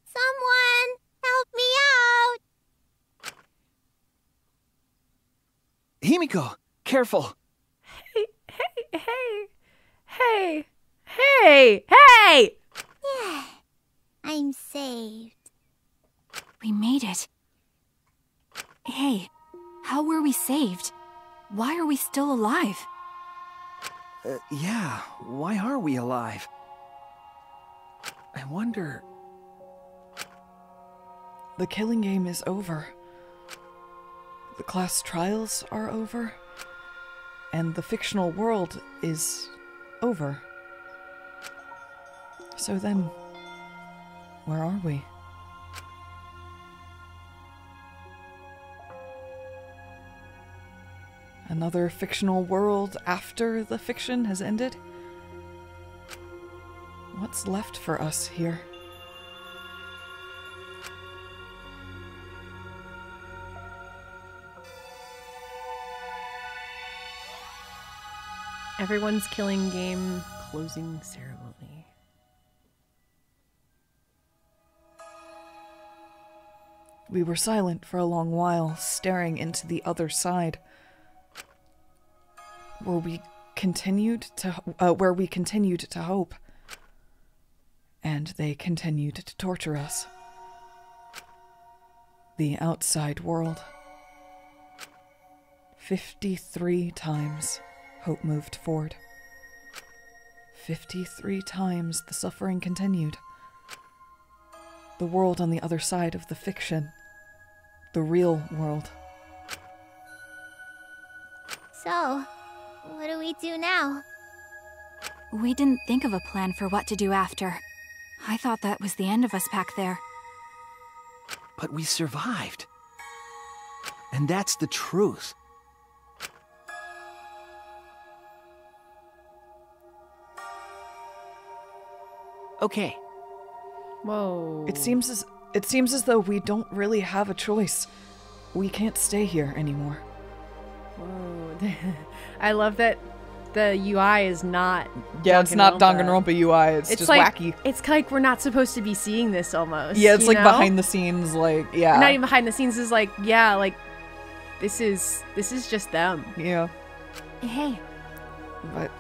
Someone help me out. Himiko, careful. Hey! Yeah, I'm saved. We made it. Hey, how were we saved? Why are we still alive? Yeah, why are we alive? I wonder... The killing game is over. The class trials are over. And the fictional world is over. So then, where are we? Another fictional world after the fiction has ended? What's left for us here? Everyone's killing game closing ceremony. We were silent for a long while, staring into the other side. Where we continued to hope. And they continued to torture us. The outside world. 53 times hope moved forward. 53 times the suffering continued. The world on the other side of the fiction. The real world. So, what do we do now? We didn't think of a plan for what to do after. I thought that was the end of us back there. But we survived. And that's the truth. Okay. Whoa. It seems as though we don't really have a choice. We can't stay here anymore. Whoa. I love that the UI is not. Yeah, it's not Danganronpa UI. It's just like, wacky. It's like we're not supposed to be seeing this almost. Yeah, it's like behind the scenes, like yeah. Not even behind the scenes is like yeah, like this is just them. Yeah. Hey. But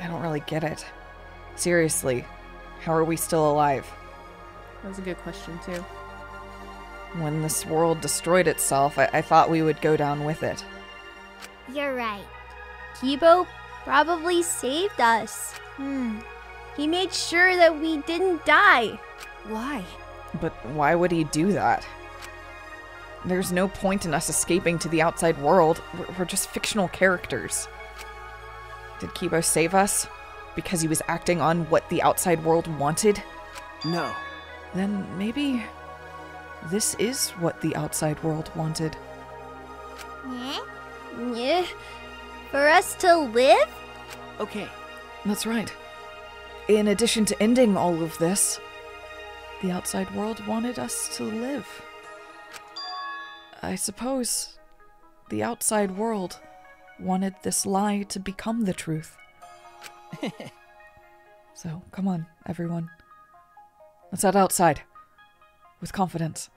I don't really get it. Seriously. How are we still alive? That was a good question, too. When this world destroyed itself, I thought we would go down with it. You're right. Keebo probably saved us. He made sure that we didn't die. Why? But why would he do that? There's no point in us escaping to the outside world. We're just fictional characters. Did Keebo save us? Because he was acting on what the outside world wanted? No. Then maybe this is what the outside world wanted. For us to live? Okay. That's right. In addition to ending all of this, the outside world wanted us to live. I suppose the outside world wanted this lie to become the truth. So, come on, everyone. Let's head outside. With confidence.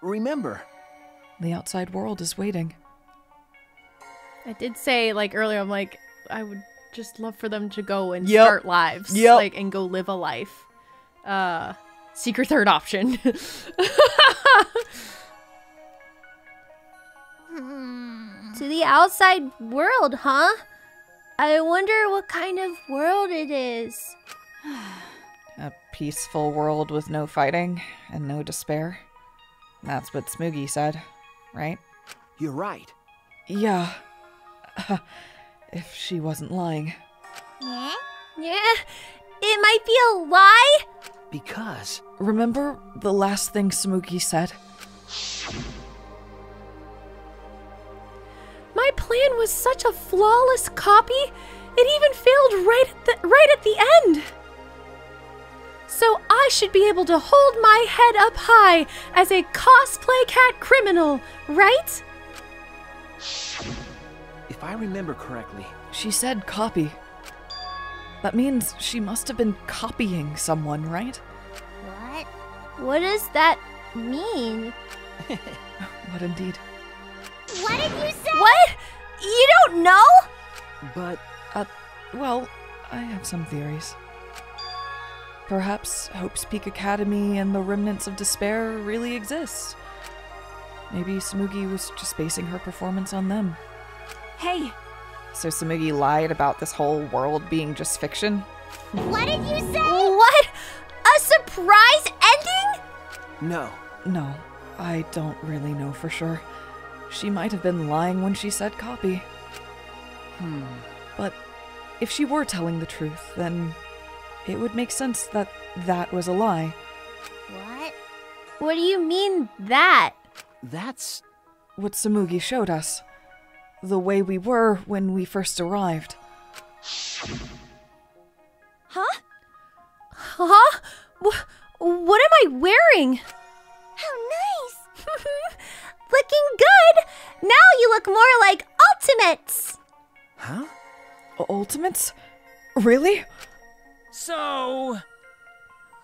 Remember, the outside world is waiting. I did say, like, earlier, I'm like, I would just love for them to go and start lives. Yep. Like, and go live a life. Seek your third option. To the outside world, huh? I wonder what kind of world it is. A peaceful world with no fighting and no despair. That's what Tsumugi said, right? You're right. Yeah. If she wasn't lying. Yeah? Yeah? It might be a lie? Because... Remember the last thing Tsumugi said? My plan was such a flawless copy, it even failed right at the end. So I should be able to hold my head up high as a cosplay cat criminal, right? If I remember correctly, she said copy. That means she must have been copying someone, right? What? What does that mean? What indeed? What did you say? What? You don't know? But, well, I have some theories. Perhaps Hope's Peak Academy and the remnants of despair really exist. Maybe Tsumugi was just basing her performance on them. Hey! So Tsumugi lied about this whole world being just fiction? What did you say? What? A surprise ending? No. No, I don't really know for sure. She might have been lying when she said copy. But if she were telling the truth, then it would make sense that that was a lie. What? What do you mean, that? That's... what Tsumugi showed us. The way we were when we first arrived. Huh? Huh? What am I wearing? How nice! Looking good! Now you look more like Ultimates! Huh? Ultimates? Really? So...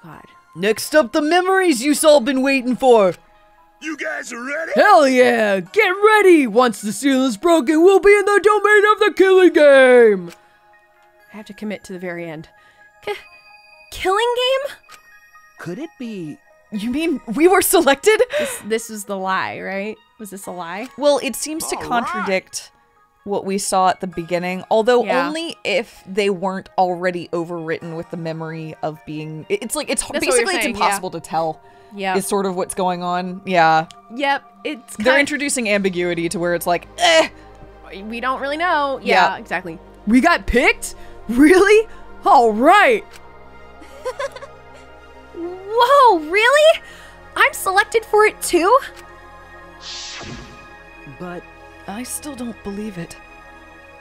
God. Next up, the memories you all been waiting for. You guys are ready? Hell yeah! Get ready! Once the seal is broken, we'll be in the domain of the killing game! I have to commit to the very end. Killing game? Could it be... You mean we were selected? This is the lie, right? Was this a lie? Well, it seems to contradict what we saw at the beginning, although only if they weren't already overwritten with the memory of being... It's like, it's impossible to tell. Yeah, is sort of what's going on. Yeah. Yep. It's they're introducing ambiguity to where it's like, eh, we don't really know. Yeah, exactly. We got picked? Really? All right. Whoa, really? I'm selected for it too? But I still don't believe it.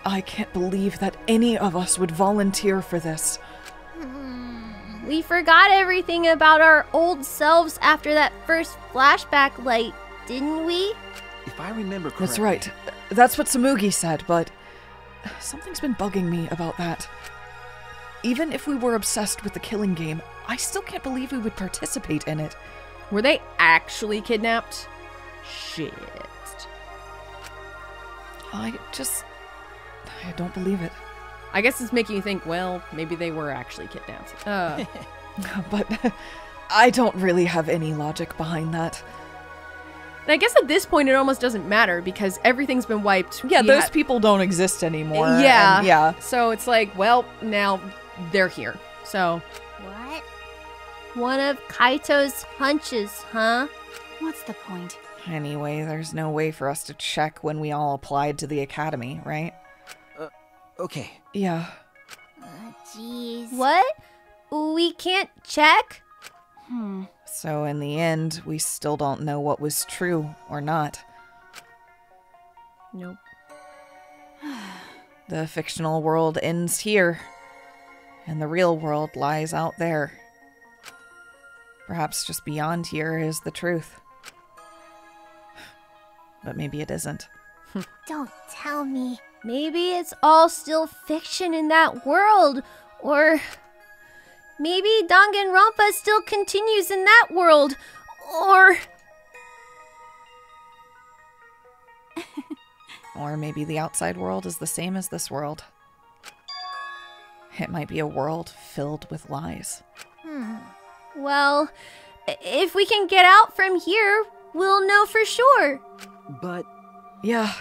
I can't believe that any of us would volunteer for this. We forgot everything about our old selves after that first flashback light, didn't we? If I remember correctly. That's right. That's what Tsumugi said, but something's been bugging me about that. Even if we were obsessed with the killing game, I still can't believe we would participate in it. Were they actually kidnapped? Shit. I don't believe it. I guess it's making you think, well, maybe they were actually kidnapped. But I don't really have any logic behind that. And I guess at this point, it almost doesn't matter because everything's been wiped. Yeah, those people don't exist anymore. Yeah. So it's like, well, now they're here. So. What? One of Kaito's hunches, huh? What's the point? Anyway, there's no way for us to check when we all applied to the academy, right? Okay. Yeah. Jeez. What? We can't check? So in the end, we still don't know what was true or not. Nope. The fictional world ends here, and the real world lies out there. Perhaps just beyond here is the truth. But maybe it isn't. Don't tell me. Maybe it's all still fiction in that world, or maybe Danganronpa still continues in that world, or... Or maybe the outside world is the same as this world. It might be a world filled with lies. Well, if we can get out from here, we'll know for sure. But... Yeah...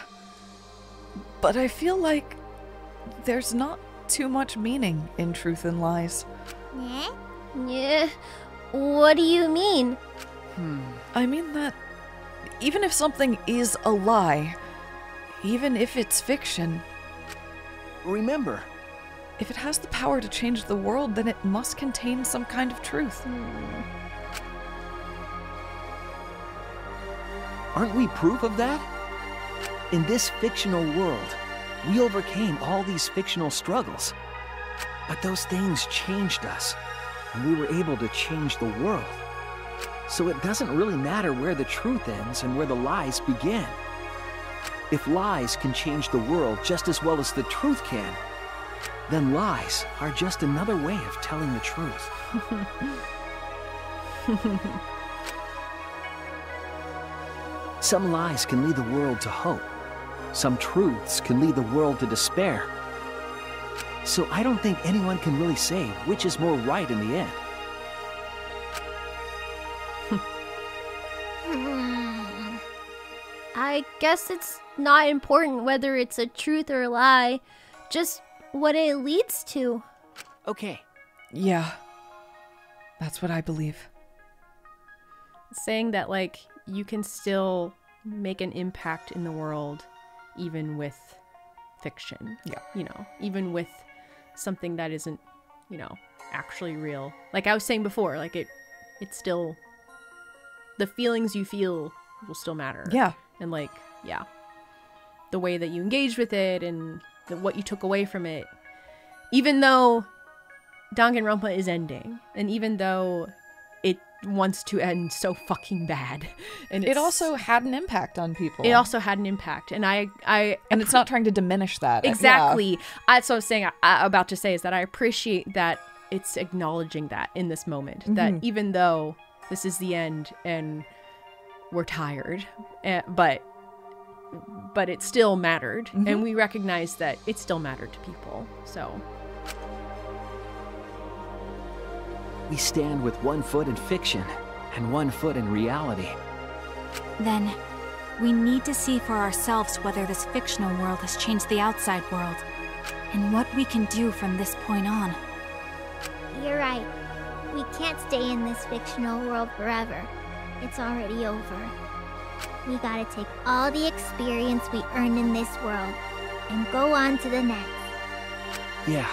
But I feel like there's not too much meaning in truth and lies. Yeah. What do you mean? I mean that even if something is a lie, even if it's fiction... Remember, if it has the power to change the world, then it must contain some kind of truth. Aren't we proof of that? In this fictional world, we overcame all these fictional struggles. But those things changed us, and we were able to change the world. So it doesn't really matter where the truth ends and where the lies begin. If lies can change the world just as well as the truth can, then lies are just another way of telling the truth. Some lies can lead the world to hope. Some truths can lead the world to despair. So I don't think anyone can really say which is more right in the end. I guess it's not important whether it's a truth or a lie, just what it leads to. Okay. Yeah. That's what I believe. Saying that, like, you can still make an impact in the world even with fiction. Yeah. You know, even with something that isn't, you know, actually real. Like I was saying before, like it's still, the feelings you feel will still matter. Yeah. And like, yeah, the way that you engage with it and what you took away from it, even though Danganronpa is ending and even though it wants to end so fucking bad, and it also had an impact on people. It also had an impact, and I it's not trying to diminish that. Exactly. That's what I was saying. I about to say is that I appreciate that it's acknowledging that in this moment, mm-hmm. that even though this is the end and we're tired, but it still mattered, mm-hmm. and we recognize that it still mattered to people. So we stand with one foot in fiction and one foot in reality. Then we need to see for ourselves whether this fictional world has changed the outside world and what we can do from this point on. You're right. We can't stay in this fictional world forever. It's already over. We gotta take all the experience we earned in this world and go on to the next. Yeah,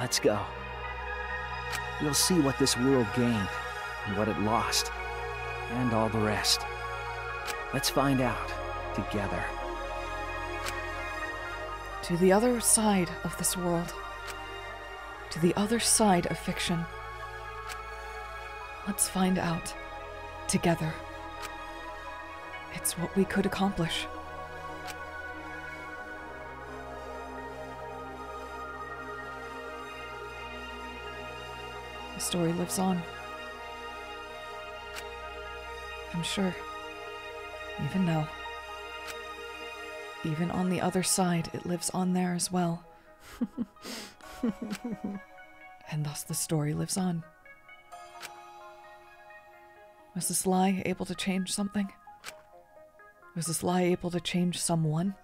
let's go. We'll see what this world gained and what it lost, and all the rest. Let's find out together. To the other side of this world. To the other side of fiction. Let's find out together. It's what we could accomplish. The story lives on. I'm sure. Even now. Even on the other side, it lives on there as well. And thus the story lives on. Was this lie able to change something? Was this lie able to change someone?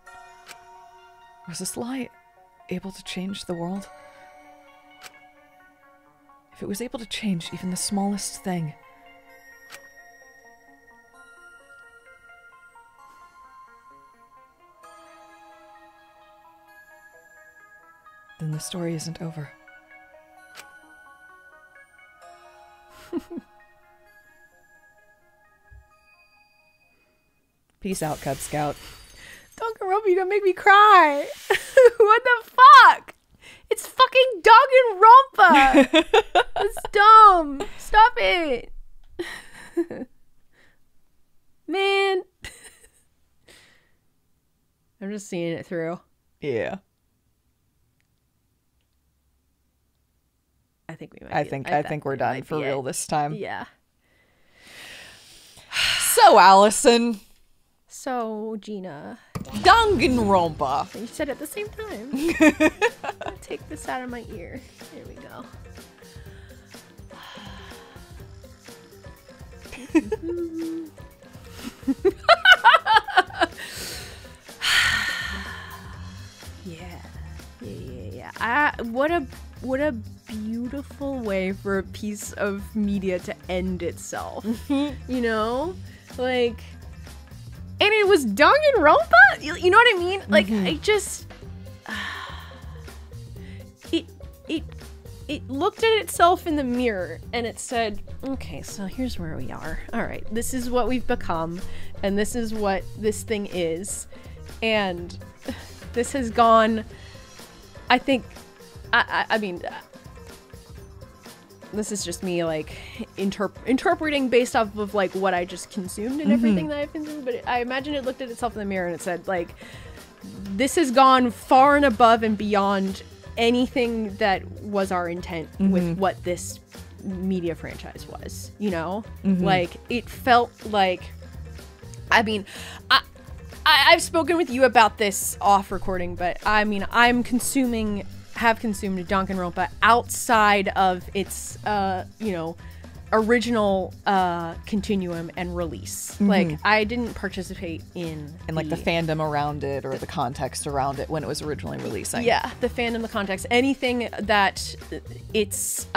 Was this lie able to change the world? If it was able to change even the smallest thing, then the story isn't over. Peace out, Cub Scout. Danganronpa, you gonna make me cry. What the fuck? It's fucking Danganronpa. It's dumb. Stop it. Man. I'm just seeing it through. Yeah. I think we might. I think we're done for real this time. Yeah. So, Allison. So, Gina. Danganronpa. You said it at the same time. I'll take this out of my ear. Here we go. Yeah. What a beautiful way for a piece of media to end itself. You know, like. And it was Danganronpa? You know what I mean? Like, mm-hmm. I just... It looked at itself in the mirror and it said, okay, so here's where we are. All right, this is what we've become and this is what this thing is. And this has gone... I think... I mean... This is just me, like, interpreting based off of, like, what I just consumed and everything that I've consumed, but I imagine it looked at itself in the mirror and it said, like, this has gone far and above and beyond anything that was our intent with what this media franchise was, you know? Like, it felt like, I mean, I've spoken with you about this off recording, but, I mean, have consumed Danganronpa outside of its, you know, original continuum and release. Like, I didn't participate in... And, like, the fandom around it or the context around it when it was originally releasing. Yeah, the fandom, the context, anything that it's...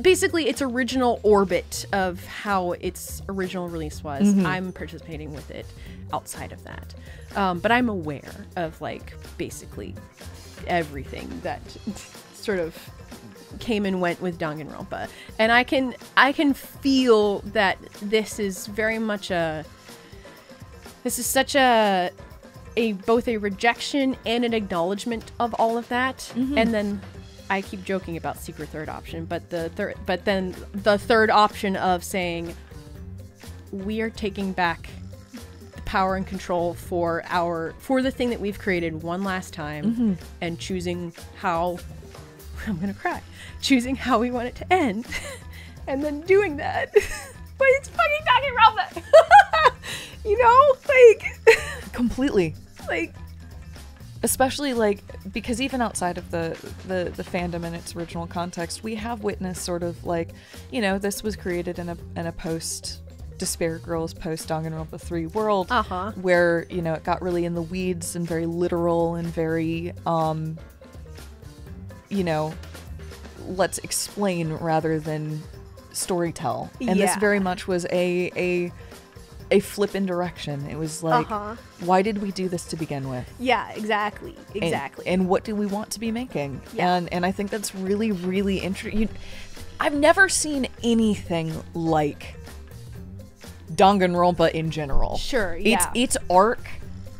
basically, its original orbit of how its original release was. I'm participating with it outside of that. But I'm aware of, like, basically... everything that sort of came and went with Danganronpa, and I can feel that this is very much such a both a rejection and an acknowledgement of all of that. And then I keep joking about secret third option, but then the third option of saying we are taking back power and control for the thing that we've created one last time and choosing how I'm gonna cry. Choosing how we want it to end, and then doing that. But it's fucking Danganronpa! You know? Like... Completely. Like... Especially, like, because even outside of the fandom and its original context, we have witnessed sort of, like, you know, this was created in a post... Despair Girls post Danganronpa 3 world, where, you know, it got really in the weeds and very literal and very, you know, let's explain rather than storytell. And this very much was a flip in direction. It was like, why did we do this to begin with? Yeah, exactly, exactly. And what do we want to be making? Yeah. And I think that's really, really interesting. I've never seen anything like Danganronpa in general. Sure, yeah. Its arc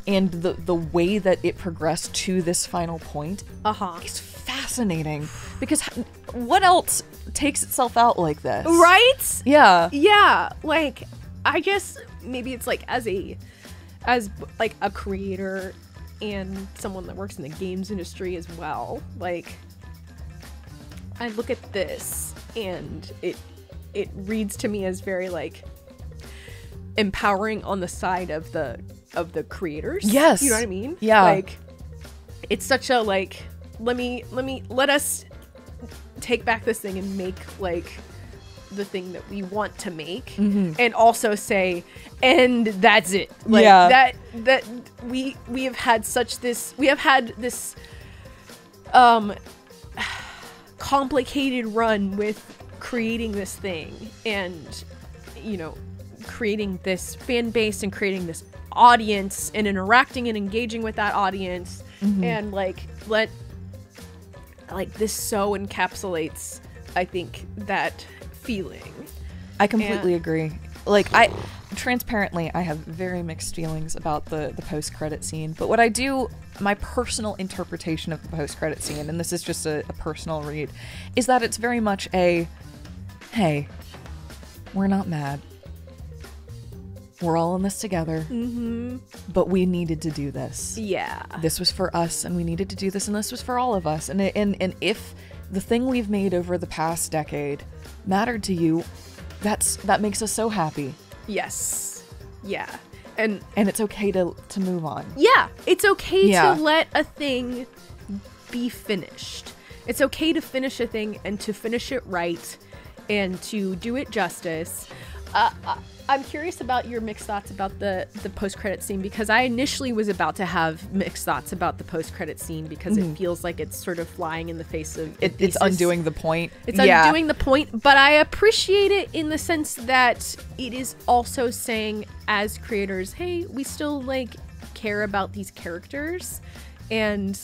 and the way that it progressed to this final point is fascinating, because what else takes itself out like this? Right? Yeah. Yeah, like, I guess maybe it's like as a creator and someone that works in the games industry as well, like, I look at this and it reads to me as very, like, empowering on the side of the creators. Yes, you know what I mean. Yeah, like, it's such a, like, let us take back this thing and make, like, the thing that we want to make, and also say, and that's it. Like, that we have had this complicated run with creating this thing, and, you know, creating this fan base and creating this audience and interacting and engaging with that audience, and, like, this so encapsulates, I think, that feeling. I completely agree. Like, I have very mixed feelings about the post-credit scene, but what I do, my personal interpretation of the post-credit scene, and this is just a personal read, is that it's very much a, hey, we're not mad. We're all in this together, but we needed to do this. Yeah. This was for us, and we needed to do this, and this was for all of us. And if the thing we've made over the past decade mattered to you, that makes us so happy. Yes. Yeah. And it's okay to move on. Yeah. It's okay to let a thing be finished. It's okay to finish a thing and to finish it right and to do it justice. I'm curious about your mixed thoughts about the post-credit scene, because I initially was about to have mixed thoughts about the post-credit scene, because it feels like it's sort of flying in the face of it's undoing the point. It's undoing the point, but I appreciate it in the sense that it is also saying, as creators, hey, we still, like, care about these characters, and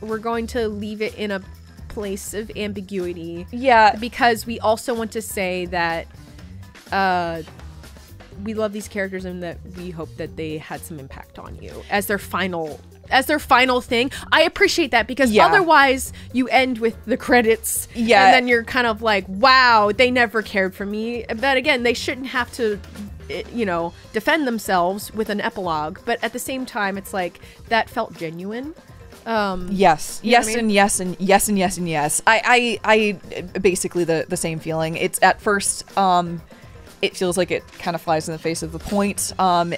we're going to leave it in a place of ambiguity. Yeah, because we also want to say that we love these characters, and that we hope that they had some impact on you as their final thing. I appreciate that, because otherwise you end with the credits, and then you're kind of like, wow, they never cared for me. But again, they shouldn't have to, you know, defend themselves with an epilogue. But at the same time, it's like, that felt genuine. Yes. I basically the same feeling. It's at first, it feels like it kind of flies in the face of the point.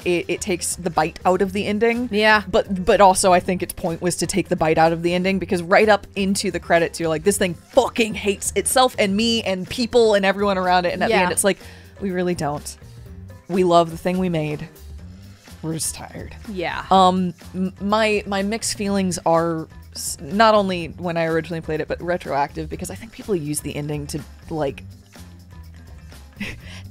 It takes the bite out of the ending. Yeah. But also, I think its point was to take the bite out of the ending, because right up into the credits, you're like, this thing fucking hates itself and me and people and everyone around it. And at the end, it's like, we really don't. We love the thing we made. We're just tired. Yeah. My mixed feelings are not only when I originally played it, but retroactive, because I think people use the ending to, like,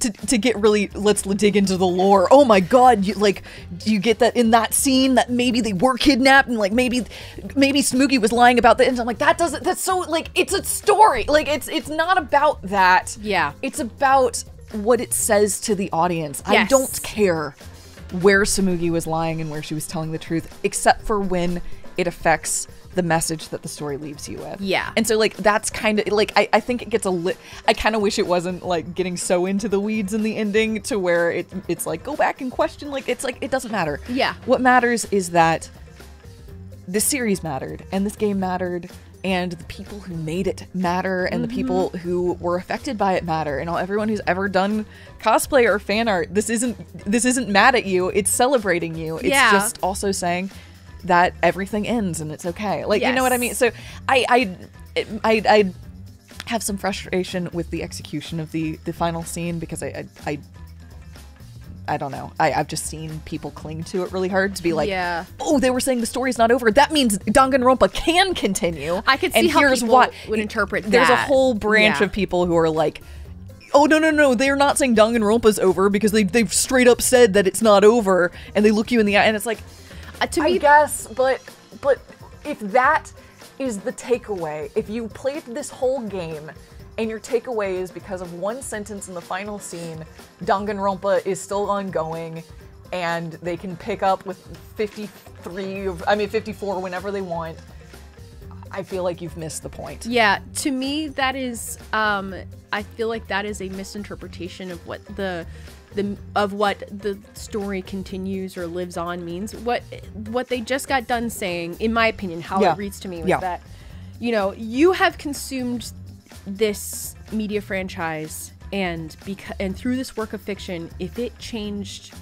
to get really, let's dig into the lore. Oh my god, you get that in that scene that maybe they were kidnapped, and, like, maybe Tsumugi was lying about that, and I'm like, that's so, like, it's a story. Like, it's not about that. Yeah. It's about what it says to the audience. Yes. I don't care where Tsumugi was lying and where she was telling the truth, except for when it affects the message that the story leaves you with. Yeah. And so, like, that's kind of, like, I think it gets I kind of wish it wasn't, like, getting so into the weeds in the ending to where it's like, go back and question, like, it's like, it doesn't matter. Yeah. What matters is that this series mattered, and this game mattered, and the people who made it matter, and the people who were affected by it matter, and all everyone who's ever done cosplay or fan art. This isn't mad at you. It's celebrating you. It's just also saying that everything ends and it's okay. Like, you know what I mean? So I have some frustration with the execution of the final scene, because I don't know. I've just seen people cling to it really hard to be like, oh, they were saying the story's not over. That means Danganronpa can continue. I could see how people would interpret that. There's a whole branch of people who are like, oh, no, no, no, they're not saying Danganronpa's over, because they've straight up said that it's not over, and they look you in the eye, and it's like, to me, I guess, but if that is the takeaway, if you played this whole game and your takeaway is because of one sentence in the final scene, Danganronpa is still ongoing, and they can pick up with 54 whenever they want, I feel like you've missed the point. Yeah, to me, that is, I feel like that is a misinterpretation of what the story continues or lives on means. What they just got done saying, in my opinion, how it reads to me was that, you know, you have consumed this media franchise, and through this work of fiction, if it changed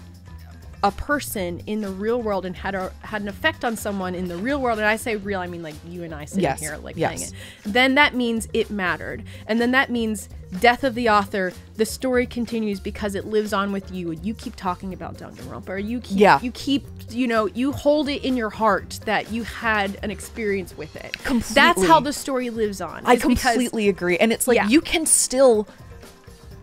a person in the real world and had an effect on someone in the real world, and I say real, I mean like you and I sitting here like playing it, then that means it mattered. And then that means death of the author, the story continues because it lives on with you, and you keep talking about Danganronpa, or you keep, you know, you hold it in your heart that you had an experience with it. Completely. That's how the story lives on. I completely agree. And it's like, you can still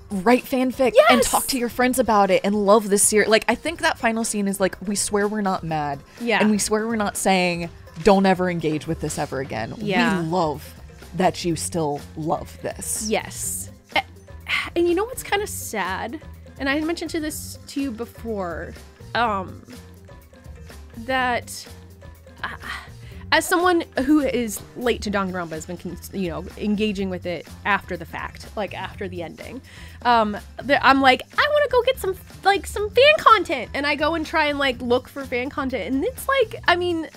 write fanfic and talk to your friends about it and love this series. Like, I think that final scene is like, we swear we're not mad. Yeah. And we swear we're not saying, don't ever engage with this ever again. Yeah. We love that you still love this. Yes. And you know what's kind of sad? And I mentioned to you before, that as someone who is late to Danganronpa, has been, you know, engaging with it after the fact, like after the ending, I'm like, I want to go get some fan content, and I go and try and like look for fan content, and it's like, I mean,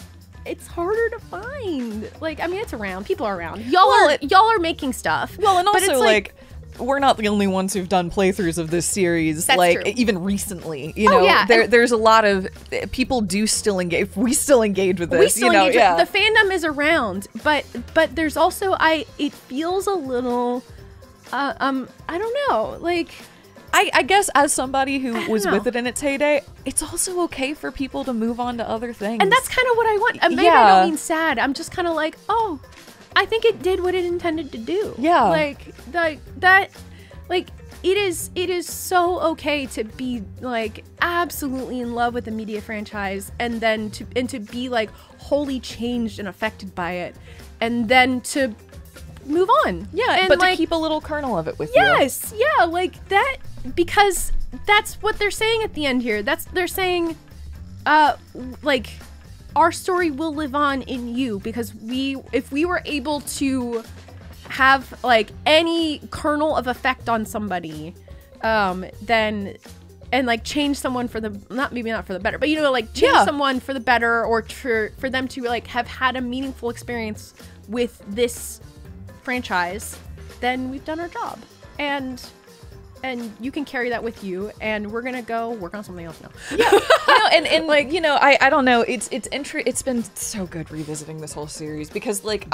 it's harder to find. Like, I mean, it's around. People are around. Y'all are making stuff. Well, and also like, we're not the only ones who've done playthroughs of this series. That's like true. Even recently, you know, there's a lot of people do still engage. We still engage with this. The fandom is around, but there's also it feels a little, I don't know, like. I guess as somebody who was with it in its heyday, it's also okay for people to move on to other things. And that's kind of what I want. Maybe I don't mean sad. I'm just kind of like, oh, I think it did what it intended to do. Yeah. Like that, like, it is so okay to be like absolutely in love with a media franchise, and then to be like wholly changed and affected by it, and then to move on. Yeah, and but like, to keep a little kernel of it with you. Yes, yeah, like that, because that's what they're saying at the end here. They're saying, like, our story will live on in you, because if we were able to have like any kernel of effect on somebody, then and like change someone for the maybe not for the better, but you know, like change someone for the better, or for them to like have had a meaningful experience with this franchise, then we've done our job, and you can carry that with you, and we're gonna go work on something else now. Yeah. and like, you know, I don't know, it's been so good revisiting this whole series, because like,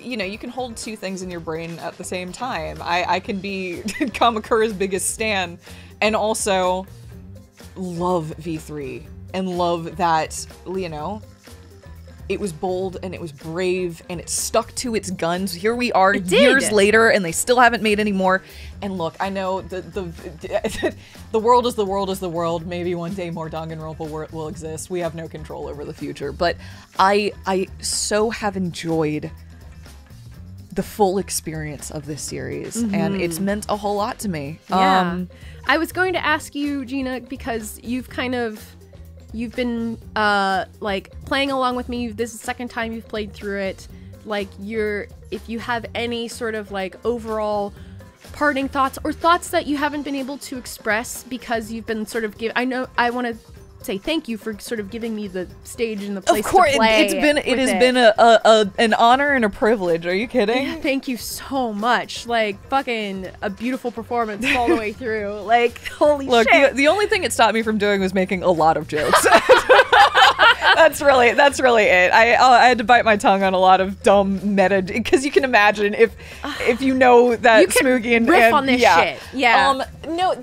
you know, you can hold two things in your brain at the same time. I can be Kamakura's biggest stan and also love V3 and love that, you know, it was bold and it was brave and it stuck to its guns. Here we are years later and they still haven't made any more. And look, I know the world is the world is the world. Maybe one day more Danganronpa will exist. We have no control over the future. But I so have enjoyed the full experience of this series, and it's meant a whole lot to me. Yeah. I was going to ask you, Gina, because you've kind of... You've been like playing along with me. This is the second time you've played through it. Like, if you have any sort of like overall parting thoughts, or thoughts that you haven't been able to express because you've been sort of I know I want to say thank you for sort of giving me the stage and the place to play. Of course, it has been an honor and a privilege. Are you kidding? Yeah, thank you so much. Like, fucking a beautiful performance all the way through. Like, holy shit. The only thing it stopped me from doing was making a lot of jokes. That's really it. I had to bite my tongue on a lot of dumb meta, because you can imagine if you know that you Tsumugi and riff on this shit. Yeah.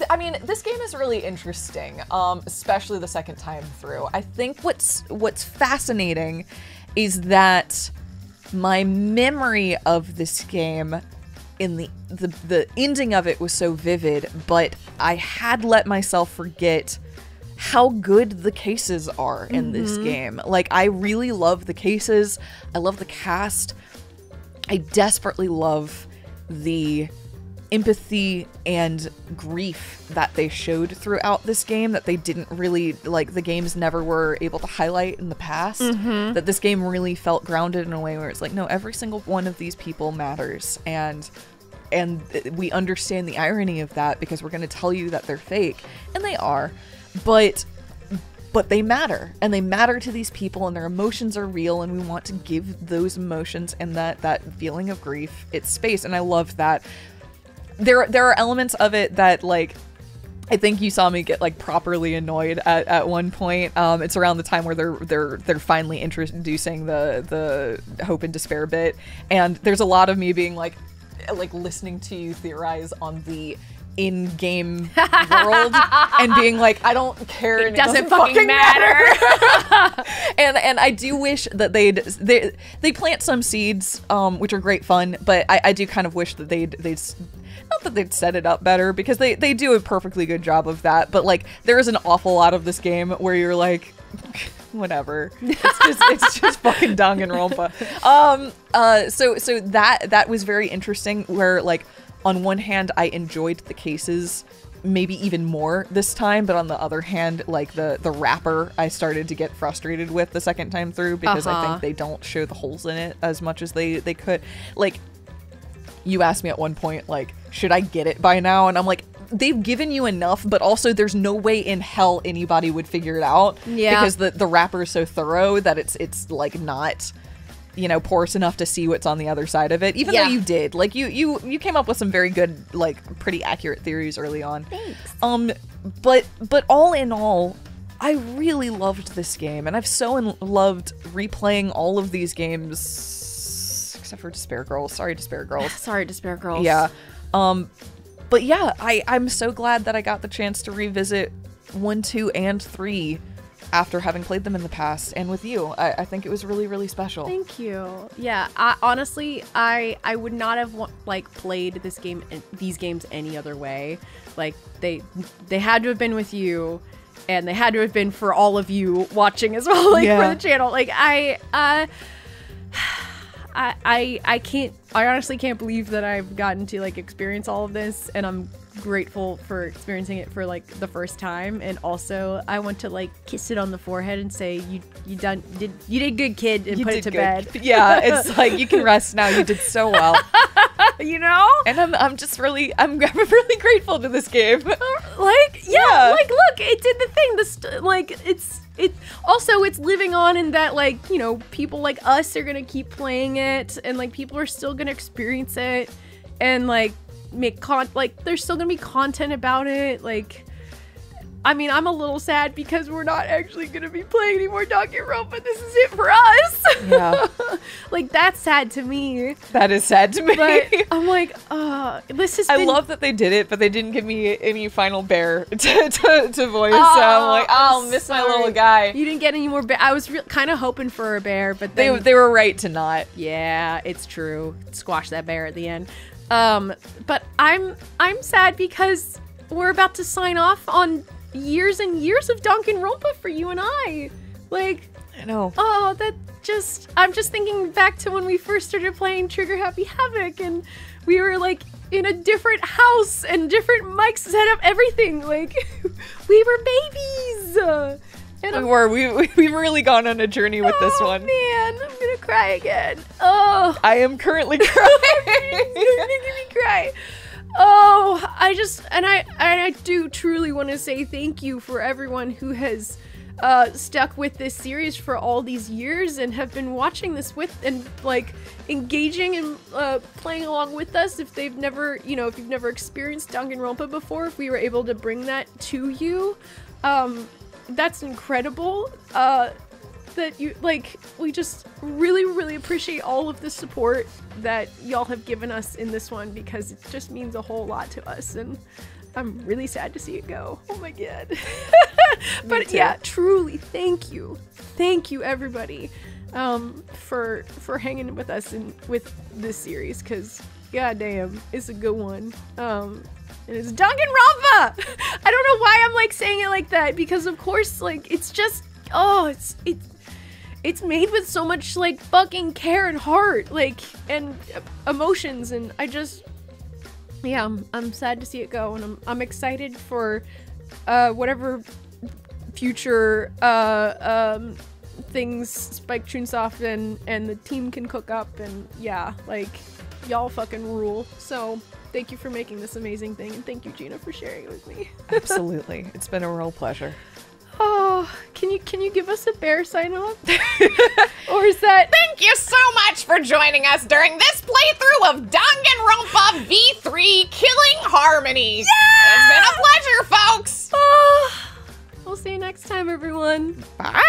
I mean, this game is really interesting, especially the second time through. I think what's fascinating is that my memory of this game in the ending of it was so vivid, but I had let myself forget how good the cases are in this game. Like, I really love the cases. I love the cast. I desperately love the empathy and grief that they showed throughout this game, that they didn't really, like, the games never were able to highlight in the past. That this game really felt grounded in a way where it's like, no, every single one of these people matters, and we understand the irony of that, because we're going to tell you that they're fake, and they are. But they matter, and they matter to these people, and their emotions are real, and we want to give those emotions and that feeling of grief its space. And I love that. There are elements of it that, like, I think you saw me get, like, properly annoyed at one point. It's around the time where they're finally introducing the hope and despair bit, and there's a lot of me being like listening to you theorize on the in-game world and being like, I don't care, and it doesn't fucking matter. and I do wish that they plant some seeds, which are great fun, but I do kind of wish that they'd not that they'd set it up better, because they do a perfectly good job of that, but, like, there is an awful lot of this game where you're like, whatever, it's just fucking Danganronpa. So that was very interesting, where, like, on one hand, I enjoyed the cases maybe even more this time, but on the other hand, like, the wrapper I started to get frustrated with the second time through, because I think they don't show the holes in it as much as they could. Like, you asked me at one point, like, should I get it by now? And I'm like, they've given you enough, but also there's no way in hell anybody would figure it out. Yeah. Because the wrapper is so thorough that it's like, not, you know, porous enough to see what's on the other side of it. Even though you did, like, you came up with some very good, like, pretty accurate theories early on. Thanks. But all in all, I really loved this game, and I've so loved replaying all of these games except for Despair Girls. Sorry, Despair Girls. Sorry, Despair Girls. Yeah. But yeah, I'm so glad that I got the chance to revisit 1, 2, and 3. After having played them in the past, and with you, I think it was really, really special. Thank you. Yeah, honestly, I would not have played this game, these games, any other way. Like, they had to have been with you, and they had to have been for all of you watching as well, like, for the channel. Like, I can't. I honestly can't believe that I've gotten to, like, experience all of this, and I'm grateful for experiencing it for, like, the first time. And also, I want to, like, kiss it on the forehead and say, you did good, kid, and you put it to bed. Yeah, it's like, you can rest now. You did so well. You know. And I'm just really, I'm really grateful to this game. Like, yeah, like, look, it did the thing. It's living on in that, like, you know, people like us are gonna keep playing it, and, like, people are still gonna experience it, and, like, there's still gonna be content about it. Like, I mean, I'm a little sad because we're not actually gonna be playing any more Danganronpa, but this is it for us. Yeah. Like, that's sad to me. That is sad to me. But I'm like, this is. I love that they did it, but they didn't give me any final bear to voice. So I'm like, I'll miss my little guy. You didn't get any more bear. I was kind of hoping for a bear, but then they were right to not. Yeah, it's true. Squash that bear at the end. But I'm sad because we're about to sign off on years and years of Danganronpa for you and I. Like, I know. Oh, that just, I'm just thinking back to when we first started playing Trigger Happy Havoc, and we were, like, in a different house and different mics set up, everything. Like, we were babies. We've really gone on a journey with this one. Oh, man, I'm gonna cry again. Oh, I am currently crying. You're making me cry. Oh, I just, and I do truly want to say thank you for everyone who has stuck with this series for all these years and have been watching this with and like engaging and playing along with us. If they've never, you know, if you've never experienced Danganronpa before, if we were able to bring that to you, that's incredible. That you like, we just really appreciate all of the support that y'all have given us in this one, because it just means a whole lot to us, and I'm really sad to see it go. Oh my god. But yeah, truly, thank you. Thank you everybody for hanging with us and with this series, because goddamn, it's a good one. And it's Danganronpa! I don't know why I'm like saying it like that, because of course, like, it's just, oh, it's made with so much like fucking care and heart, like, and emotions, and I just, yeah, I'm sad to see it go, and I'm excited for whatever future things Spike Chunsoft and the team can cook up, and yeah, like, y'all fucking rule. So thank you for making this amazing thing, and thank you, Gina, for sharing it with me. Absolutely, it's been a real pleasure. Oh, can you give us a bear sign off? Or is that... Thank you so much for joining us during this playthrough of Danganronpa V3 Killing Harmony. Yeah! It's been a pleasure, folks. Oh, we'll see you next time, everyone. Bye.